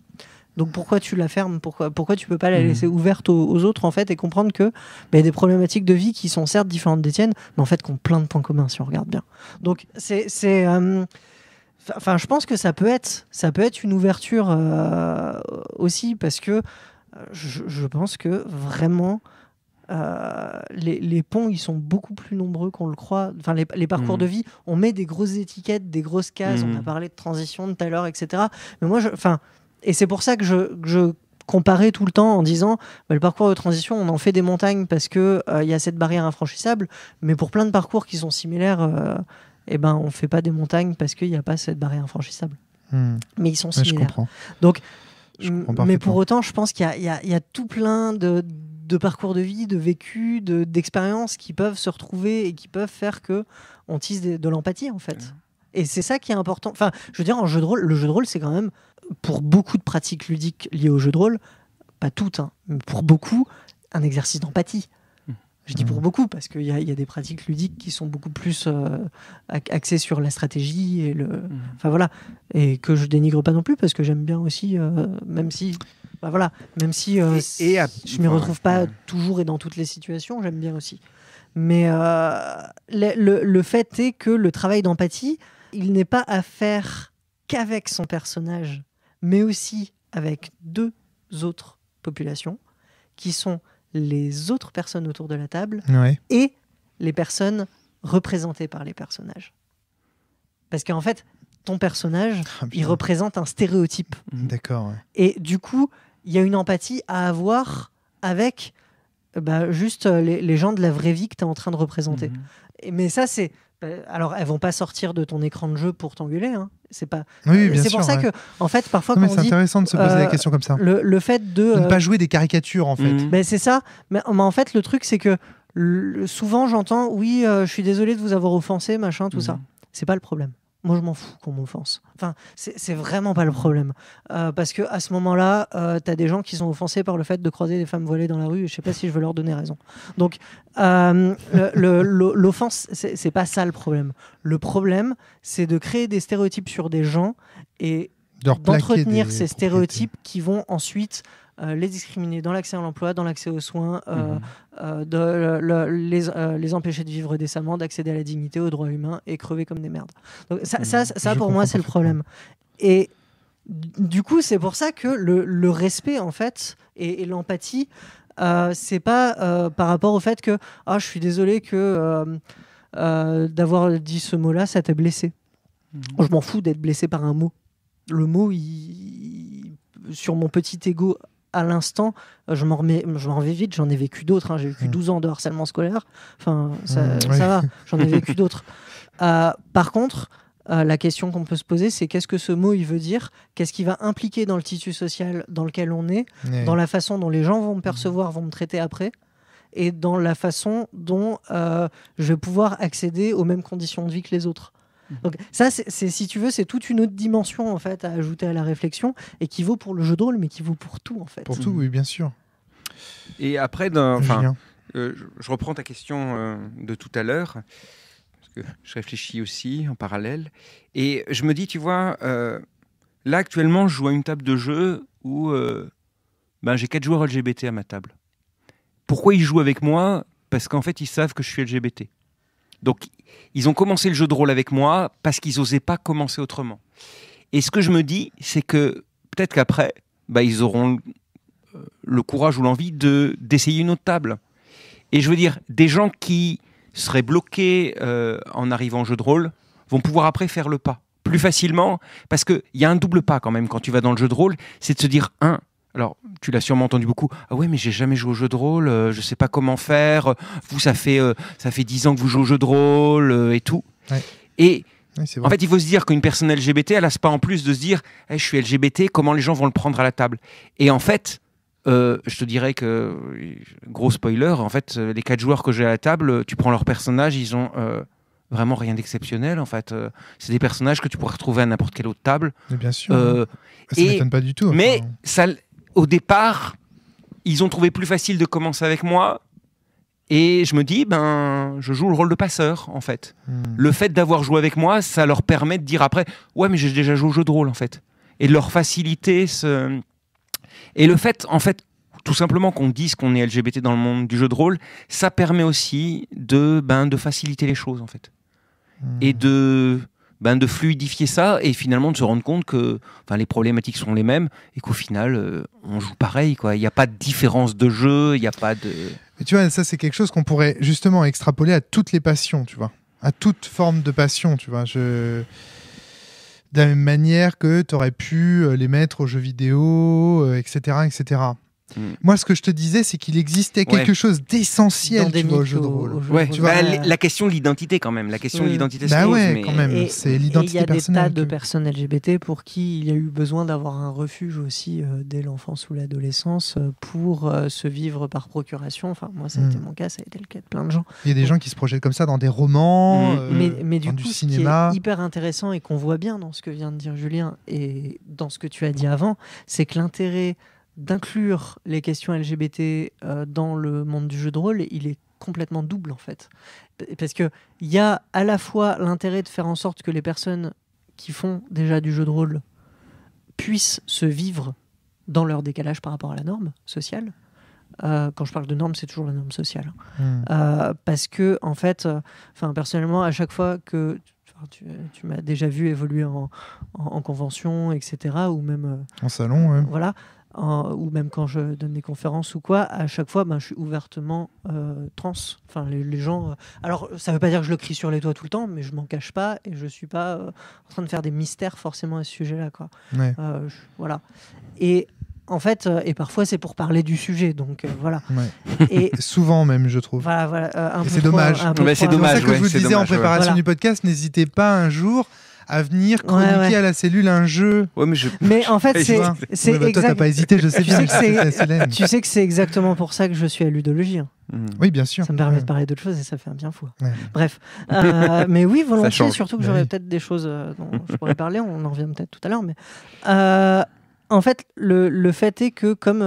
Donc pourquoi tu la fermes, pourquoi tu peux pas la laisser ouverte aux autres en fait, et comprendre que des problématiques de vie qui sont certes différentes des tiennes, mais en fait qui ont plein de points communs si on regarde bien. Donc c'est enfin je pense que ça peut être une ouverture aussi parce que je pense que vraiment les ponts ils sont beaucoup plus nombreux qu'on le croit, enfin les parcours de vie, on met des grosses étiquettes, des grosses cases, on a parlé de transition tout à l'heure, etc. Mais moi et c'est pour ça que je comparais tout le temps en disant le parcours de transition, on en fait des montagnes parce que y a cette barrière infranchissable, mais pour plein de parcours qui sont similaires, on ne fait pas des montagnes parce qu'il n'y a pas cette barrière infranchissable. Mais ils sont similaires. Je comprends. Donc, mais pour autant, je pense qu'il y a tout plein de parcours de vie, de vécu, d'expériences qui peuvent se retrouver et qui peuvent faire qu'on tisse de l'empathie, en fait. Et c'est ça qui est important. Enfin, je veux dire, en jeu de rôle, le jeu de rôle, c'est quand même... pour beaucoup de pratiques ludiques liées au jeu de rôle, pas toutes, mais pour beaucoup, un exercice d'empathie. Je dis pour beaucoup parce qu'il y a des pratiques ludiques qui sont beaucoup plus axées sur la stratégie et enfin voilà, et que je dénigre pas non plus parce que j'aime bien aussi, même si je m'y retrouve pas toujours et dans toutes les situations, j'aime bien aussi. Mais le fait est que le travail d'empathie, il n'est pas à faire qu'avec son personnage, mais aussi avec deux autres populations, qui sont les autres personnes autour de la table et les personnes représentées par les personnages. Parce qu'en fait, ton personnage, il représente un stéréotype. D'accord. Ouais. Et du coup, il y a une empathie à avoir avec juste les gens de la vraie vie que tu es en train de représenter. Mais ça, c'est... Alors, elles vont pas sortir de ton écran de jeu pour t'engueuler, C'est pas. Oui, bien sûr. C'est pour ça que, en fait, parfois, quand on dit, c'est intéressant de se poser la question comme ça. Le fait de ne pas jouer des caricatures, en fait. C'est ça. Mais en fait, le truc, c'est que souvent, j'entends, je suis désolé de vous avoir offensé, machin, tout ça. C'est pas le problème. Moi, je m'en fous qu'on m'offense. Enfin, c'est vraiment pas le problème. Parce qu'à ce moment-là, t'as des gens qui sont offensés par le fait de croiser des femmes voilées dans la rue. Et je sais pas si je veux leur donner raison. Donc, l'offense, c'est pas ça le problème. Le problème, c'est de créer des stéréotypes sur des gens et d'entretenir ces stéréotypes qui vont ensuite les discriminer dans l'accès à l'emploi, dans l'accès aux soins, les empêcher de vivre décemment, d'accéder à la dignité, aux droits humains et crever comme des merdes. Donc, ça pour moi, c'est le problème. Et du coup, c'est pour ça que le respect, en fait, et l'empathie, c'est pas par rapport au fait que je suis désolé que d'avoir dit ce mot-là, ça t'a blessé. Je m'en fous d'être blessé par un mot. Le mot, sur mon petit égo, à l'instant, je m'en remets vite, j'en ai vécu d'autres, j'ai vécu 12 ans de harcèlement scolaire, enfin ça va, j'en ai vécu d'autres. Par contre, la question qu'on peut se poser, c'est qu'est-ce que ce mot il veut dire, qu'est-ce qu'il va impliquer dans le tissu social dans lequel on est, dans la façon dont les gens vont me percevoir, vont me traiter après, et dans la façon dont je vais pouvoir accéder aux mêmes conditions de vie que les autres. Donc ça, c'est, si tu veux, c'est toute une autre dimension en fait à ajouter à la réflexion et qui vaut pour le jeu de rôle, mais qui vaut pour tout en fait. Pour tout, oui, bien sûr. Et après, je reprends ta question de tout à l'heure parce que je réfléchis aussi en parallèle et je me dis, tu vois, là actuellement, je joue à une table de jeu où j'ai 4 joueurs LGBT à ma table. Pourquoi ils jouent avec moi? Parce qu'en fait, ils savent que je suis LGBT. Donc, ils ont commencé le jeu de rôle avec moi parce qu'ils n'osaient pas commencer autrement. Et ce que je me dis, c'est que peut-être qu'après, ils auront le courage ou l'envie d'essayer une autre table. Et je veux dire, des gens qui seraient bloqués en arrivant au jeu de rôle vont pouvoir après faire le pas plus facilement parce qu'il y a un double pas quand même quand tu vas dans le jeu de rôle, c'est de se dire alors, tu l'as sûrement entendu beaucoup. Ah ouais, mais j'ai jamais joué au jeu de rôle, je sais pas comment faire. Vous, ça fait 10 ans que vous jouez au jeu de rôle et tout. Ouais. Et ouais, en fait, il faut se dire qu'une personne LGBT, elle n'a pas en plus de se dire je suis LGBT, comment les gens vont le prendre à la table. Et en fait, je te dirais que, gros spoiler, en fait, les 4 joueurs que j'ai à la table, tu prends leur personnage, ils ont vraiment rien d'exceptionnel en fait. C'est des personnages que tu pourrais retrouver à n'importe quelle autre table. Mais bien sûr. Ça ne m'étonne pas du tout. Enfin. Mais ça, au départ, ils ont trouvé plus facile de commencer avec moi. Et je me dis, ben, je joue le rôle de passeur, en fait. Mmh. Le fait d'avoir joué avec moi, ça leur permet de dire après, ouais, mais j'ai déjà joué au jeu de rôle, en fait. Et de leur faciliter ce... Et le fait, en fait, tout simplement qu'on dise qu'on est LGBT dans le monde du jeu de rôle, ça permet aussi de faciliter les choses, en fait. Mmh. Et de fluidifier ça, et finalement de se rendre compte que les problématiques sont les mêmes, et qu'au final, on joue pareil, quoi. Il n'y a pas de différence de jeu, il n'y a pas de... Mais tu vois, ça c'est quelque chose qu'on pourrait justement extrapoler à toutes les passions, tu vois, à toute forme de passion, tu vois. De la même manière que tu aurais pu les mettre aux jeux vidéo, etc., etc. Mmh. Moi, ce que je te disais, c'est qu'il existait quelque chose d'essentiel au jeu de rôle. La question de l'identité, quand même. La question de l'identité, c'est quand même. C'est l'identité personnelle. Il y a des tas de personnes LGBT pour qui il y a eu besoin d'avoir un refuge aussi dès l'enfance ou l'adolescence pour se vivre par procuration. Enfin, moi, ça a été mon cas, ça a été le cas de plein de gens. Il y a des gens qui se projettent comme ça dans des romans, dans du cinéma. Ce qui est hyper intéressant et qu'on voit bien dans ce que vient de dire Julien et dans ce que tu as dit avant, c'est que l'intérêt d'inclure les questions LGBT dans le monde du jeu de rôle, il est complètement double en fait. Parce qu'il y a à la fois l'intérêt de faire en sorte que les personnes qui font déjà du jeu de rôle puissent se vivre dans leur décalage par rapport à la norme sociale. Quand je parle de normes, c'est toujours la norme sociale. Parce que, en fait, personnellement, à chaque fois que... Tu m'as déjà vu évoluer en convention, etc. Ou même... en salon, ouais. Voilà. Ou même quand je donne des conférences ou quoi, à chaque fois, je suis ouvertement trans. Enfin, les gens... Alors, ça ne veut pas dire que je le crie sur les toits tout le temps, mais je ne m'en cache pas et je ne suis pas en train de faire des mystères forcément à ce sujet-là, quoi. Ouais. Voilà. Et en fait, et parfois, c'est pour parler du sujet, donc voilà. Ouais. Et souvent même, je trouve. Voilà, c'est dommage. C'est pour ça que je vous disais en préparation du podcast, n'hésitez pas un jour... à venir chroniquer à la cellule un jeu. Ouais, mais en fait, c'est exact... Toi, t'as pas hésité, je sais bien. Tu sais que c'est exactement pour ça que je suis à Ludologie. Hein. Mmh. Oui, bien sûr. Ça me permet de parler d'autres choses et ça fait un bien fou. Ouais. Bref. Mais oui, volontiers, surtout que j'aurais peut-être des choses dont je pourrais parler. On en revient peut-être tout à l'heure. Mais en fait, le fait est que comme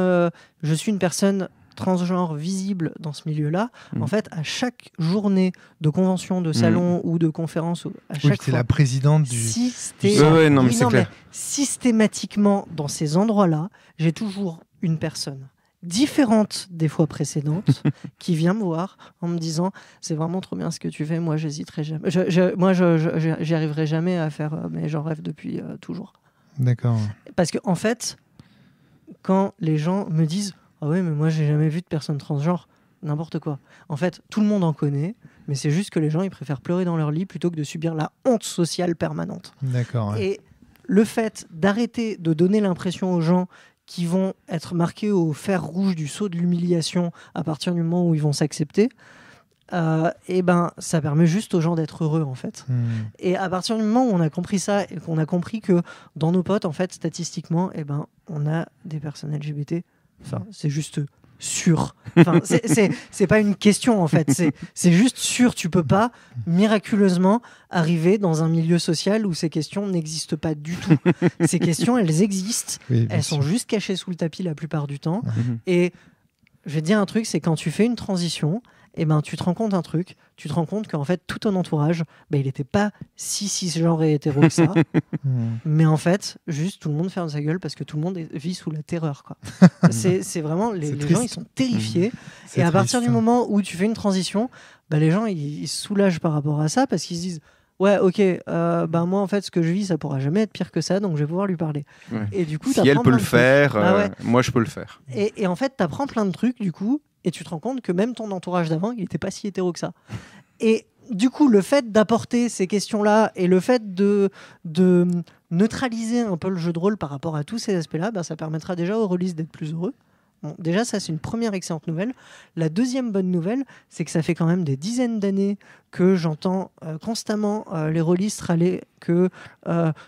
je suis une personne transgenre visible dans ce milieu-là, en fait, à chaque journée de convention, de salon ou de conférence, à chaque fois, c'est la présidente du... systématiquement, dans ces endroits-là, j'ai toujours une personne différente des fois précédentes qui vient me voir en me disant « C'est vraiment trop bien ce que tu fais, moi, j'hésiterai jamais. Moi, j'y arriverai jamais à faire, mais j'en rêve depuis toujours. » D'accord. Parce que, en fait, quand les gens me disent... Ah oui, mais moi, j'ai jamais vu de personne transgenre. N'importe quoi. En fait, tout le monde en connaît, mais c'est juste que les gens, ils préfèrent pleurer dans leur lit plutôt que de subir la honte sociale permanente. D'accord. Ouais. Et le fait d'arrêter de donner l'impression aux gens qui vont être marqués au fer rouge du sceau de l'humiliation à partir du moment où ils vont s'accepter, ça permet juste aux gens d'être heureux, en fait. Et à partir du moment où on a compris ça et qu'on a compris que dans nos potes, en fait, statistiquement, on a des personnes LGBT. Enfin, c'est juste sûr. Enfin, c'est pas une question en fait. C'est juste sûr. Tu peux pas miraculeusement arriver dans un milieu social où ces questions n'existent pas du tout. Ces questions, elles existent. Oui, elles sont juste cachées sous le tapis la plupart du temps. Et je vais te dire un truc, c'est quand tu fais une transition, tu te rends compte d'un truc. Tu te rends compte qu'en fait, tout ton entourage, il n'était pas si cisgenre et hétéro que ça. Mais en fait, juste tout le monde ferme sa gueule parce que tout le monde vit sous la terreur, quoi. C'est vraiment, les gens, ils sont terrifiés. Et à partir du moment où tu fais une transition, les gens, ils se soulagent par rapport à ça parce qu'ils se disent « Ouais, ok, moi, en fait, ce que je vis, ça ne pourra jamais être pire que ça, donc je vais pouvoir lui parler. Ouais. » Et du coup, si elle peut le faire, moi, je peux le faire. Et en fait, tu apprends plein de trucs, du coup. Et tu te rends compte que même ton entourage d'avant, il n'était pas si hétéro que ça. Et du coup, le fait d'apporter ces questions-là et le fait de neutraliser un peu le jeu de rôle par rapport à tous ces aspects-là, ça permettra déjà aux releases d'être plus heureux. Bon, déjà, ça, c'est une première excellente nouvelle. La deuxième bonne nouvelle, c'est que ça fait quand même des dizaines d'années que j'entends constamment les rôlistes râler que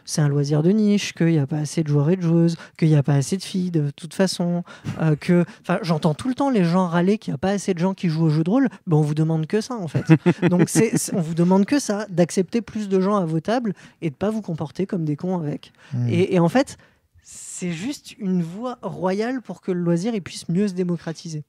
c'est un loisir de niche, qu'il n'y a pas assez de joueurs et de joueuses, qu'il n'y a pas assez de filles de toute façon. J'entends tout le temps les gens râler qu'il n'y a pas assez de gens qui jouent aux jeux de rôle. Ben, on vous demande que ça, en fait. Donc, on vous demande que ça, d'accepter plus de gens à vos tables et de ne pas vous comporter comme des cons avec. Mmh. Et en fait... c'est juste une voie royale pour que le loisir il puisse mieux se démocratiser.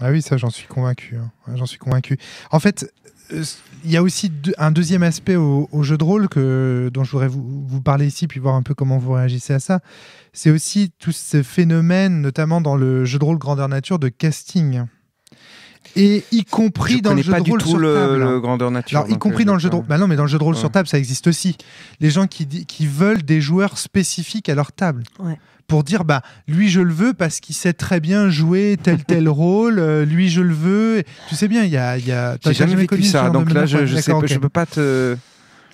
Ah oui, ça, j'en suis convaincu. J'en suis convaincu. En fait, il y a aussi un deuxième aspect au jeu de rôle dont je voudrais vous parler ici, puis voir un peu comment vous réagissez à ça. C'est aussi tout ce phénomène, notamment dans le jeu de rôle grandeur nature, de casting. Et y compris dans le jeu de rôle sur table. Le grandeur nature. Alors, y compris dans le jeu de rôle. Bah non, mais dans le jeu de rôle sur table, ça existe aussi. Les gens qui veulent des joueurs spécifiques à leur table. Ouais. Pour dire, bah, lui, je le veux parce qu'il sait très bien jouer tel rôle. Lui, je le veux. Tu sais bien, il y a... J'ai jamais connu ça. Donc là, je peux pas te...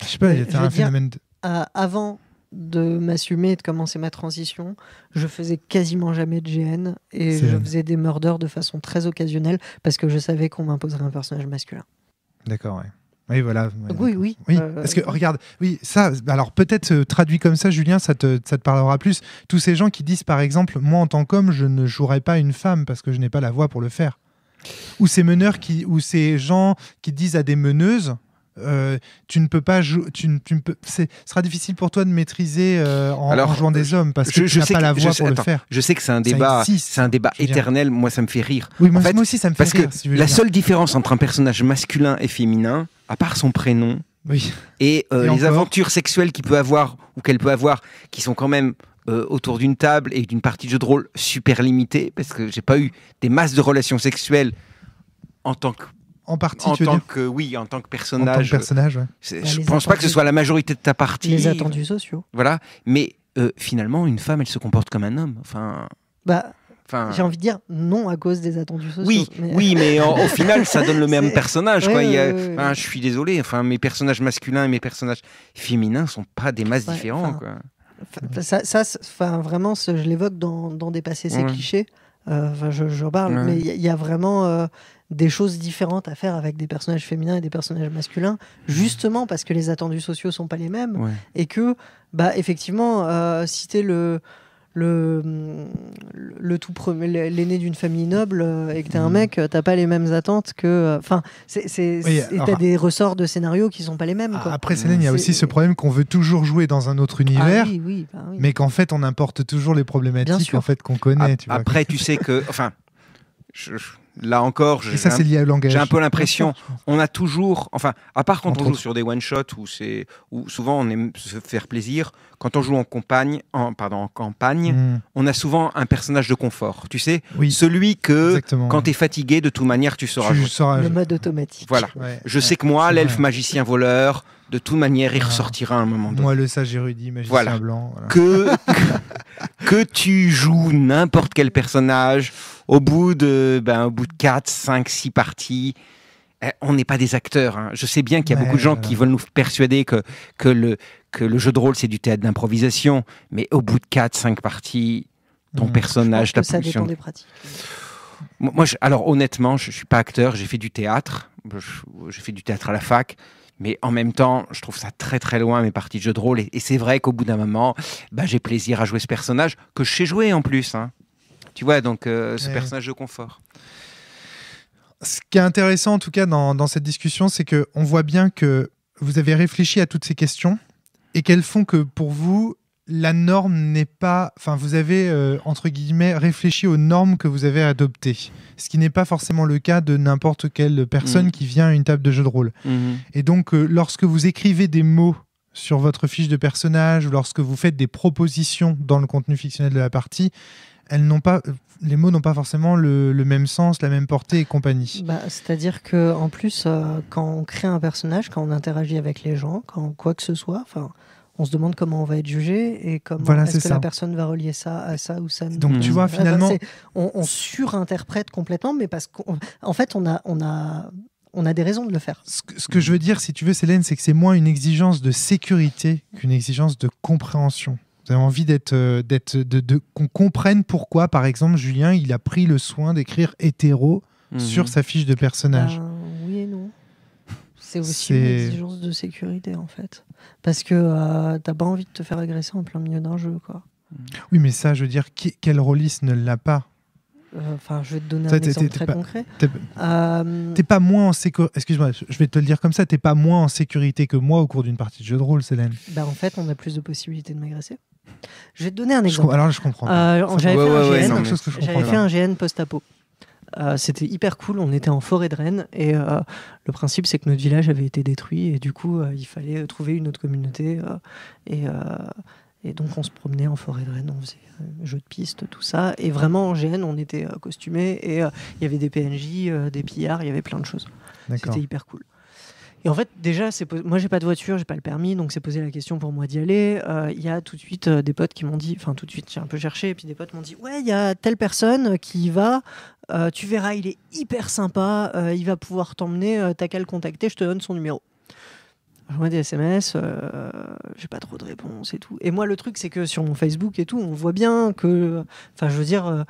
Je sais pas, il y a un phénomène... Avant... de m'assumer et de commencer ma transition, je faisais quasiment jamais de GN et je faisais des murders de façon très occasionnelle parce que je savais qu'on m'imposerait un personnage masculin. D'accord, ouais. Oui, voilà. Ouais, oui. Parce que regarde, oui, ça, alors peut-être traduit comme ça, Julien, ça te parlera plus. Tous ces gens qui disent par exemple, moi en tant qu'homme, je ne jouerai pas une femme parce que je n'ai pas la voix pour le faire. Ou ces meneurs ou ces gens qui disent à des meneuses. Tu ne peux pas jouer. Ce sera difficile pour toi de maîtriser en jouant des hommes parce que tu n'as pas la voix pour le faire. Je sais que c'est un débat, éternel. Moi, ça me fait rire. Oui, moi aussi, ça me fait rire. Parce que la seule différence entre un personnage masculin et féminin, à part son prénom, oui. et les aventures sexuelles qu'il peut avoir ou qu'elle peut avoir, qui sont quand même autour d'une table et d'une partie de jeu de rôle super limitée, parce que j'ai pas eu des masses de relations sexuelles en tant que. En tant que personnage. En tant que personnage, ouais. Je ne pense pas que ce soit la majorité de ta partie. Les attendus sociaux. Voilà. Mais finalement, une femme, elle se comporte comme un homme. Enfin, j'ai envie de dire non à cause des attendus sociaux. Oui, mais au final, ça donne le même personnage. Ouais, quoi. Je suis désolé. Enfin, mes personnages masculins et mes personnages féminins ne sont pas des masses différents. Quoi. Ça, vraiment, je l'évoque dans Dépasser ses clichés. Je reparle, mais il y a vraiment des choses différentes à faire avec des personnages féminins et des personnages masculins, justement parce que les attendus sociaux sont pas les mêmes et que, bah, effectivement, citer le tout premier, l'aîné d'une famille noble et que t'es un mec, t'as pas les mêmes attentes que, enfin, t'as des ressorts de scénarios qui sont pas les mêmes. Quoi. Après, Sélène, il y a aussi ce problème qu'on veut toujours jouer dans un autre univers, mais qu'en fait, on importe toujours les problématiques en fait qu'on connaît. Après, tu sais que, enfin, là encore, j'ai un peu l'impression, on a toujours, enfin, à part quand on joue sur des one-shots où souvent on aime se faire plaisir, quand on joue en campagne, on a souvent un personnage de confort, tu sais, celui que quand t'es fatigué, de toute manière, tu sauras jouer. Le mode automatique. Voilà. Ouais, je sais que moi, l'elfe magicien voleur, de toute manière, il ressortira à un moment donné. Moi, le sage érudit, magicien blanc. Voilà. Que tu joues n'importe quel personnage, au bout de 4, 5, 6 parties, on n'est pas des acteurs. Hein. Je sais bien qu'il y a beaucoup de gens qui veulent nous persuader que le jeu de rôle, c'est du théâtre d'improvisation. Mais au bout de 4, 5 parties, ton personnage, ta position... Ça dépend des pratiques. Moi, honnêtement, je ne suis pas acteur. J'ai fait du théâtre. J'ai fait du théâtre à la fac. Mais en même temps, je trouve ça très très loin, mes parties de jeux de rôle. Et c'est vrai qu'au bout d'un moment, bah, j'ai plaisir à jouer ce personnage que je sais jouer en plus. Hein. Tu vois, donc ce personnage de confort. Ce qui est intéressant en tout cas dans cette discussion, c'est qu'on voit bien que vous avez réfléchi à toutes ces questions et qu'elles font que pour vous, la norme n'est pas... Enfin, vous avez, entre guillemets, réfléchi aux normes que vous avez adoptées. Ce qui n'est pas forcément le cas de n'importe quelle personne qui vient à une table de jeu de rôle. Et donc, lorsque vous écrivez des mots sur votre fiche de personnage, lorsque vous faites des propositions dans le contenu fictionnel de la partie, les mots n'ont pas forcément le même sens, la même portée et compagnie. Bah, c'est-à-dire qu'en plus, quand on crée un personnage, quand on interagit avec les gens, quand quoi que ce soit... on se demande comment on va être jugé et comment est-ce que la personne va relier ça à ça ou ça. Donc tu vois finalement... on surinterprète complètement, mais parce qu'en fait on a des raisons de le faire. Ce que je veux dire, si tu veux Sélène, c'est que c'est moins une exigence de sécurité qu'une exigence de compréhension. Vous avez envie qu'on comprenne pourquoi, par exemple, Julien, il a pris le soin d'écrire hétéro sur sa fiche de personnage. Oui et non. C'est aussi une exigence de sécurité, en fait. Parce que t'as pas envie de te faire agresser en plein milieu d'un jeu, quoi. Oui, mais ça, je veux dire, quel rôliste ne l'a pas? Enfin, je vais te donner un exemple très concret. T'es pas moins en sécurité. Excuse-moi, je vais te le dire comme ça. T'es pas moins en sécurité que moi au cours d'une partie de jeu de rôle, Sélène. Bah, en fait, on a plus de possibilités de m'agresser. Je vais te donner un exemple. Alors, je comprends. J'avais fait un GN post-apo. C'était hyper cool. On était en forêt de Rennes et le principe, c'est que notre village avait été détruit et du coup, il fallait trouver une autre communauté Et donc on se promenait en forêt de Rennes, on faisait jeu de piste, tout ça. Et vraiment en GN, on était costumés et il y avait des PNJ, des pillards, il y avait plein de choses. C'était hyper cool. Et en fait, déjà, moi j'ai pas de voiture, j'ai pas le permis, donc c'est posé la question pour moi d'y aller. Il y a tout de suite des potes qui m'ont dit, enfin tout de suite, j'ai un peu cherché, et puis des potes m'ont dit « Ouais, il y a telle personne qui y va, tu verras, il est hyper sympa, il va pouvoir t'emmener, t'as qu'à le contacter, je te donne son numéro. » J'envoie des SMS, j'ai pas trop de réponses et tout. Et moi, le truc, c'est que sur mon Facebook et tout, on voit bien que... Enfin, je veux dire,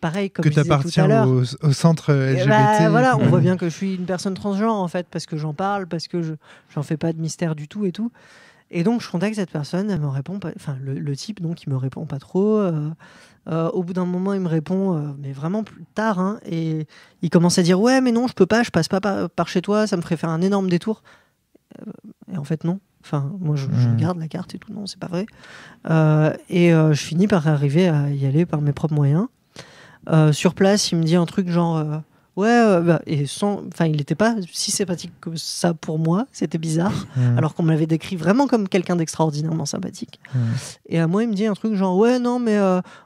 pareil, comme je disais tout à l'heure... Que t'appartiens au centre LGBT. Bah, voilà, on voit bien que je suis une personne transgenre, en fait, parce que j'en parle, parce que j'en fais pas de mystère du tout et tout. Et donc, je contacte cette personne, elle me répond pas... Enfin, le type, donc, il me répond pas trop. Au bout d'un moment, il me répond, mais vraiment plus tard, hein, et il commence à dire « Ouais, mais non, je peux pas, je passe pas par chez toi, ça me ferait faire un énorme détour. » Et en fait non, enfin moi je regarde la carte et tout, non c'est pas vrai, je finis par arriver à y aller par mes propres moyens. Sur place il me dit un truc genre il n'était pas si sympathique que ça pour moi, c'était bizarre, alors qu'on me l'avait décrit vraiment comme quelqu'un d'extraordinairement sympathique. Et à moi il me dit un truc genre ouais non mais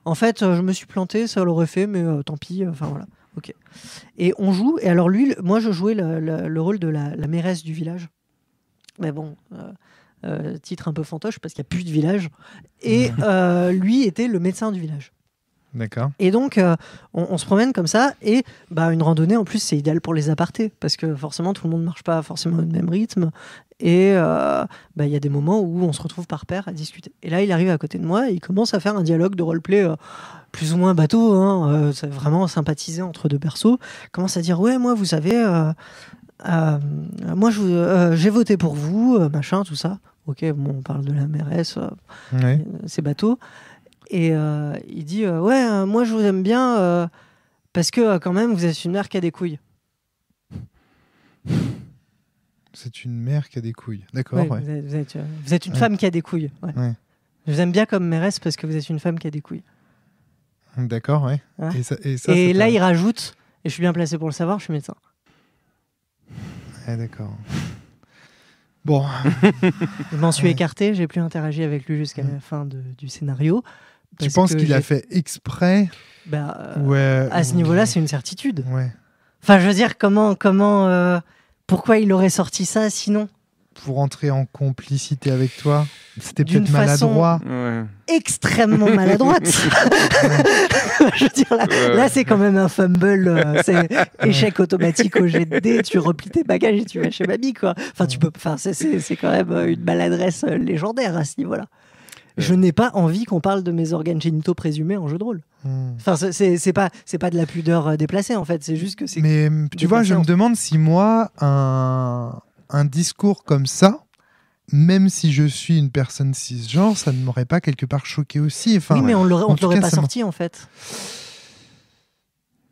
en fait je me suis planté, ça l'aurait fait mais tant pis, enfin voilà. Okay. Et on joue, et alors lui, moi je jouais le rôle de la mairesse du village, mais bon, titre un peu fantoche parce qu'il n'y a plus de village, et lui était le médecin du village. D'accord. Et donc on se promène comme ça, et bah, une randonnée en plus c'est idéal pour les apartés parce que forcément tout le monde ne marche pas forcément au même rythme, et bah, y a des moments où on se retrouve par paire à discuter. Et là il arrive à côté de moi et il commence à faire un dialogue de roleplay plus ou moins bateau, hein, vraiment sympathisé entre deux persos. Il commence à dire ouais moi vous savez moi j'ai voté pour vous, machin tout ça. Ok, bon on parle de la mairesse, c'est bateau. Et il dit ouais moi je vous aime bien parce que quand même vous êtes une mère qui a des couilles. C'est une mère qui a des couilles, d'accord. Ouais, ouais. Vous êtes une femme qui a des couilles. Ouais. Ouais. Je vous aime bien comme mairesse parce que vous êtes une femme qui a des couilles. D'accord, ouais. Ouais. Et là il rajoute, et je suis bien placé pour le savoir, je suis médecin. Ouais, d'accord. Bon, je m'en suis écarté, j'ai plus interagi avec lui jusqu'à la fin du scénario. Tu penses qu'il a fait exprès? À ce niveau-là, c'est une certitude. Ouais. Enfin, je veux dire, pourquoi il aurait sorti ça sinon? Pour entrer en complicité avec toi, c'était peut-être maladroit. Extrêmement maladroite. Je veux dire, là c'est quand même un fumble, c'est échec automatique au jet de dés, tu replies tes bagages et tu vas chez mamie, quoi. Enfin, c'est quand même une maladresse légendaire à ce niveau-là. Je n'ai pas envie qu'on parle de mes organes génitaux présumés en jeu de rôle. Enfin, c'est pas de la pudeur déplacée en fait, c'est juste que c'est. Mais tu vois, je me demande si moi un discours comme ça, même si je suis une personne cisgenre, ça ne m'aurait pas quelque part choqué aussi. Enfin, oui, mais on ne l'aurait pas sorti, en fait.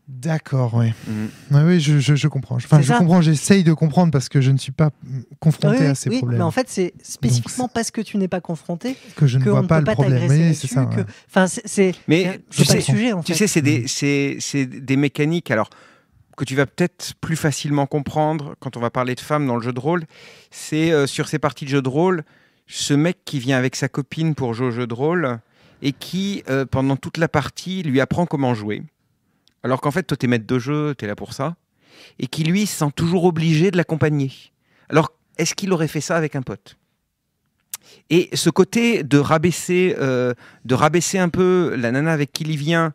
D'accord, oui. Oui, je comprends. Enfin, j'essaye de comprendre parce que je ne suis pas confronté à ces problèmes. Mais en fait, c'est spécifiquement parce que tu n'es pas confronté que je ne vois pas le problème. Mais c'est ça. Mais tu sais, c'est des mécaniques. Alors, que tu vas peut-être plus facilement comprendre quand on va parler de femmes dans le jeu de rôle, c'est sur ces parties de jeu de rôle, ce mec qui vient avec sa copine pour jouer au jeu de rôle et qui, pendant toute la partie, lui apprend comment jouer. Alors qu'en fait, toi, t'es maître de jeu, t'es là pour ça. Et qui, lui, se sent toujours obligé de l'accompagner. Alors, est-ce qu'il aurait fait ça avec un pote ? Et ce côté de rabaisser un peu la nana avec qui il vient,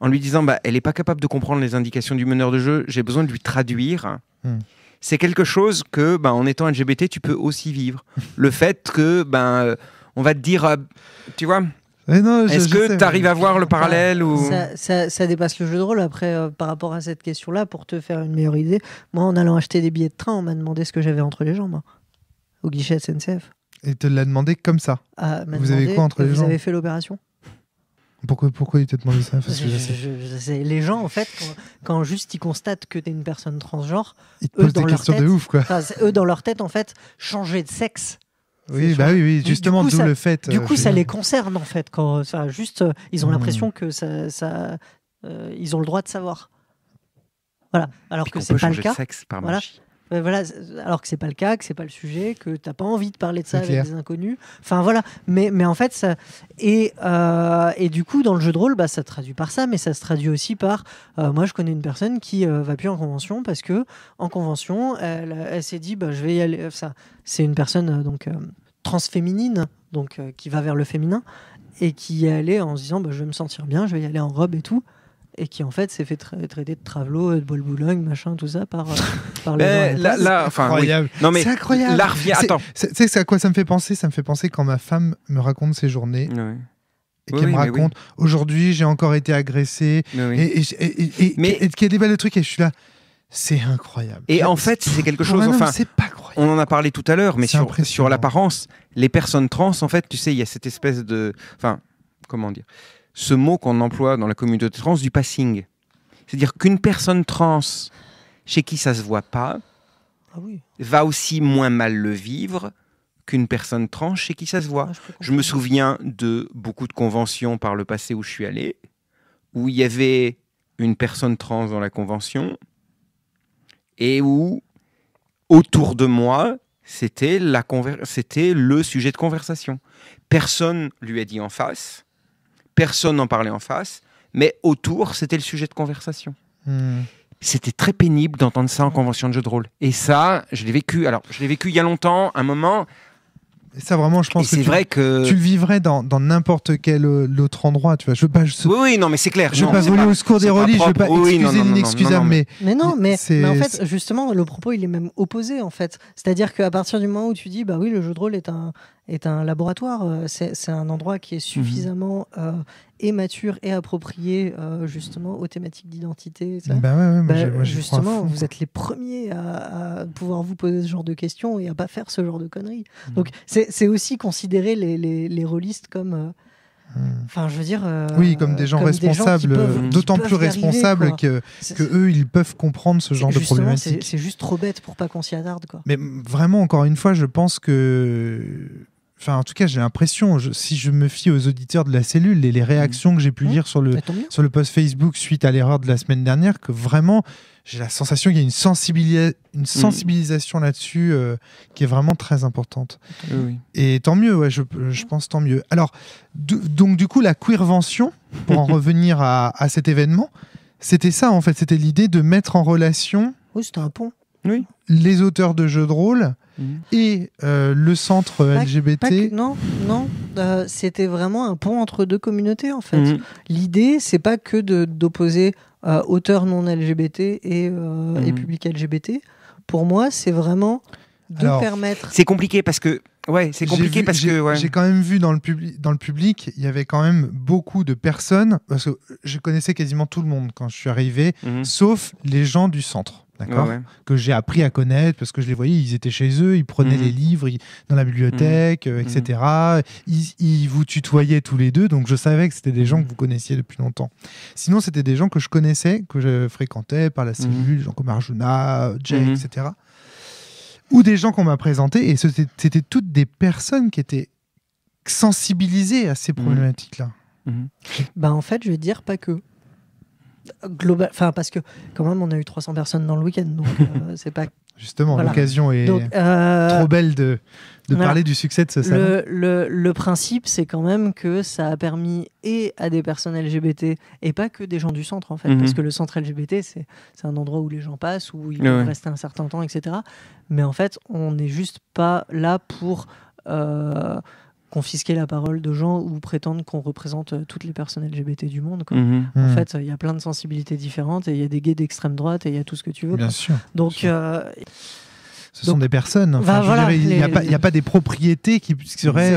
en lui disant « elle n'est pas capable de comprendre les indications du meneur de jeu, j'ai besoin de lui traduire », c'est quelque chose que, en étant LGBT, tu peux aussi vivre. Le fait que on va te dire, tu vois. Non, est-ce que tu arrives à voir le parallèle ou... ça dépasse le jeu de rôle. Après, par rapport à cette question-là, pour te faire une meilleure idée, moi, en allant acheter des billets de train, on m'a demandé ce que j'avais entre les jambes, hein, au guichet SNCF. Et te l'a demandé comme ça. Vous avez quoi entre les jambes ? Vous avez fait l'opération ? Pourquoi il t'a demandé ça? Parce que les gens, en fait, quand juste ils constatent que t'es une personne transgenre, ils te posent des questions de ouf, quoi. Eux, dans leur tête, en fait, changer de sexe. Oui, bah oui, justement, d'où le fait. Du coup, ça les concerne, en fait. Quand, juste, ils ont l'impression que ils ont le droit de savoir. Voilà. Alors que c'est pas le cas. Sexe par magie. Voilà, alors que c'est pas le cas, que c'est pas le sujet, que t'as pas envie de parler de ça avec des inconnus. Enfin voilà, mais en fait ça et du coup dans le jeu de rôle, bah ça se traduit par ça, mais ça se traduit aussi par moi je connais une personne qui va plus en convention parce que en convention elle s'est dit bah je vais y aller. Ça c'est une personne donc transféminine, donc qui va vers le féminin et qui est allée en se disant bah je vais me sentir bien, je vais y aller en robe et tout. Et qui en fait s'est fait traiter de travelot, de bol boulogne, machin, tout ça par les gens. Enfin, incroyable. Oui. Non mais c'est incroyable. Attends, tu sais à quoi ça me fait penser? Ça me fait penser quand ma femme me raconte ses journées. Oui. Et qu'elle me raconte aujourd'hui j'ai encore été agressée. Oui. Et qu'elle déballe le truc et je suis là. C'est incroyable. Et en fait, c'est quelque chose. Non, enfin, c'est pas croyable. On en a parlé tout à l'heure, mais sur l'apparence, les personnes trans, en fait, tu sais, il y a cette espèce de, enfin, comment dire. Ce mot qu'on emploie dans la communauté trans du passing. C'est-à-dire qu'une personne trans chez qui ça ne se voit pas va aussi moins mal le vivre qu'une personne trans chez qui ça se voit. Je me souviens de beaucoup de conventions par le passé où je suis allé, où il y avait une personne trans dans la convention et où, autour de moi, c'était le sujet de conversation. Personne ne lui a dit en face. Personne n'en parlait en face, mais autour, c'était le sujet de conversation. Mmh. C'était très pénible d'entendre ça en convention de jeu de rôle. Et ça, je l'ai vécu. Alors, je l'ai vécu il y a longtemps, un moment. Et ça, vraiment, je pense que tu vivrais dans n'importe quel autre endroit. Tu vois. Je veux pas, oui, non, mais c'est clair. Je ne veux pas voler au secours des religions, je ne veux pas excuser l'inexcusable. Mais non, mais en fait, justement, le propos, il est même opposé, en fait. C'est-à-dire qu'à partir du moment où tu dis, bah oui, le jeu de rôle est un laboratoire, c'est un endroit qui est suffisamment et mature et approprié justement aux thématiques d'identité. Moi, justement, vous êtes les premiers à pouvoir vous poser ce genre de questions et à pas faire ce genre de conneries. Mmh. Donc c'est aussi considérer les rôlistes comme... Enfin, je veux dire. Oui, comme des gens responsables, d'autant plus responsables que eux, ils peuvent comprendre ce genre de problématique. C'est juste trop bête pour pas qu'on s'y attarde, quoi. Mais vraiment, encore une fois, je pense que. Enfin, en tout cas, j'ai l'impression, si je me fie aux auditeurs de la cellule et les réactions que j'ai pu lire sur le post Facebook suite à l'erreur de la semaine dernière, que vraiment, j'ai la sensation qu'il y a une sensibilisation là-dessus qui est vraiment très importante. Et tant mieux, ouais, je pense tant mieux. Alors, donc du coup, la Queervention, pour en revenir à cet événement, c'était ça en fait, c'était l'idée de mettre en relation... Oui, c'était un pont. Oui. Les auteurs de jeux de rôle et le centre LGBT. Non, c'était vraiment un pont entre deux communautés en fait. L'idée, c'est pas que d'opposer auteurs non LGBT et public LGBT. Pour moi, c'est vraiment de permettre. C'est compliqué parce que j'ai quand même vu dans le public, il y avait quand même beaucoup de personnes parce que je connaissais quasiment tout le monde quand je suis arrivé, sauf les gens du centre. D'accord, que j'ai appris à connaître parce que je les voyais, ils étaient chez eux, ils prenaient les livres dans la bibliothèque, etc. Ils vous tutoyaient tous les deux, donc je savais que c'était des gens que vous connaissiez depuis longtemps. Sinon, c'était des gens que je connaissais, que je fréquentais par la cellule, gens comme Arjuna, Jay, etc. Ou des gens qu'on m'a présentés, et c'était toutes des personnes qui étaient sensibilisées à ces problématiques-là. Bah, en fait, je vais dire pas que. Global, enfin parce que quand même on a eu 300 personnes dans le week-end, donc c'est pas justement l'occasion est donc, trop belle de parler du succès de ce salon. Le principe, c'est quand même que ça a permis et à des personnes LGBT et pas que des gens du centre en fait, parce que le centre LGBT c'est un endroit où les gens passent, où ils restent un certain temps, etc. Mais en fait, on n'est juste pas là pour confisquer la parole de gens ou prétendre qu'on représente toutes les personnes LGBT du monde, quoi. En fait, il y a plein de sensibilités différentes et il y a des gays d'extrême droite et il y a tout ce que tu veux. Bien sûr. Donc, Ce sont des personnes. Enfin, voilà, il n'y a pas des propriétés qui seraient...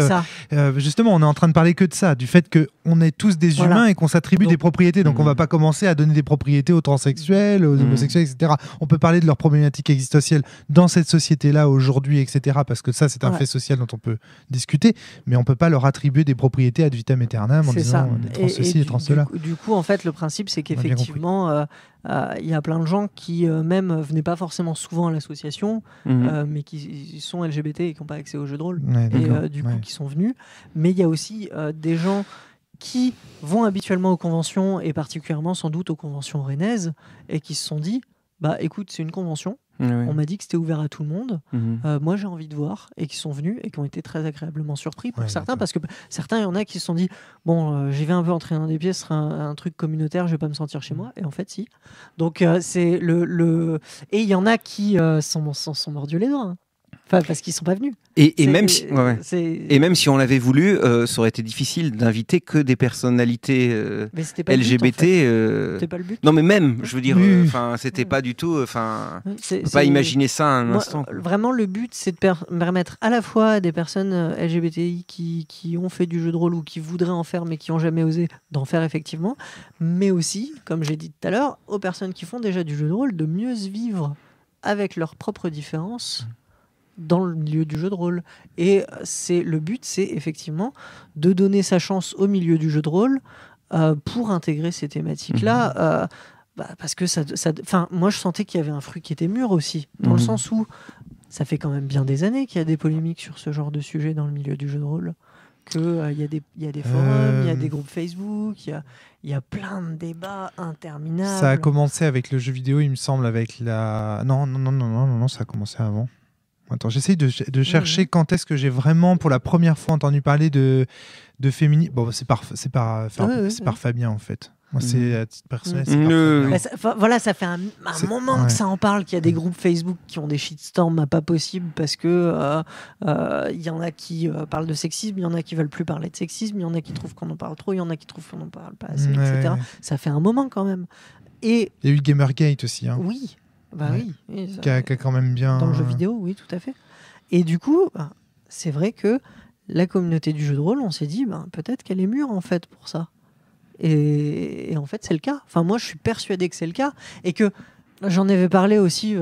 justement, on est en train de parler que de ça, du fait qu'on est tous des humains et qu'on s'attribue des propriétés. Donc on ne va pas commencer à donner des propriétés aux transsexuels, aux homosexuels, etc. On peut parler de leurs problématiques existentielles dans cette société-là, aujourd'hui, etc. Parce que ça, c'est un fait social dont on peut discuter. Mais on ne peut pas leur attribuer des propriétés ad vitam aeternam en disant les trans ceci, les trans cela. Du coup, en fait, le principe, c'est qu'effectivement... y a plein de gens qui même venaient pas forcément souvent à l'association mais qui sont LGBT et qui n'ont pas accès aux jeux de rôle et du coup qui sont venus, mais il y a aussi des gens qui vont habituellement aux conventions et particulièrement sans doute aux conventions rennaises et qui se sont dit bah écoute c'est une convention, on m'a dit que c'était ouvert à tout le monde, moi j'ai envie de voir, et qui sont venus et qui ont été très agréablement surpris pour certains, parce que certains, il y en a qui se sont dit bon j'y vais un peu en traînant des pieds, ce sera un truc communautaire, je vais pas me sentir chez moi, et en fait si, donc c'est le... et il y en a qui sont mordus les doigts Enfin, parce qu'ils ne sont pas venus. Et même si on l'avait voulu, ça aurait été difficile d'inviter que des personnalités LGBT. En fait. C'était pas le but. Non, mais même, je veux dire, c'était pas du tout. On peut pas imaginer ça un instant. Vraiment, le but, c'est de permettre à la fois à des personnes LGBTI qui ont fait du jeu de rôle ou qui voudraient en faire mais qui n'ont jamais osé d'en faire effectivement, mais aussi, comme j'ai dit tout à l'heure, aux personnes qui font déjà du jeu de rôle de mieux se vivre avec leurs propres différences. Dans le milieu du jeu de rôle. Et le but, c'est effectivement de donner sa chance au milieu du jeu de rôle pour intégrer ces thématiques-là. Parce que moi, je sentais qu'il y avait un fruit qui était mûr aussi, dans le sens où ça fait quand même bien des années qu'il y a des polémiques sur ce genre de sujet dans le milieu du jeu de rôle. Qu'il y a des forums, il y a des groupes Facebook, il y a plein de débats interminables. Ça a commencé avec le jeu vidéo, il me semble, avec la... Non, ça a commencé avant. Attends, j'essaye de chercher quand est-ce que j'ai vraiment, pour la première fois, entendu parler de féminisme. Bon, c'est par Fabien, en fait. Moi, c'est à titre personnel. Ça fait un moment que ça en parle, qu'il y a des groupes Facebook qui ont des shitstorms pas possibles parce que y en a qui parlent de sexisme, il y en a qui veulent plus parler de sexisme, il y en a qui trouvent qu'on en parle trop, il y en a qui trouvent qu'on n'en parle pas assez, etc. Ça fait un moment, quand même. Et... Il y a eu le Gamergate aussi. Hein. Oui. Qui a quand même bien... Dans le jeu vidéo, oui, tout à fait. Et du coup, c'est vrai que la communauté du jeu de rôle, on s'est dit, peut-être qu'elle est mûre, en fait, pour ça. Et en fait, c'est le cas. Enfin, moi, je suis persuadé que c'est le cas. Et que j'en avais parlé aussi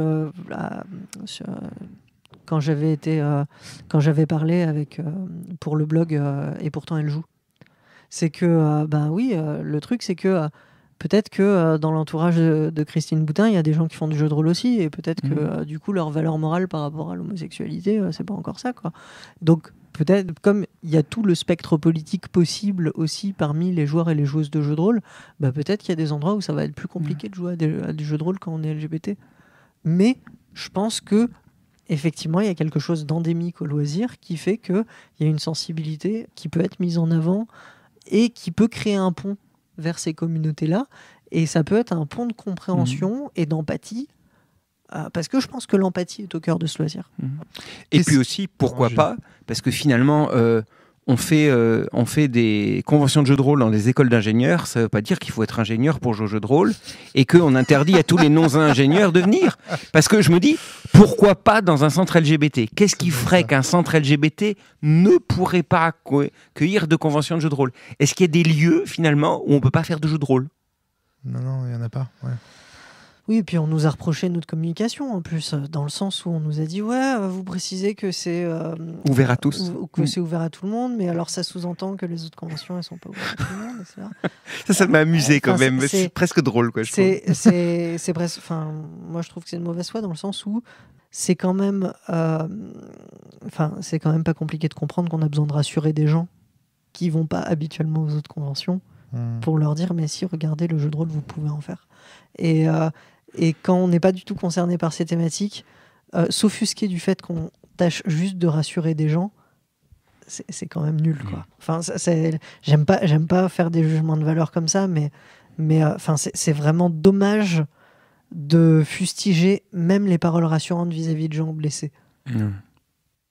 quand j'avais parlé pour le blog Et pourtant, elle joue. C'est que, le truc, c'est que... peut-être que dans l'entourage de Christine Boutin, il y a des gens qui font du jeu de rôle aussi, et peut-être que du coup leur valeur morale par rapport à l'homosexualité, c'est pas encore ça, quoi. Donc peut-être, comme il y a tout le spectre politique possible aussi parmi les joueurs et les joueuses de jeux de rôle, peut-être qu'il y a des endroits où ça va être plus compliqué de jouer à du jeu de rôle quand on est LGBT. Mais je pense que effectivement, il y a quelque chose d'endémique au loisir qui fait qu'il y a une sensibilité qui peut être mise en avant et qui peut créer un pont vers ces communautés-là, et ça peut être un pont de compréhension et d'empathie, parce que je pense que l'empathie est au cœur de ce loisir. Et puis aussi, pourquoi pas, parce que finalement, on fait des conventions de jeux de rôle dans les écoles d'ingénieurs, ça ne veut pas dire qu'il faut être ingénieur pour jouer au jeu de rôle, et qu'on interdit à tous les non-ingénieurs de venir. Parce que je me dis, pourquoi pas dans un centre LGBT? Qu'est-ce qui ferait qu'un centre LGBT ne pourrait pas accueillir de conventions de jeux de rôle? Est-ce qu'il y a des lieux, finalement, où on ne peut pas faire de jeux de rôle? Non, il n'y en a pas, Oui, et puis on nous a reproché notre communication, en plus, dans le sens où on nous a dit « Ouais, vous précisez que c'est... ouvert à tous. » Que c'est ouvert à tout le monde, mais alors ça sous-entend que les autres conventions, elles ne sont pas ouvertes à tout le monde, etc. Ça m'a amusé quand même. C'est presque drôle, quoi, je trouve. Moi, je trouve que c'est de mauvaise foi, dans le sens où c'est quand même... c'est quand même pas compliqué de comprendre qu'on a besoin de rassurer des gens qui ne vont pas habituellement aux autres conventions pour leur dire « Mais si, regardez, le jeu de rôle, vous pouvez en faire. » Et quand on n'est pas du tout concerné par ces thématiques, s'offusquer du fait qu'on tâche juste de rassurer des gens, c'est quand même nul, quoi. Enfin, j'aime pas faire des jugements de valeur comme ça, mais c'est vraiment dommage de fustiger même les paroles rassurantes vis-à-vis de gens blessés.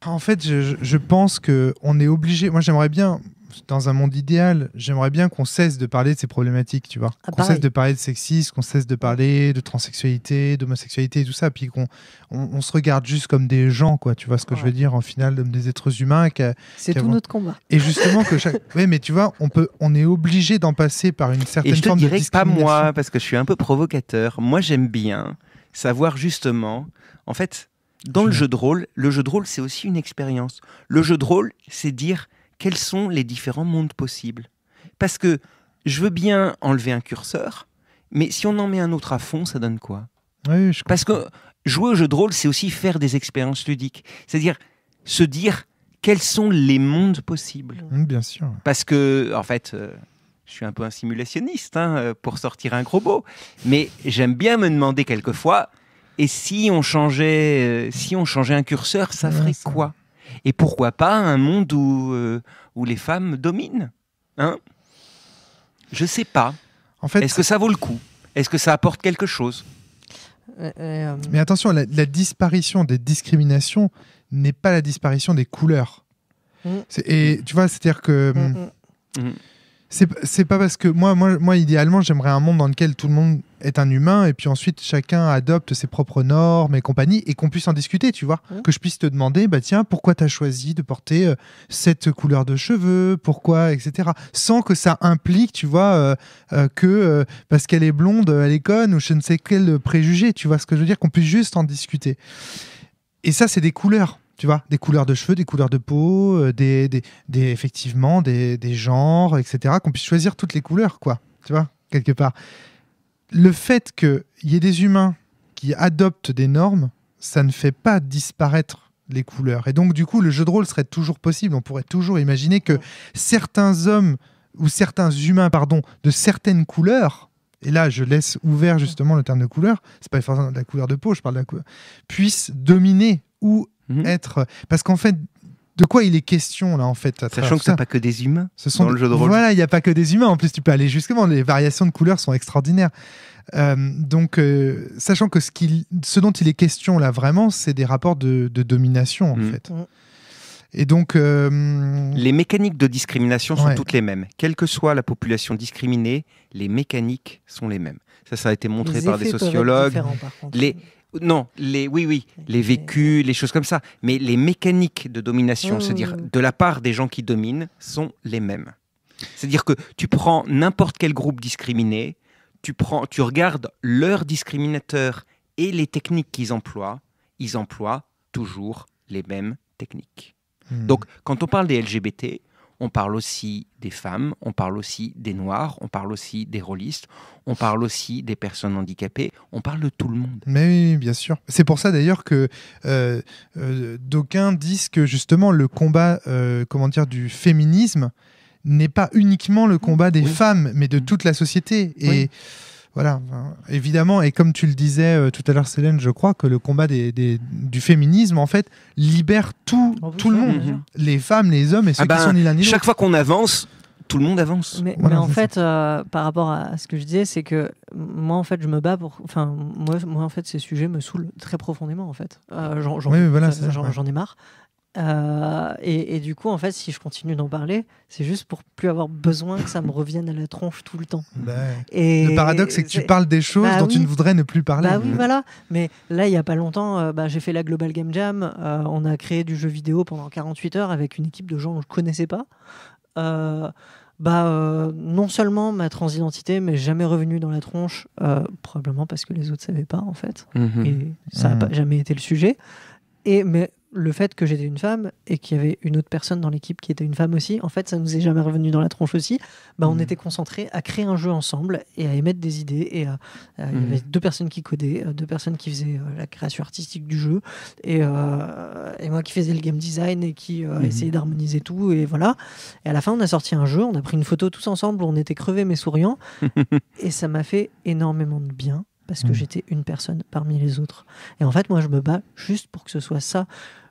En fait, je pense qu'on est obligé... Moi, j'aimerais bien... dans un monde idéal, j'aimerais bien qu'on cesse de parler de ces problématiques, tu vois. Ah, qu'on cesse de parler de sexisme, qu'on cesse de parler de transsexualité, d'homosexualité et tout ça, puis qu'on se regarde juste comme des gens, quoi. Tu vois ce que je veux dire, en final, des êtres humains. C'est tout notre combat. Et justement que chaque... Oui, mais tu vois, on est obligé d'en passer par une certaine forme de discrimination. Et je te dirais pas moi, parce que je suis un peu provocateur. Moi, j'aime bien savoir justement, en fait... Dans le jeu de rôle, c'est aussi une expérience. Le jeu de rôle, c'est dire quels sont les différents mondes possibles. Parce que je veux bien enlever un curseur, mais si on en met un autre à fond, ça donne quoi ? Oui, je comprends. Parce que jouer au jeu de rôle, c'est aussi faire des expériences ludiques. C'est-à-dire se dire quels sont les mondes possibles. Bien sûr. Parce que, en fait... Je suis un peu un simulationniste, hein, pour sortir un gros mot. Mais j'aime bien me demander quelquefois, et si on changeait, un curseur, ça ferait quoi ? Et pourquoi pas un monde où les femmes dominent, hein ? Je sais pas. En fait, est-ce que ça vaut le coup ? Est-ce que ça apporte quelque chose ? Mais attention, la disparition des discriminations n'est pas la disparition des couleurs. Et tu vois, c'est-à-dire que... C'est pas parce que moi idéalement j'aimerais un monde dans lequel tout le monde est un humain et puis ensuite chacun adopte ses propres normes et compagnie et qu'on puisse en discuter, tu vois, que je puisse te demander bah tiens pourquoi t'as choisi de porter cette couleur de cheveux, pourquoi, etc. Sans que ça implique, tu vois, que parce qu'elle est blonde, elle est conne ou je ne sais quel préjugé, tu vois ce que je veux dire, qu'on puisse juste en discuter. Et ça c'est des couleurs. Tu vois, des couleurs de cheveux, des couleurs de peau, effectivement, des genres, etc. Qu'on puisse choisir toutes les couleurs, quoi. Tu vois, quelque part. Le fait qu'il y ait des humains qui adoptent des normes, ça ne fait pas disparaître les couleurs. Et donc, du coup, le jeu de rôle serait toujours possible. On pourrait toujours imaginer que certains hommes ou certains humains, pardon, de certaines couleurs, et là, je laisse ouvert justement le terme de couleur, c'est pas forcément de la couleur de peau, je parle de la couleur, puissent dominer ou être, parce qu'en fait de quoi il est question là en fait, sachant que c'est pas que des humains dans le jeu de rôle, voilà, il n'y a pas que des humains, en plus tu peux aller justement, les variations de couleurs sont extraordinaires, donc sachant que ce dont il est question là vraiment c'est des rapports de domination en fait, et donc les mécaniques de discrimination sont toutes les mêmes, quelle que soit la population discriminée, les mécaniques sont les mêmes, ça a été montré par des sociologues, les vécus, les choses comme ça. Mais les mécaniques de domination, c'est-à-dire de la part des gens qui dominent, sont les mêmes. C'est-à-dire que tu prends n'importe quel groupe discriminé, tu regardes leurs discriminateurs et les techniques qu'ils emploient, ils emploient toujours les mêmes techniques. Donc, quand on parle des LGBT, on parle aussi des femmes, on parle aussi des noirs, on parle aussi des rôlistes, on parle aussi des personnes handicapées, on parle de tout le monde. Mais oui, bien sûr. C'est pour ça d'ailleurs que d'aucuns disent que justement le combat du féminisme n'est pas uniquement le combat des femmes, mais de toute la société. Et voilà, évidemment, et comme tu le disais tout à l'heure, Sélène, je crois que le combat du féminisme, en fait, libère tout le monde. Les femmes, les hommes et ceux qui sont ni l'un ni l'autre. Chaque fois qu'on avance, tout le monde avance. Mais, voilà, mais en fait, par rapport à ce que je disais, c'est que moi, en fait, je me bats pour... Enfin, moi, en fait, ces sujets me saoulent très profondément, en fait. J'en ai marre. Et du coup, en fait, si je continue d'en parler, c'est juste pour plus avoir besoin que ça me revienne à la tronche tout le temps. Et le paradoxe, c'est que tu parles des choses dont tu ne voudrais ne plus parler. Oui, voilà. Mais là, il n'y a pas longtemps, j'ai fait la Global Game Jam. On a créé du jeu vidéo pendant 48 heures avec une équipe de gens que je ne connaissais pas. Non seulement ma transidentité m'est jamais revenue dans la tronche, probablement parce que les autres ne savaient pas, en fait. Et ça n'a jamais été le sujet. Mais le fait que j'étais une femme et qu'il y avait une autre personne dans l'équipe qui était une femme aussi, en fait, ça nous est jamais revenu dans la tronche aussi. On était concentrés à créer un jeu ensemble et à émettre des idées. Et il y avait deux personnes qui codaient, deux personnes qui faisaient la création artistique du jeu et moi qui faisais le game design et qui essayais d'harmoniser tout. Et voilà. Et à la fin, on a sorti un jeu, on a pris une photo tous ensemble, on était crevés mais souriants. Et ça m'a fait énormément de bien. Parce que j'étais une personne parmi les autres. Et en fait, moi, je me bats juste pour que ce soit ça.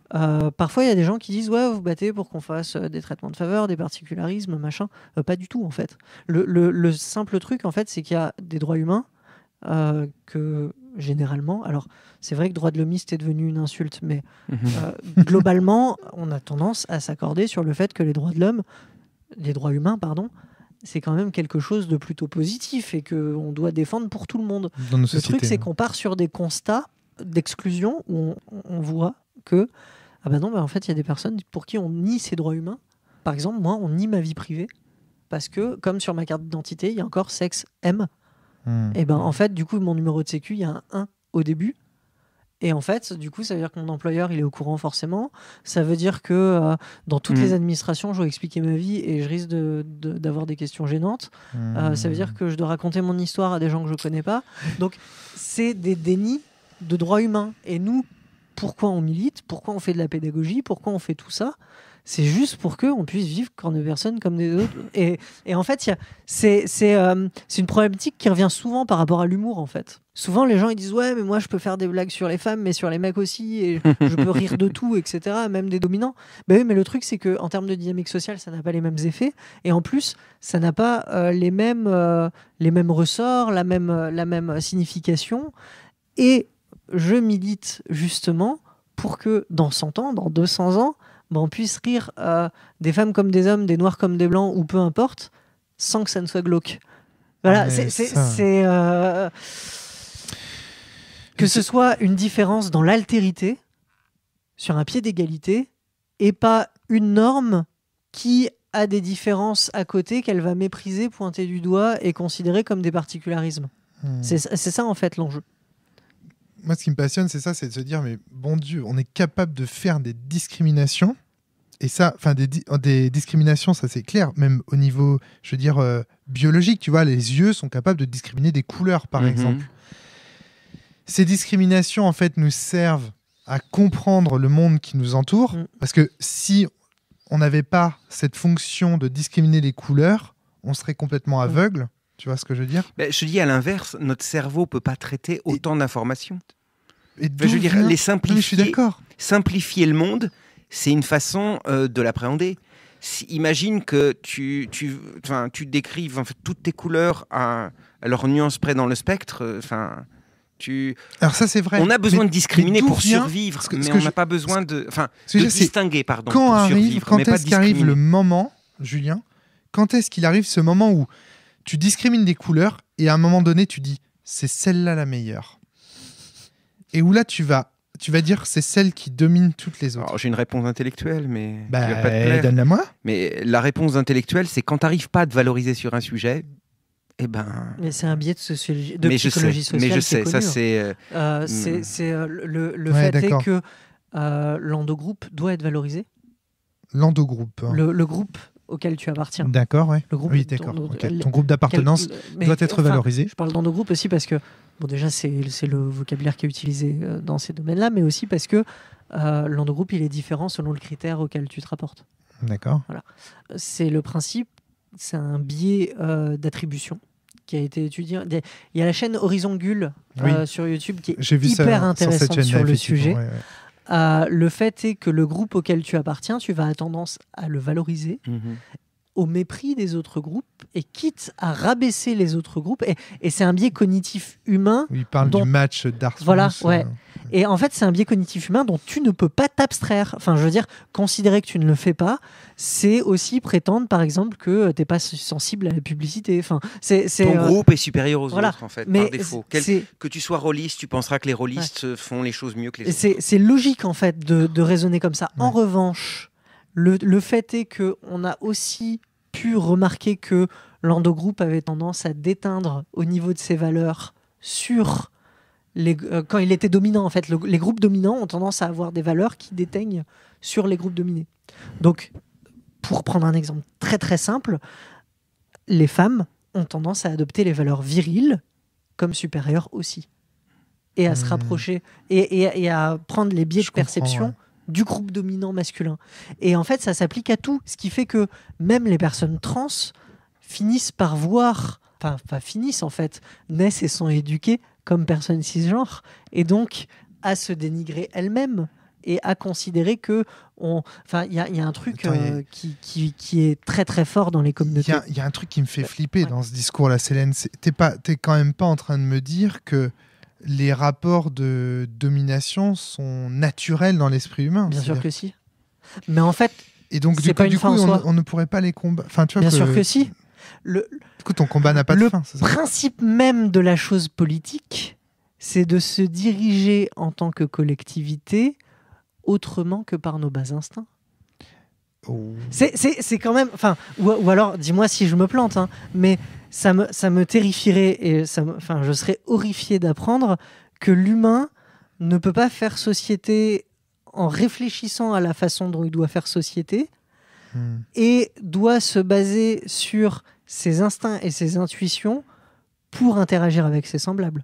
Parfois, il y a des gens qui disent « Ouais, vous battez pour qu'on fasse des traitements de faveur, des particularismes, machin. » Pas du tout, en fait. Le simple truc, en fait, c'est qu'il y a des droits humains que, généralement... Alors, c'est vrai que droit de l'homiste est devenu une insulte, mais globalement, on a tendance à s'accorder sur le fait que les droits de l'homme les droits humains, pardon, c'est quand même quelque chose de plutôt positif et qu'on doit défendre pour tout le monde. Dans nos sociétés, le truc, c'est qu'on part sur des constats d'exclusion où on voit que, ah ben non, ben en fait, il y a des personnes pour qui on nie ces droits humains. Par exemple, moi, on nie ma vie privée parce que, comme sur ma carte d'identité, il y a encore sexe M. Mmh. Et ben en fait, du coup, mon numéro de sécu, il y a un 1 au début. Et en fait, du coup, ça veut dire que mon employeur, il est au courant forcément. Ça veut dire que dans toutes les administrations, je dois expliquer ma vie et je risque d'avoir des questions gênantes. Ça veut dire que je dois raconter mon histoire à des gens que je ne connais pas. Donc, c'est des dénis de droits humains. Et nous, pourquoi on milite? Pourquoi on fait de la pédagogie? Pourquoi on fait tout ça? C'est juste pour qu'on puisse vivre comme des personnes comme des autres. Et en fait, c'est une problématique qui revient souvent par rapport à l'humour, en fait. Souvent, les gens ils disent « Ouais, mais moi, je peux faire des blagues sur les femmes, mais sur les mecs aussi, et je peux rire de tout, etc., même des dominants. » Ben oui, mais le truc, c'est qu'en termes de dynamique sociale, ça n'a pas les mêmes effets. Et en plus, ça n'a pas les mêmes ressorts, la même signification. Et je milite justement pour que dans 100 ans, dans 200 ans, bah on puisse rire des femmes comme des hommes, des noirs comme des blancs, ou peu importe, sans que ça ne soit glauque. Voilà, que ce soit une différence dans l'altérité, sur un pied d'égalité, et pas une norme qui a des différences à côté qu'elle va mépriser, pointer du doigt et considérer comme des particularismes. C'est ça en fait l'enjeu. Moi, ce qui me passionne, c'est ça, c'est de se dire, mais bon Dieu, on est capable de faire des discriminations, et ça, enfin, des discriminations, ça c'est clair, même au niveau, je veux dire, biologique, tu vois, les yeux sont capables de discriminer des couleurs, par exemple. Ces discriminations, en fait, nous servent à comprendre le monde qui nous entoure, parce que si on n'avait pas cette fonction de discriminer les couleurs, on serait complètement aveugle. Tu vois ce que je veux dire? Bah, je dis à l'inverse, notre cerveau ne peut pas traiter autant d'informations. Enfin, je veux dire, les simplifier, non, je suis d'accord. Simplifier le monde, c'est une façon de l'appréhender. Imagine que tu décrives en fait, toutes tes couleurs à leur nuance près dans le spectre. Alors ça, c'est vrai. On a besoin de discriminer pour survivre, mais on n'a pas besoin de distinguer. Pardon, quand est-ce qu'arrive le moment, Julien? Quand est-ce qu'il arrive ce moment où tu discrimines des couleurs et à un moment donné, tu dis « c'est celle-là la meilleure ». Et où là, tu vas dire que c'est celle qui domine toutes les autres. J'ai une réponse intellectuelle, mais... Bah, donne-la-moi. Mais la réponse intellectuelle, c'est quand tu n'arrives pas à te valoriser sur un sujet, eh ben... Mais c'est un biais de psychologie sociale. Mais je sais, ça c'est... Le fait est que l'endogroupe doit être valorisé. L'endogroupe. Hein. Le groupe auquel tu appartiens. D'accord, ouais. Oui, d'accord. Okay. Ton groupe d'appartenance doit être valorisé. Je parle d'endogroupe aussi parce que, bon, déjà, c'est le vocabulaire qui est utilisé dans ces domaines-là, mais aussi parce que l'endogroupe, il est différent selon le critère auquel tu te rapportes. D'accord. Voilà. C'est le principe, c'est un biais d'attribution qui a été étudié. Il y a la chaîne Horizon Gull sur YouTube qui est hyper intéressante sur le sujet. Ouais, ouais. Le fait est que le groupe auquel tu appartiens, tu vas avoir tendance à le valoriser au mépris des autres groupes et quitte à rabaisser les autres groupes. Et c'est un biais cognitif humain. Il parle du match d'Ars. Voilà, ouais. Et en fait, c'est un biais cognitif humain dont tu ne peux pas t'abstraire. Enfin, je veux dire, considérer que tu ne le fais pas, c'est aussi prétendre, par exemple, que tu n'es pas sensible à la publicité. Enfin, ton groupe est supérieur aux autres, en fait, mais par défaut. Que tu sois rôliste, tu penseras que les rôlistes font les choses mieux que les autres. C'est logique, en fait, de raisonner comme ça. En revanche, le fait est qu'on a aussi pu remarquer que l'endogroupe avait tendance à déteindre au niveau de ses valeurs sur... quand il était dominant, en fait. Les groupes dominants ont tendance à avoir des valeurs qui déteignent sur les groupes dominés. Donc, pour prendre un exemple très très simple, les femmes ont tendance à adopter les valeurs viriles comme supérieures aussi. Et à se rapprocher, et à prendre les biais de perception du groupe dominant masculin. Et en fait, ça s'applique à tout. Ce qui fait que même les personnes trans finissent par voir... Enfin, pas finissent, en fait. Naissent et sont éduquées comme personnes cisgenres. Et donc, à se dénigrer elles-mêmes et à considérer que... Enfin, il y a un truc qui est très, très fort dans les communautés. Il y a un truc qui me fait flipper dans ce discours-là, Sélène. T'es quand même pas en train de me dire que les rapports de domination sont naturels dans l'esprit humain. Bien sûr que si. Mais en fait, Et donc, du coup, on ne pourrait pas les combattre. Enfin, tu vois bien sûr que si. Du coup, ton combat n'a pas de fin. Le principe même de la chose politique, c'est de se diriger en tant que collectivité autrement que par nos bas instincts. Oh. C'est quand même... Enfin, ou alors, dis-moi si je me plante, hein, mais ça me terrifierait et je serais horrifié d'apprendre que l'humain ne peut pas faire société en réfléchissant à la façon dont il doit faire société et doit se baser sur ses instincts et ses intuitions pour interagir avec ses semblables.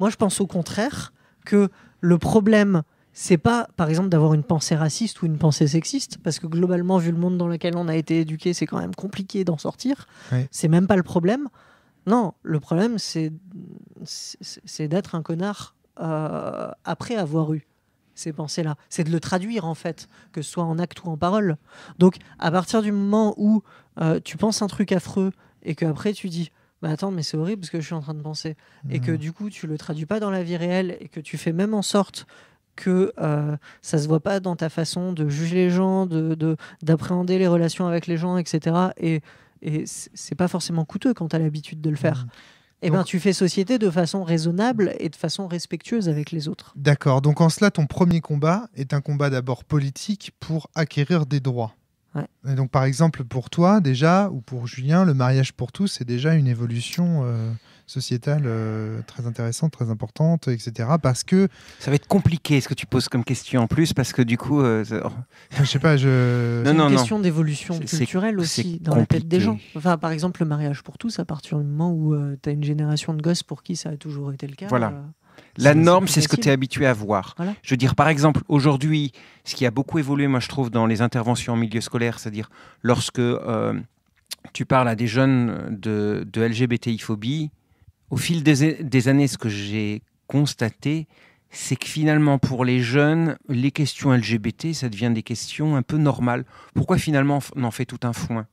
Moi, je pense au contraire que le problème, c'est pas, par exemple, d'avoir une pensée raciste ou une pensée sexiste, parce que globalement, vu le monde dans lequel on a été éduqué, c'est quand même compliqué d'en sortir. Oui. C'est même pas le problème. Non, le problème, c'est d'être un connard après avoir eu ces pensées-là. C'est de le traduire, en fait, que ce soit en acte ou en parole. Donc, à partir du moment où tu penses un truc affreux et qu'après, tu dis... Bah attends, mais c'est horrible ce que je suis en train de penser. Et que du coup, tu le traduis pas dans la vie réelle et que tu fais même en sorte que ça se voit pas dans ta façon de juger les gens, d'appréhender les relations avec les gens, etc. Et c'est pas forcément coûteux quand tu as l'habitude de le faire. Et donc, tu fais société de façon raisonnable et de façon respectueuse avec les autres. D'accord. Donc en cela, ton premier combat est un combat d'abord politique pour acquérir des droits. Ouais. Et donc, par exemple, pour toi, déjà, ou pour Julien, le mariage pour tous, c'est déjà une évolution sociétale très intéressante, très importante, etc. Parce que... Ça va être compliqué, ce que tu poses comme question en plus, parce que du coup... Je sais pas, c'est une question d'évolution culturelle aussi, dans la tête des gens. Enfin, par exemple, le mariage pour tous, à partir du moment où tu as une génération de gosses pour qui ça a toujours été le cas... Voilà. La norme, c'est ce que tu es habitué à voir. Voilà. Je veux dire, par exemple, aujourd'hui, ce qui a beaucoup évolué, moi, je trouve, dans les interventions en milieu scolaire, c'est-à-dire lorsque tu parles à des jeunes de LGBTI-phobie, au fil des années, ce que j'ai constaté, c'est que finalement, pour les jeunes, les questions LGBT, ça devient des questions un peu normales. Pourquoi finalement on en fait tout un foin ?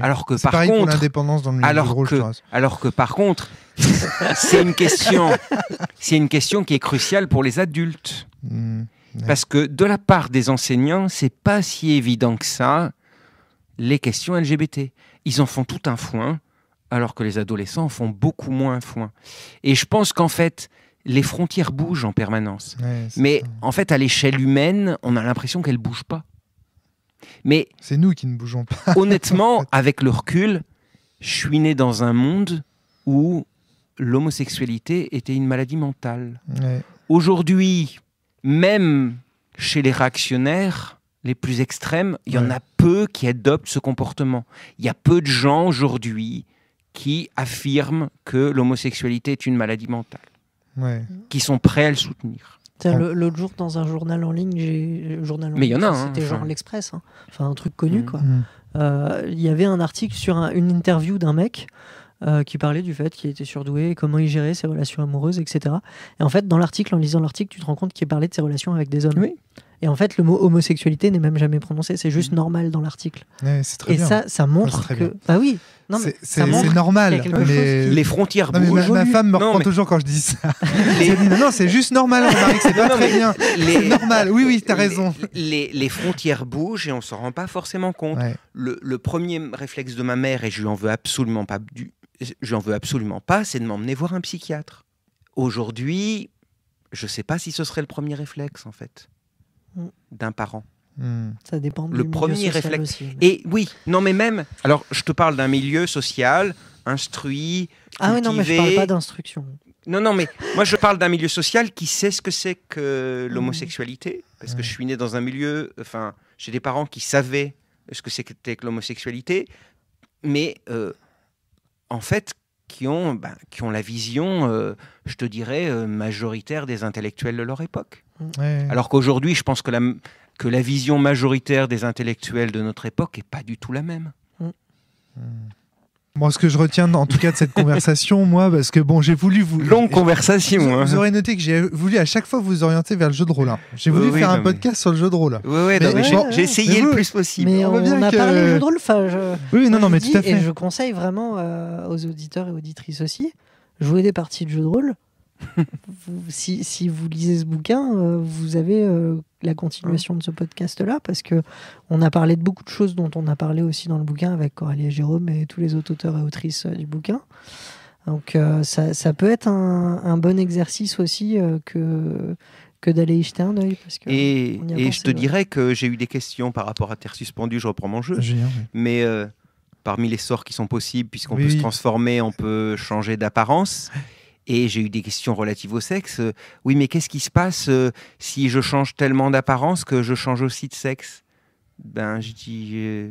Alors que par contre, l'indépendance dans le milieu du rôle, alors que par contre, c'est une question qui est cruciale pour les adultes, parce que de la part des enseignants, c'est pas si évident que ça. Les questions LGBT, ils en font tout un foin, alors que les adolescents en font beaucoup moins un foin. Et je pense qu'en fait, les frontières bougent en permanence. Ouais, mais en fait, à l'échelle humaine, on a l'impression qu'elles bougent pas. Mais c'est nous qui ne bougeons pas. Honnêtement, avec le recul, je suis né dans un monde où l'homosexualité était une maladie mentale. Ouais. Aujourd'hui, même chez les réactionnaires les plus extrêmes, il y en a peu qui adoptent ce comportement. Il y a peu de gens aujourd'hui qui affirment que l'homosexualité est une maladie mentale, qui sont prêts à le soutenir. L'autre jour, dans un journal en ligne, c'était genre l'Express, hein. Enfin un truc connu, quoi. Il y avait un article sur une interview d'un mec qui parlait du fait qu'il était surdoué, comment il gérait ses relations amoureuses, etc. Et en fait, dans l'article, en lisant l'article, tu te rends compte qu'il parlait de ses relations avec des hommes. Oui. Et en fait, le mot homosexualité n'est même jamais prononcé, c'est juste normal dans l'article. Ouais, et bien. Ça montre que... Bah oui, c'est normal. Les frontières bougent. Ma femme me reprend toujours quand je dis ça. Non, c'est juste normal, Romaric, c'est pas très bien. C'est normal, oui, t'as raison. Les frontières bougent et on s'en rend pas forcément compte. Ouais. Le premier réflexe de ma mère, et je lui en veux absolument pas, c'est de m'emmener voir un psychiatre. Aujourd'hui, je sais pas si ce serait le premier réflexe, en fait. D'un parent. Ça dépend du premier réflexe. Aussi, mais... Et oui, non mais même. Alors, je te parle d'un milieu social instruit. Ah cultivé. Oui, non mais je parle pas d'instruction. Non mais moi je parle d'un milieu social qui sait ce que c'est que l'homosexualité, parce que je suis né dans un milieu. Enfin, j'ai des parents qui savaient ce que c'était que l'homosexualité, mais en fait qui ont la vision, je te dirais, majoritaire des intellectuels de leur époque. Ouais. Alors qu'aujourd'hui, je pense que la vision majoritaire des intellectuels de notre époque n'est pas du tout la même. Bon, ce que je retiens en tout cas de cette conversation, moi, parce que bon, j'ai voulu vous... Longue conversation. Vous aurez noté que j'ai voulu à chaque fois vous orienter vers le jeu de rôle. J'ai voulu faire un podcast sur le jeu de rôle. J'ai essayé le plus possible. Mais on a parlé du jeu de rôle. Mais tout à fait. Et je conseille vraiment aux auditeurs et auditrices aussi, jouer des parties de jeu de rôle. si vous lisez ce bouquin, vous avez la continuation de ce podcast-là, parce qu'on a parlé de beaucoup de choses dont on a parlé aussi dans le bouquin avec Coralie et Jérôme et tous les autres auteurs et autrices du bouquin. Donc ça peut être un bon exercice aussi que d'aller y jeter un œil. Et je te dirais que j'ai eu des questions par rapport à Terres Suspendues, je reprends mon jeu. Génial, oui. Mais parmi les sorts qui sont possibles, puisqu'on peut se transformer, on peut changer d'apparence... Et j'ai eu des questions relatives au sexe. Oui, mais qu'est-ce qui se passe si je change tellement d'apparence que je change aussi de sexe ? Ben, je dis...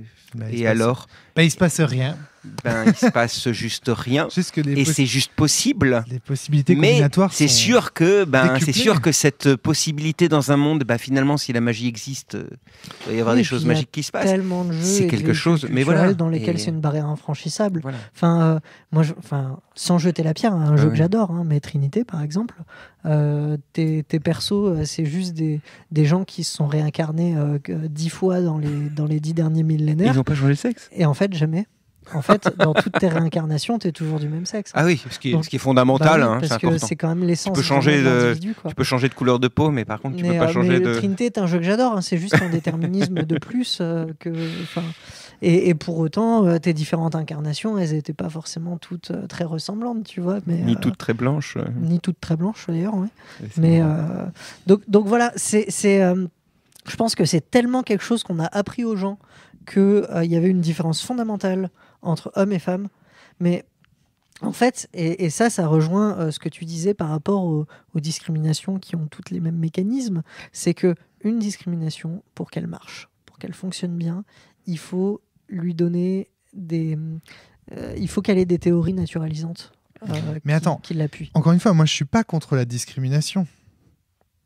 et alors ? Ben, il se passe rien. Ben, il se passe juste rien. Et c'est juste possible. Les possibilités combinatoires sont... Mais c'est sûr que cette possibilité dans un monde, ben, finalement, si la magie existe, il va y avoir des choses magiques qui se passent. Tellement de jeux c'est quelque chose, mais voilà. Dans lesquels c'est une barrière infranchissable. Voilà. Enfin, moi, sans jeter la pierre, un jeu que j'adore, hein, mais Trinité, par exemple, tes persos, c'est juste des gens qui se sont réincarnés 10 fois dans les 10 derniers millénaires. Ils n'ont pas changé de sexe. Et en fait, jamais. En fait, dans toutes tes réincarnations, tu es toujours du même sexe. Ah oui, ce qui est fondamental. Bah oui, parce que c'est quand même l'essence. Tu peux changer de couleur de peau, mais par contre, tu peux pas changer de... Trinité est un jeu que j'adore, hein, c'est juste un déterminisme de plus. Et pour autant, tes différentes incarnations, elles n'étaient pas forcément toutes très ressemblantes, tu vois. Mais, ni toutes très blanches. Ni toutes très blanches, d'ailleurs, oui. Mais, donc voilà, je pense que c'est tellement quelque chose qu'on a appris aux gens qu'il y avait une différence fondamentale entre hommes et femmes. Mais en fait, et ça rejoint ce que tu disais par rapport aux discriminations qui ont toutes les mêmes mécanismes, c'est qu'une discrimination, pour qu'elle marche, pour qu'elle fonctionne bien, il faut lui donner il faut qu'elle ait des théories naturalisantes qui l'appuient. Encore une fois, moi je ne suis pas contre la discrimination.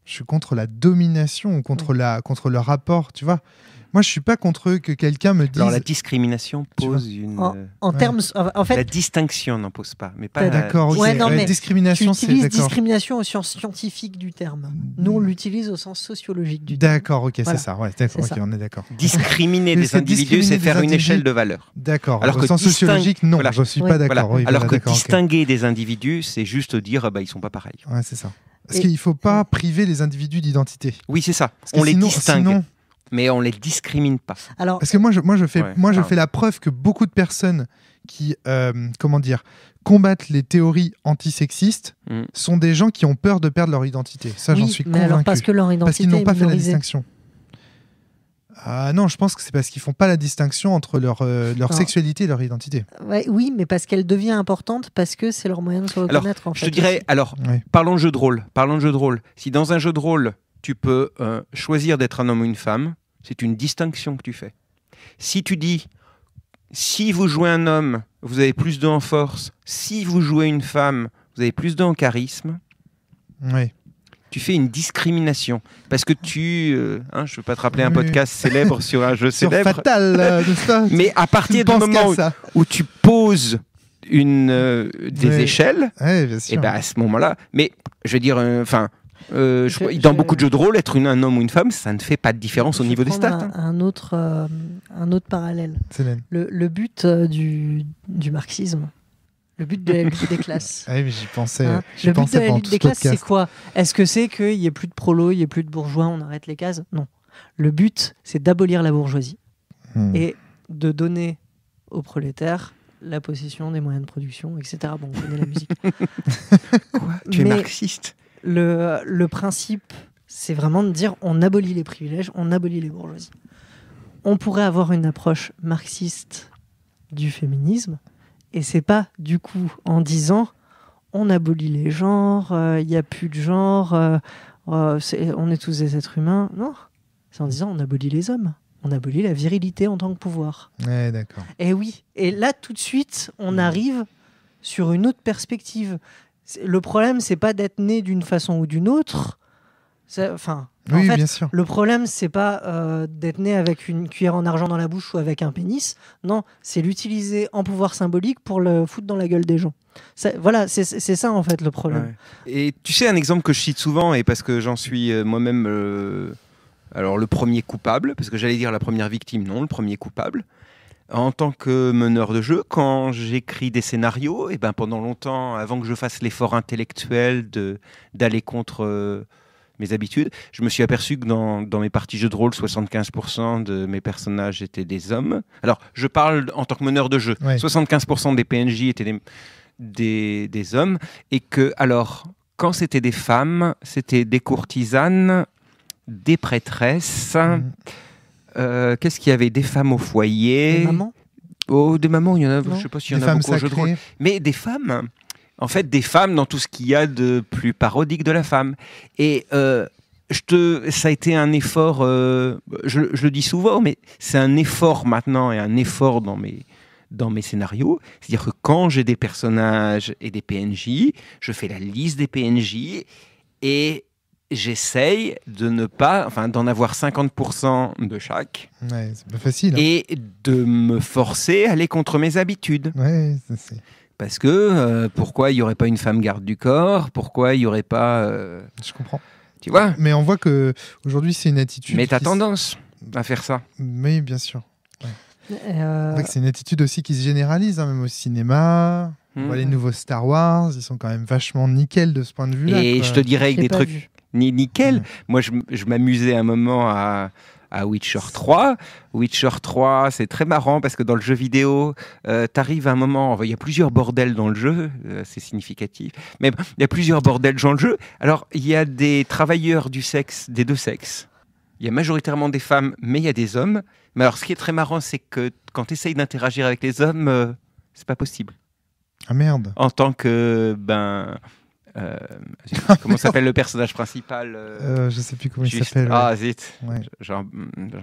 Je suis contre la domination ou contre le rapport, tu vois. Moi, je ne suis pas contre que quelqu'un me dise... Alors, la discrimination pose une... En fait... La distinction n'en pose pas, mais pas... D'accord, ok. Ouais, non, mais la discrimination, tu utilises discrimination au sens scientifique du terme. Nous, on l'utilise au sens sociologique du terme. D'accord, ok, voilà. C'est ça. Ouais, c'est ça. Okay, on est d'accord. Discriminer des individus, c'est faire une échelle de valeur. D'accord. Alors que au sens sociologique, non, voilà. Je ne suis pas d'accord. Voilà. Oui, alors que distinguer des individus, c'est juste dire, bah, ils ne sont pas pareils. Ouais, c'est ça. Parce qu'il ne faut pas priver les individus d'identité. Oui, c'est ça. On les distingue. Mais on ne les discrimine pas. Alors, parce que moi, je fais la preuve que beaucoup de personnes qui combattent les théories antisexistes sont des gens qui ont peur de perdre leur identité. Ça, j'en suis convaincu. Alors parce que leur identité, parce qu'ils n'ont pas fait la distinction. Ah non, je pense que c'est parce qu'ils font pas la distinction entre leur sexualité et leur identité. Ouais, oui, mais parce qu'elle devient importante, parce que c'est leur moyen de se reconnaître. Alors, parlons de jeu de rôle. Si dans un jeu de rôle, tu peux choisir d'être un homme ou une femme, c'est une distinction que tu fais. Si tu dis, si vous jouez un homme, vous avez plus de en force, si vous jouez une femme, vous avez plus de en charisme, tu fais une discrimination. Parce que je ne veux pas te rappeler un podcast célèbre sur un jeu célèbre. Fatal, ça, mais à partir du moment où tu poses des échelles, et ben à ce moment-là, mais je veux dire, dans beaucoup de jeux de rôle, être un homme ou une femme, ça ne fait pas de différence au niveau des stats. Un autre parallèle. Le but du marxisme, le but de la lutte des classes. Ah oui, mais j'y pensais. Hein, le but de la lutte des classes, c'est quoi ? Est-ce que c'est qu'il n'y ait plus de prolos, il n'y ait plus de bourgeois, on arrête les cases ? Non. Le but, c'est d'abolir la bourgeoisie et de donner aux prolétaires la possession des moyens de production, etc. Bon, on connaît la musique. Quoi ? Tu es marxiste ? Le principe, c'est vraiment de dire on abolit les privilèges, on abolit les bourgeoisies. On pourrait avoir une approche marxiste du féminisme, et c'est pas du coup en disant on abolit les genres, il n'y a plus de genre, on est tous des êtres humains. Non, c'est en disant on abolit les hommes. On abolit la virilité en tant que pouvoir. Ouais, d'accord. Et oui, et là tout de suite, on arrive sur une autre perspective. Le problème, c'est pas d'être né d'une façon ou d'une autre. Bien sûr. Le problème, c'est pas d'être né avec une cuillère en argent dans la bouche ou avec un pénis. Non, c'est l'utiliser en pouvoir symbolique pour le foutre dans la gueule des gens. C'est ça en fait le problème. Ouais. Et tu sais, un exemple que je cite souvent, et parce que j'en suis moi-même le premier coupable, parce que j'allais dire la première victime, non, le premier coupable. En tant que meneur de jeu, quand j'écris des scénarios, et ben pendant longtemps, avant que je fasse l'effort intellectuel d'aller contre mes habitudes, je me suis aperçu que dans mes parties jeux de rôle, 75% de mes personnages étaient des hommes. Alors, je parle en tant que meneur de jeu. Ouais. 75% des PNJ étaient des hommes. Et que, alors, quand c'était des femmes, c'était des courtisanes, des prêtresses... Mmh. Qu'est-ce qu'il y avait? Des femmes au foyer. Des mamans? Oh, des mamans, il y en a, je ne sais pas s'il y en a beaucoup au jeu de rôle. Mais des femmes, en fait, des femmes dans tout ce qu'il y a de plus parodique de la femme. Et ça a été un effort, je le dis souvent, mais c'est un effort maintenant et un effort dans mes scénarios. C'est-à-dire que quand j'ai des personnages et des PNJ, je fais la liste des PNJ et... j'essaye de ne pas, enfin, d'en avoir 50% de chaque. Ouais, c'est pas facile. Hein. Et de me forcer à aller contre mes habitudes. Ouais, c'est... Parce que pourquoi il n'y aurait pas une femme garde du corps? Pourquoi il n'y aurait pas. Je comprends. Tu vois? Mais on voit qu'aujourd'hui, c'est une attitude. Mais t'as tendance à faire ça. Oui, bien sûr. Ouais. C'est une attitude aussi qui se généralise, hein, même au cinéma. Mmh. On voit les nouveaux Star Wars, ils sont quand même vachement nickel de ce point de vue-là. Et quoi. Je te dirais que des trucs. Vu. Ni nickel. Mmh. Moi, je m'amusais un moment à Witcher 3. Witcher 3, c'est très marrant parce que dans le jeu vidéo, t'arrives à un moment... Il y a plusieurs bordels dans le jeu, c'est significatif. Mais il y a plusieurs bordels dans le jeu. Alors, il y a des travailleurs du sexe, des deux sexes. Il y a majoritairement des femmes, mais il y a des hommes. Mais alors, ce qui est très marrant, c'est que quand t'essayes d'interagir avec les hommes, c'est pas possible. Ah merde. En tant que... comment s'appelle le personnage principal je sais plus comment il s'appelle. Ah zut, ouais. J'en